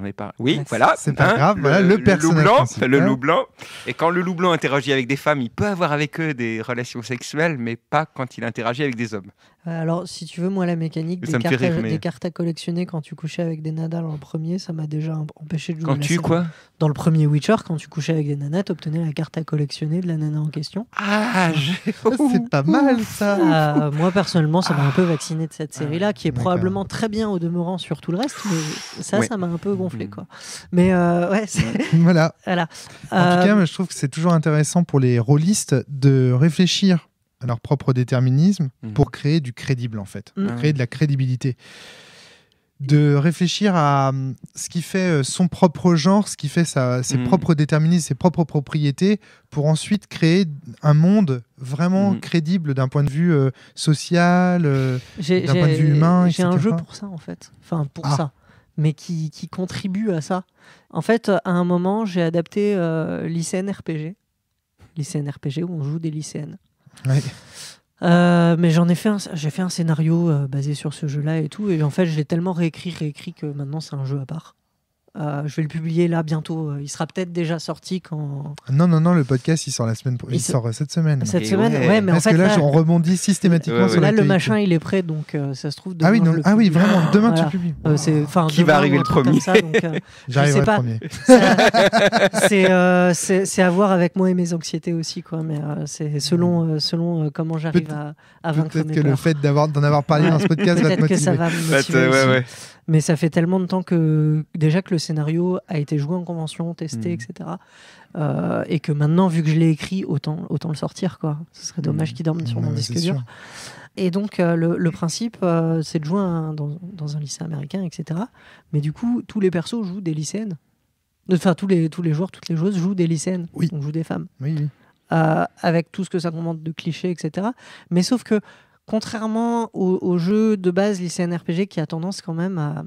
ai pas. Oui, voilà. C'est pas grave. Voilà le personnage principal. Le loup blanc. Et quand le loup blanc interagit avec des femmes, il peut avoir avec eux des relations sexuelles, mais pas quand il interagit avec des hommes. Alors, si tu veux, moi, la mécanique des cartes à collectionner quand tu couchais avec des nanas dans le premier, ça m'a déjà empêché de jouer. Quand tu quoi? Dans le premier Witcher, quand tu couchais avec des nanas, t'obtenais la carte à collectionner de la nana en question. Ah, c'est pas mal ça. Moi, personnellement, ça m'a un peu vacciné de cette série-là, qui est probablement très bien au demeurant sur tout le reste, mais ça, ça m'a un peu gonflé, quoi. Mais ouais, voilà. En tout cas, je trouve que c'est toujours intéressant pour les rôlistes de réfléchir à leur propre déterminisme pour créer du crédible, en fait, pour créer de la crédibilité. De réfléchir à ce qui fait son propre genre, ce qui fait ses propres déterminismes, ses propres propriétés, pour ensuite créer un monde vraiment crédible d'un point de vue social, d'un point de vue humain. J'ai un jeu pour ça, en fait. Enfin, pour ça. Mais qui contribue à ça. En fait, à un moment, j'ai adapté lycéenne RPG. Lycéenne RPG, où on joue des lycéennes. Ouais. Mais j'ai fait un scénario basé sur ce jeu-là et tout, et en fait je l'ai tellement réécrit que maintenant c'est un jeu à part. Je vais le publier là bientôt. Il sera peut-être déjà sorti quand. Non, le podcast il sort la semaine prochaine. Il sort cette semaine. Cette semaine, ouais. Mais en fait, là, on rebondit systématiquement sur là, le machin, il est prêt, donc ça se trouve. Demain, oui, vraiment. Demain, tu publies. Qui va arriver le premier? J'arriverai le premier. C'est à voir avec moi et mes anxiétés aussi, quoi. Mais c'est selon comment j'arrive à vaincre mes peurs. Peut-être que le fait d'en avoir parlé dans ce podcast va te motiver. Peut-être que ça va me motiver. Mais ça fait tellement de temps que déjà que le scénario a été joué en convention, testé, etc. Et que maintenant, vu que je l'ai écrit, autant le sortir, quoi. Ce serait dommage qu'il dorme sur mon disque dur. Et donc, le principe, c'est de jouer dans un lycée américain, etc. Mais du coup, tous les persos jouent des lycéennes. Enfin, tous les joueurs, toutes les joueuses jouent des lycéennes. Oui. On joue des femmes. Oui. Avec tout ce que ça commente de clichés, etc. Mais sauf que, contrairement au jeu de base lycéen RPG qui a tendance quand même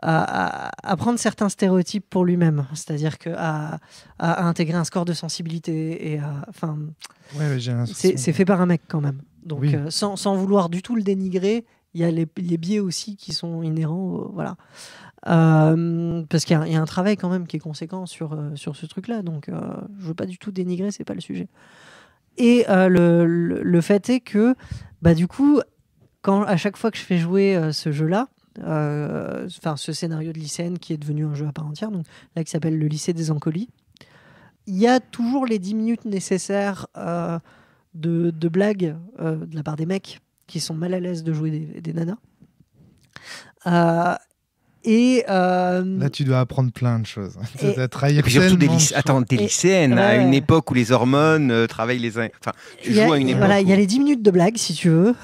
à prendre certains stéréotypes pour lui-même, c'est-à-dire à intégrer un score de sensibilité et c'est fait par un mec quand même. Donc sans vouloir du tout le dénigrer, il y a les biais aussi qui sont inhérents, voilà. Parce qu'il y a un travail quand même qui est conséquent sur ce truc-là. Donc je veux pas du tout dénigrer, c'est pas le sujet. Et le fait est que du coup, à chaque fois que je fais jouer ce jeu-là, ce scénario de lycéenne qui est devenu un jeu à part entière, donc là qui s'appelle le lycée des encolis, il y a toujours les 10 minutes nécessaires de blagues de la part des mecs qui sont mal à l'aise de jouer des nanas. Et là, tu dois apprendre plein de choses. Tu dois trahir surtout des lycéennes, à une époque où les hormones travaillent les uns. Enfin, tu joues à une époque. Voilà, il y a les 10 minutes de blagues, si tu veux.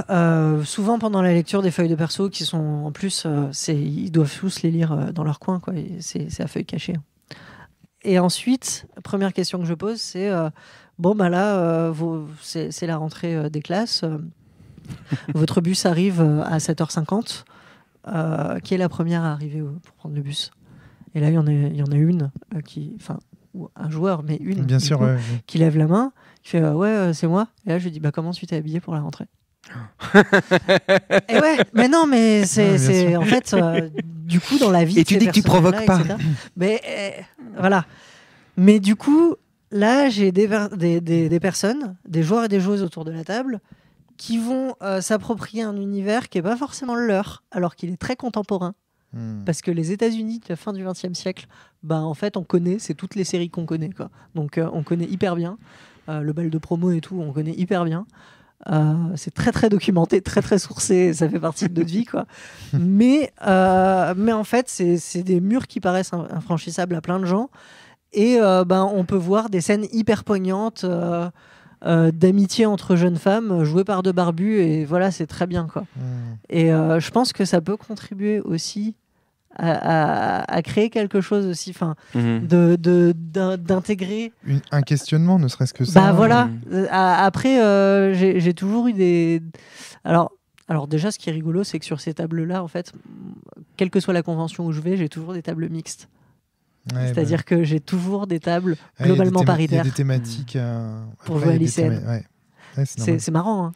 Souvent, pendant la lecture des feuilles de perso, qui sont en plus, ils doivent tous les lire dans leur coin, quoi. C'est à feuille cachée. Et ensuite, première question que je pose, c'est bon, bah là, c'est la rentrée des classes. Votre bus arrive à 7h50. Qui est la première à arriver pour prendre le bus. Et là, il y en a une qui, enfin, un joueur, mais une bien sûr, qui lève la main, qui fait ouais, c'est moi. Et là, je lui dis bah comment tu t'es habillée pour la rentrée. Et ouais, mais non, mais c'est en fait du coup dans la vie. Et tu dis que tu provoques pas. Etc. Mais voilà. Mais du coup, là, j'ai des personnes, des joueurs et des joueuses autour de la table, qui vont s'approprier un univers qui n'est pas forcément le leur, alors qu'il est très contemporain. Mmh. Parce que les États-Unis de la fin du XXe siècle, bah, en fait, on connaît, c'est toutes les séries qu'on connaît, quoi. Donc, on connaît hyper bien. Le bal de promo et tout, on connaît hyper bien. C'est très, très documenté, très, très sourcé. Ça fait partie de notre vie, quoi. Mais en fait, c'est des murs qui paraissent infranchissables à plein de gens. Et bah, on peut voir des scènes hyper poignantes... d'amitié entre jeunes femmes jouées par deux barbus, et voilà, c'est très bien, quoi. Mmh. Et je pense que ça peut contribuer aussi à créer quelque chose aussi, enfin, d'intégrer un questionnement, ne serait-ce que ça. Bah voilà. Après, j'ai toujours eu des. Alors déjà, ce qui est rigolo, c'est que sur ces tables-là, en fait, quelle que soit la convention où je vais, j'ai toujours des tables mixtes. Ouais, c'est-à-dire que j'ai toujours des tables globalement paritaires. Il y a des thématiques pour jouer à lycéenne. Ouais. Ouais, c'est marrant. Hein.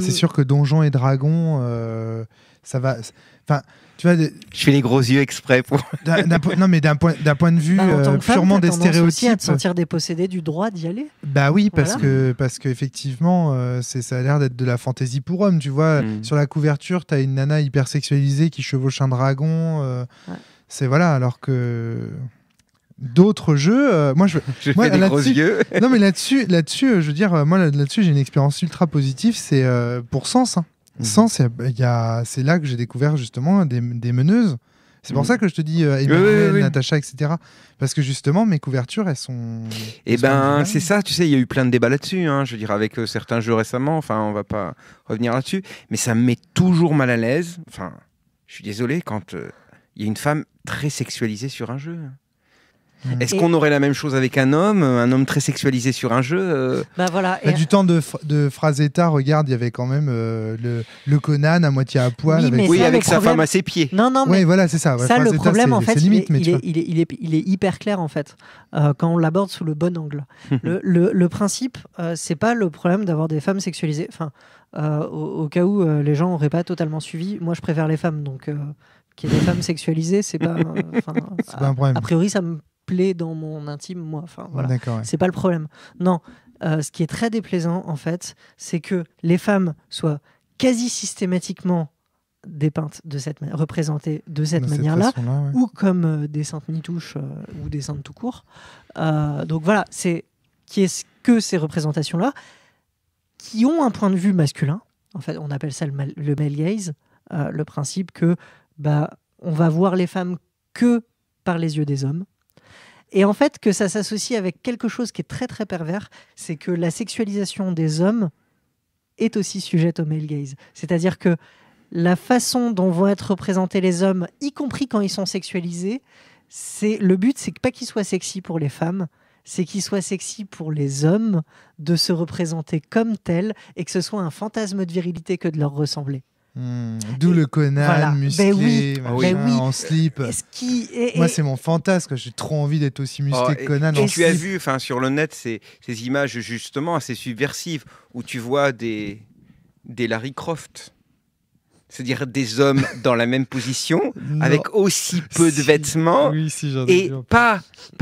C'est sûr que Donjons et Dragons, ça va. Enfin, tu vois, je fais les gros yeux exprès pour. Non, mais d'un point de vue purement des stéréotypes. Aussi à te sentir dépossédé du droit d'y aller. Bah oui, parce que effectivement, ça a l'air d'être de la fantaisie pour hommes. Tu vois, sur la couverture, t'as une nana hypersexualisée qui chevauche un dragon. Ouais. C'est voilà, alors que d'autres jeux, moi, fais des gros yeux. Non mais là-dessus, je veux dire, moi là-dessus j'ai une expérience ultra positive, c'est pour Sens. Hein. Sens, c'est là que j'ai découvert justement des meneuses. C'est pour ça que je te dis Emmanuelle, Natacha, etc. Parce que justement, mes couvertures, elles sont... Eh ben, c'est ça, tu sais, il y a eu plein de débats là-dessus, hein, je veux dire, avec certains jeux récemment, enfin, on va pas revenir là-dessus, mais ça me met toujours mal à l'aise, enfin, je suis désolé quand... Il y a une femme très sexualisée sur un jeu. Mmh. Est-ce qu'on aurait la même chose avec un homme très sexualisé sur un jeu Bah voilà. Et... Du temps de Frazetta, regarde, il y avait quand même le Conan à moitié à poil. Avec sa femme à ses pieds. Non, mais voilà, c'est ça. Ça, Frazetta, le problème, en fait, il est hyper clair, en fait, quand on l'aborde sous le bon angle. Le principe, c'est pas le problème d'avoir des femmes sexualisées. Enfin, au cas où les gens n'auraient pas totalement suivi, moi, je préfère les femmes, donc... Qu'il y ait des femmes sexualisées, c'est pas, pas un problème. A priori, ça me plaît dans mon intime, moi. Voilà. D'accord, ouais. C'est pas le problème. Non, ce qui est très déplaisant, en fait, c'est que les femmes soient quasi systématiquement dépeintes de cette représentées de cette manière-là, ou comme des saintes nitouches ou des saintes tout court. Donc voilà, c'est qui est-ce que ces représentations-là, qui ont un point de vue masculin. En fait, on appelle ça le male gaze, le principe que bah, on va voir les femmes que par les yeux des hommes. Et en fait, que ça s'associe avec quelque chose qui est très, très pervers, c'est que la sexualisation des hommes est aussi sujette au male gaze. C'est-à-dire que la façon dont vont être représentés les hommes, y compris quand ils sont sexualisés, le but, c'est pas qu'ils soient sexy pour les femmes, c'est qu'il soit sexy pour les hommes de se représenter comme tels et que ce soit un fantasme de virilité que de leur ressembler. D'où le Conan musclé, en slip. Moi, c'est mon fantasme. J'ai trop envie d'être aussi musclé que Conan. Tu as vu, sur le net, ces images justement assez subversives où tu vois des Larry Croft, c'est-à-dire des hommes dans la même position, avec aussi peu de vêtements, et pas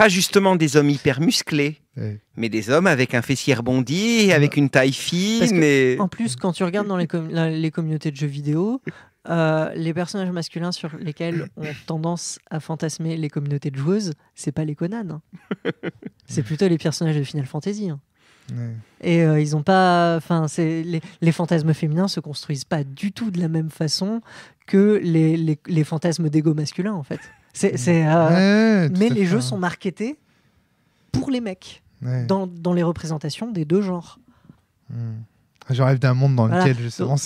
justement des hommes hyper musclés. Ouais. Mais des hommes avec un fessier rebondi, avec une taille fine. Et... En plus, quand tu regardes dans les communautés de jeux vidéo, les personnages masculins sur lesquels ont tendance à fantasmer les communautés de joueuses, c'est pas les Conan. Hein. C'est plutôt les personnages de Final Fantasy. Hein. Ouais. Et ils n'ont pas... Enfin, les fantasmes féminins ne se construisent pas du tout de la même façon que les fantasmes d'ego masculin, en fait. Ouais, mais les jeux sont marketés pour les mecs, ouais, dans les représentations des deux genres. Mmh. Je rêve d'un monde dans lequel, justement,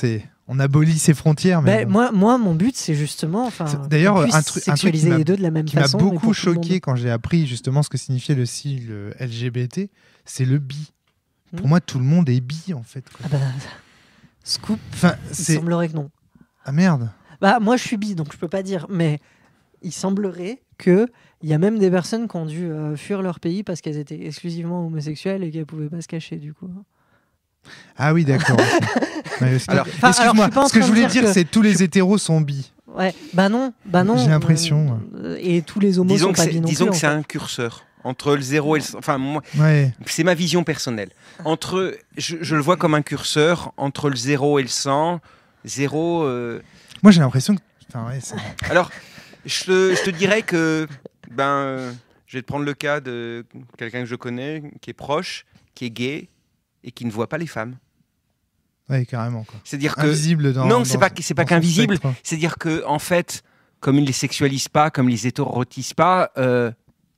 on abolit ces frontières. Mais moi, mon but, c'est justement... D'ailleurs, un truc qui m'a beaucoup choqué quand j'ai appris justement ce que signifiait le sigle LGBT, c'est le bi. Mmh. Pour moi, tout le monde est bi, en fait. Quoi. Ah bah, scoop, il semblerait que non. Ah merde. Bah, moi, je suis bi, donc je peux pas dire, mais... Il semblerait qu'il y a même des personnes qui ont dû fuir leur pays parce qu'elles étaient exclusivement homosexuelles et qu'elles ne pouvaient pas se cacher, du coup. Ah oui, d'accord. Alors, excuse-moi, ce que je voulais dire, c'est que tous les hétéros sont bi. Ouais, bah non. J'ai l'impression. Et tous les homos sont pas bi non plus. Disons que c'est un curseur. Entre le 0 et le 100, enfin, moi, ouais, c'est ma vision personnelle. Entre, je le vois comme un curseur entre le 0 et le 100. 0... Moi, j'ai l'impression que... Enfin, ouais, alors... Je te dirais que je vais te prendre le cas de quelqu'un que je connais, qui est proche, qui est gay et qui ne voit pas les femmes. Oui, carrément. C'est-à-dire que invisible dans, non, c'est pas qu'invisible. C'est-à-dire que en fait, comme ils les sexualisent pas, comme ils les hétérotisent pas,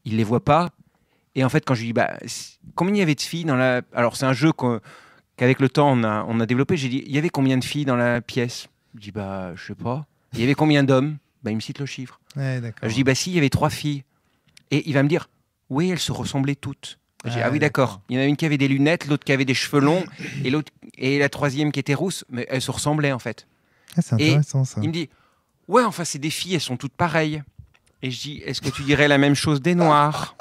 ils les voient pas. Et en fait, quand je dis combien il y avait de filles dans la, alors c'est un jeu qu'avec le temps on a développé. J'ai dit il y avait combien de filles dans la pièce. Je dis je sais pas. Il y avait combien d'hommes. Bah, il me cite le chiffre. Ouais, je dis, si, il y avait 3 filles. Et il va me dire, oui, elles se ressemblaient toutes. Je dis, ah oui, d'accord. Il y en a une qui avait des lunettes, l'autre qui avait des cheveux longs, et la troisième qui était rousse, mais elles se ressemblaient, en fait. Ah, c'est intéressant, ça. Il me dit, ouais, enfin, c'est des filles, elles sont toutes pareilles. Et je dis, est-ce que tu dirais la même chose des noirs?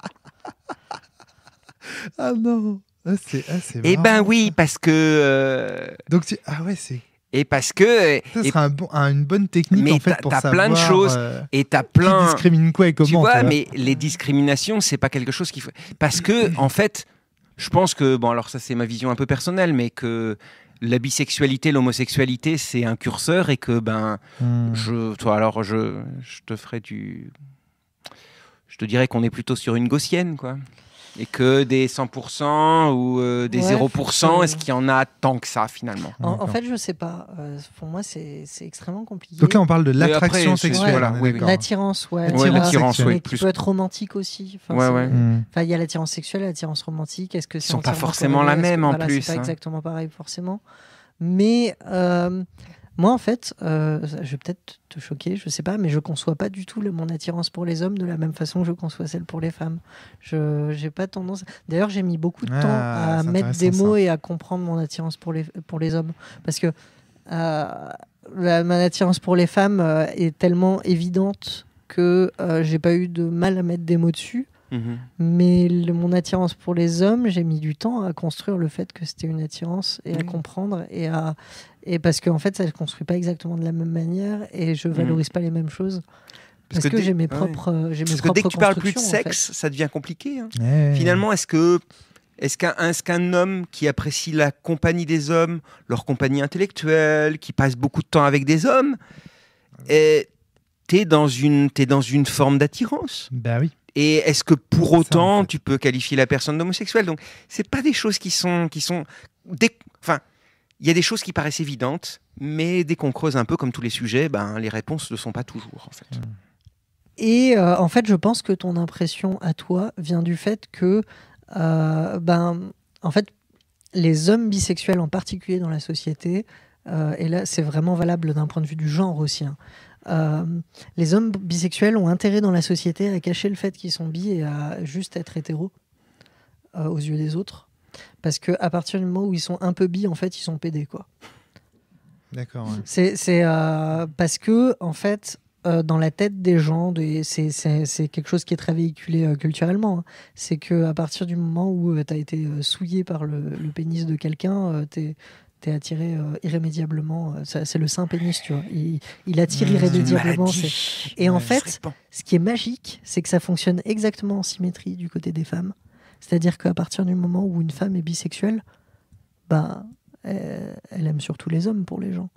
Ah non, c'est marrant. Eh ben oui, parce que... Donc tu... Ah ouais, c'est... Et parce que... Ça sera une bonne technique, mais en fait, pour savoir... Mais t'as plein de choses, et t'as plein... Qui discrimine quoi et comment, tu vois, mais les discriminations, c'est pas quelque chose qui... Parce que, en fait, je pense que... Bon, alors ça, c'est ma vision un peu personnelle, mais que la bisexualité, l'homosexualité, c'est un curseur, et que, je te ferai du... Je te dirais qu'on est plutôt sur une gaussienne, quoi. Et que des 100% ou des 0%, est-ce qu'il y en a tant que ça, finalement? En fait, je ne sais pas. Pour moi, c'est extrêmement compliqué. Donc là, on parle de l'attraction sexuelle. Voilà, l'attirance, l'attirance, mais qui peut être romantique aussi. Enfin, il y a l'attirance sexuelle et l'attirance romantique. Est-ce que ils ne sont pas forcément la même, en plus. Ce n'est pas exactement pareil, forcément. Mais moi, en fait, je vais peut-être te choquer, je sais pas, mais je conçois pas du tout mon attirance pour les hommes de la même façon que je conçois celle pour les femmes. J'ai pas tendance... D'ailleurs, j'ai mis beaucoup de temps à mettre des mots et à comprendre mon attirance pour les hommes. Parce que mon attirance pour les femmes est tellement évidente que j'ai pas eu de mal à mettre des mots dessus. Mmh. Mais mon attirance pour les hommes, j'ai mis du temps à construire le fait que c'était une attirance et à comprendre et parce qu'en fait ça se construit pas exactement de la même manière et je valorise pas les mêmes choses parce que j'ai mes propres parce que dès que tu parles plus de sexe, en fait, ça devient compliqué, hein. Finalement, est-ce qu'un homme qui apprécie la compagnie des hommes, leur compagnie intellectuelle, qui passe beaucoup de temps avec des hommes, t'es dans une forme d'attirance? Bah oui. Et est-ce que pour autant, tu peux qualifier la personne d'homosexuelle? Donc, c'est pas des choses qui sont enfin, il y a des choses qui paraissent évidentes, mais dès qu'on creuse un peu, comme tous les sujets, les réponses ne sont pas toujours, en fait. Et en fait, je pense que ton impression à toi vient du fait que, en fait, les hommes bisexuels en particulier dans la société, et là, c'est vraiment valable d'un point de vue du genre aussi, hein. Les hommes bisexuels ont intérêt dans la société à cacher le fait qu'ils sont bi et à juste être hétéros aux yeux des autres, parce qu'à partir du moment où ils sont un peu bi, en fait, ils sont pédés, quoi. D'accord. Ouais. C'est parce que, en fait, dans la tête des gens, c'est quelque chose qui est très véhiculé culturellement, hein. C'est qu'à partir du moment où t'as été souillé par le pénis de quelqu'un, t'es attiré irrémédiablement, c'est le saint pénis, tu vois, il attire irrémédiablement, et en fait, ce qui est magique, c'est que ça fonctionne exactement en symétrie du côté des femmes, c'est-à-dire qu'à partir du moment où une femme est bisexuelle, elle aime surtout les hommes. Pour les gens,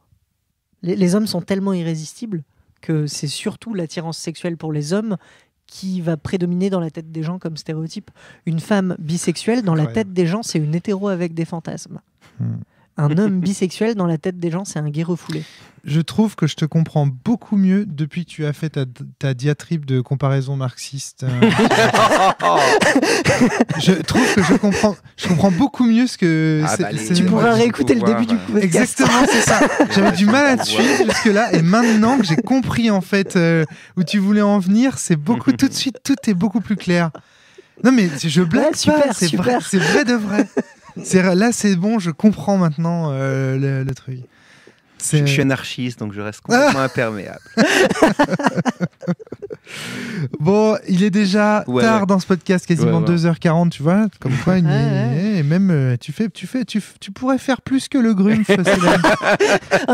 les hommes sont tellement irrésistibles que c'est surtout l'attirance sexuelle pour les hommes qui va prédominer dans la tête des gens comme stéréotype. Une femme bisexuelle, dans la tête des gens, c'est une hétéro avec des fantasmes. Un homme bisexuel, dans la tête des gens, c'est un gay refoulé. Je trouve que je te comprends beaucoup mieux depuis que tu as fait ta diatribe de comparaison marxiste. Je trouve que je comprends beaucoup mieux ce que... tu pourras réécouter le début du podcast. Exactement, c'est ça. J'avais du mal à te suivre jusque-là. Et maintenant que j'ai compris en fait où tu voulais en venir, c'est beaucoup... tout de suite, tout est beaucoup plus clair. Non mais je blague pas, c'est vrai de vrai. Là, c'est bon, je comprends maintenant le truc. Je suis anarchiste, donc je reste complètement imperméable. Bon, il est déjà tard dans ce podcast, quasiment 2h40, tu vois. Comme quoi, et même, tu pourrais faire plus que le Grumpf.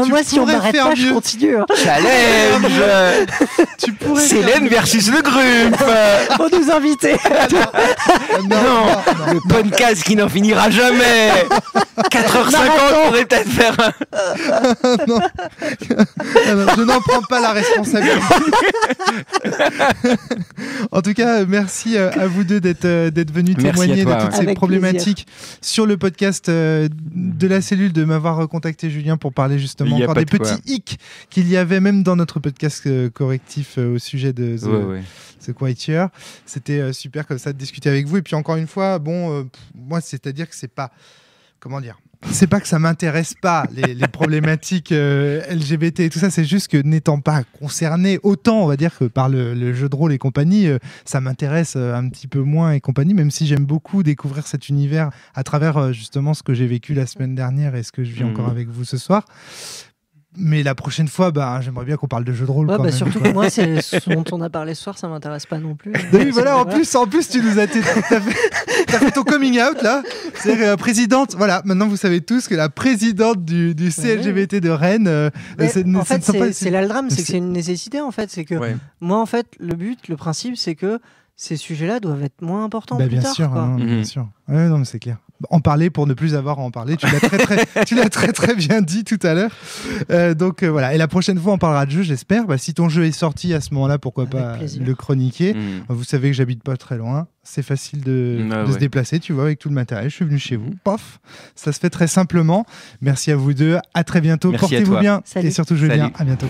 Moi, si on m'arrête pas, je continue. Hein. Challenge. Sélène versus le Grumpf. On nous invitait. Non, le podcast qui n'en finira jamais. 4h50, on pourrait peut-être faire un... Non. Je n'en prends pas la responsabilité. En tout cas, merci à vous deux d'être venus témoigner de toutes ces problématiques sur le podcast de La Cellule, de m'avoir contacté, Julien, pour parler justement encore des petits hicks qu'il y avait même dans notre podcast correctif au sujet de The Quiet Year. C'était super comme ça de discuter avec vous. Et puis encore une fois, bon, moi, c'est-à-dire que c'est pas... Comment dire ? C'est pas que ça m'intéresse pas, les problématiques LGBT et tout ça, c'est juste que n'étant pas concerné autant, on va dire, que par le jeu de rôle et compagnie, ça m'intéresse un petit peu moins et compagnie, même si j'aime beaucoup découvrir cet univers à travers justement ce que j'ai vécu la semaine dernière et ce que je vis encore avec vous ce soir. Mais la prochaine fois, j'aimerais bien qu'on parle de jeux de rôle. Ouais, surtout que moi, ce dont on a parlé ce soir, ça m'intéresse pas non plus. Oui, voilà, en plus, tu nous as fait ton coming out, là. C'est présidente. Voilà, maintenant, vous savez tous que la présidente du CLGBT de Rennes... c'est là le drame, c'est que c'est une nécessité, en fait. C'est que moi, en fait, le principe, c'est que ces sujets-là doivent être moins importants plus tard. Bien sûr, non, mais c'est clair. En parler pour ne plus avoir à en parler, tu l'as très bien dit tout à l'heure, donc voilà, et la prochaine fois on parlera de jeu, j'espère. Si ton jeu est sorti à ce moment là, pourquoi pas le chroniquer. Vous savez que j'habite pas très loin, c'est facile de se déplacer, tu vois, avec tout le matériel. Je suis venu chez vous, paf, ça se fait très simplement. Merci à vous deux, à très bientôt. Portez-vous bien. Salut. Et surtout jouez bien, à bientôt.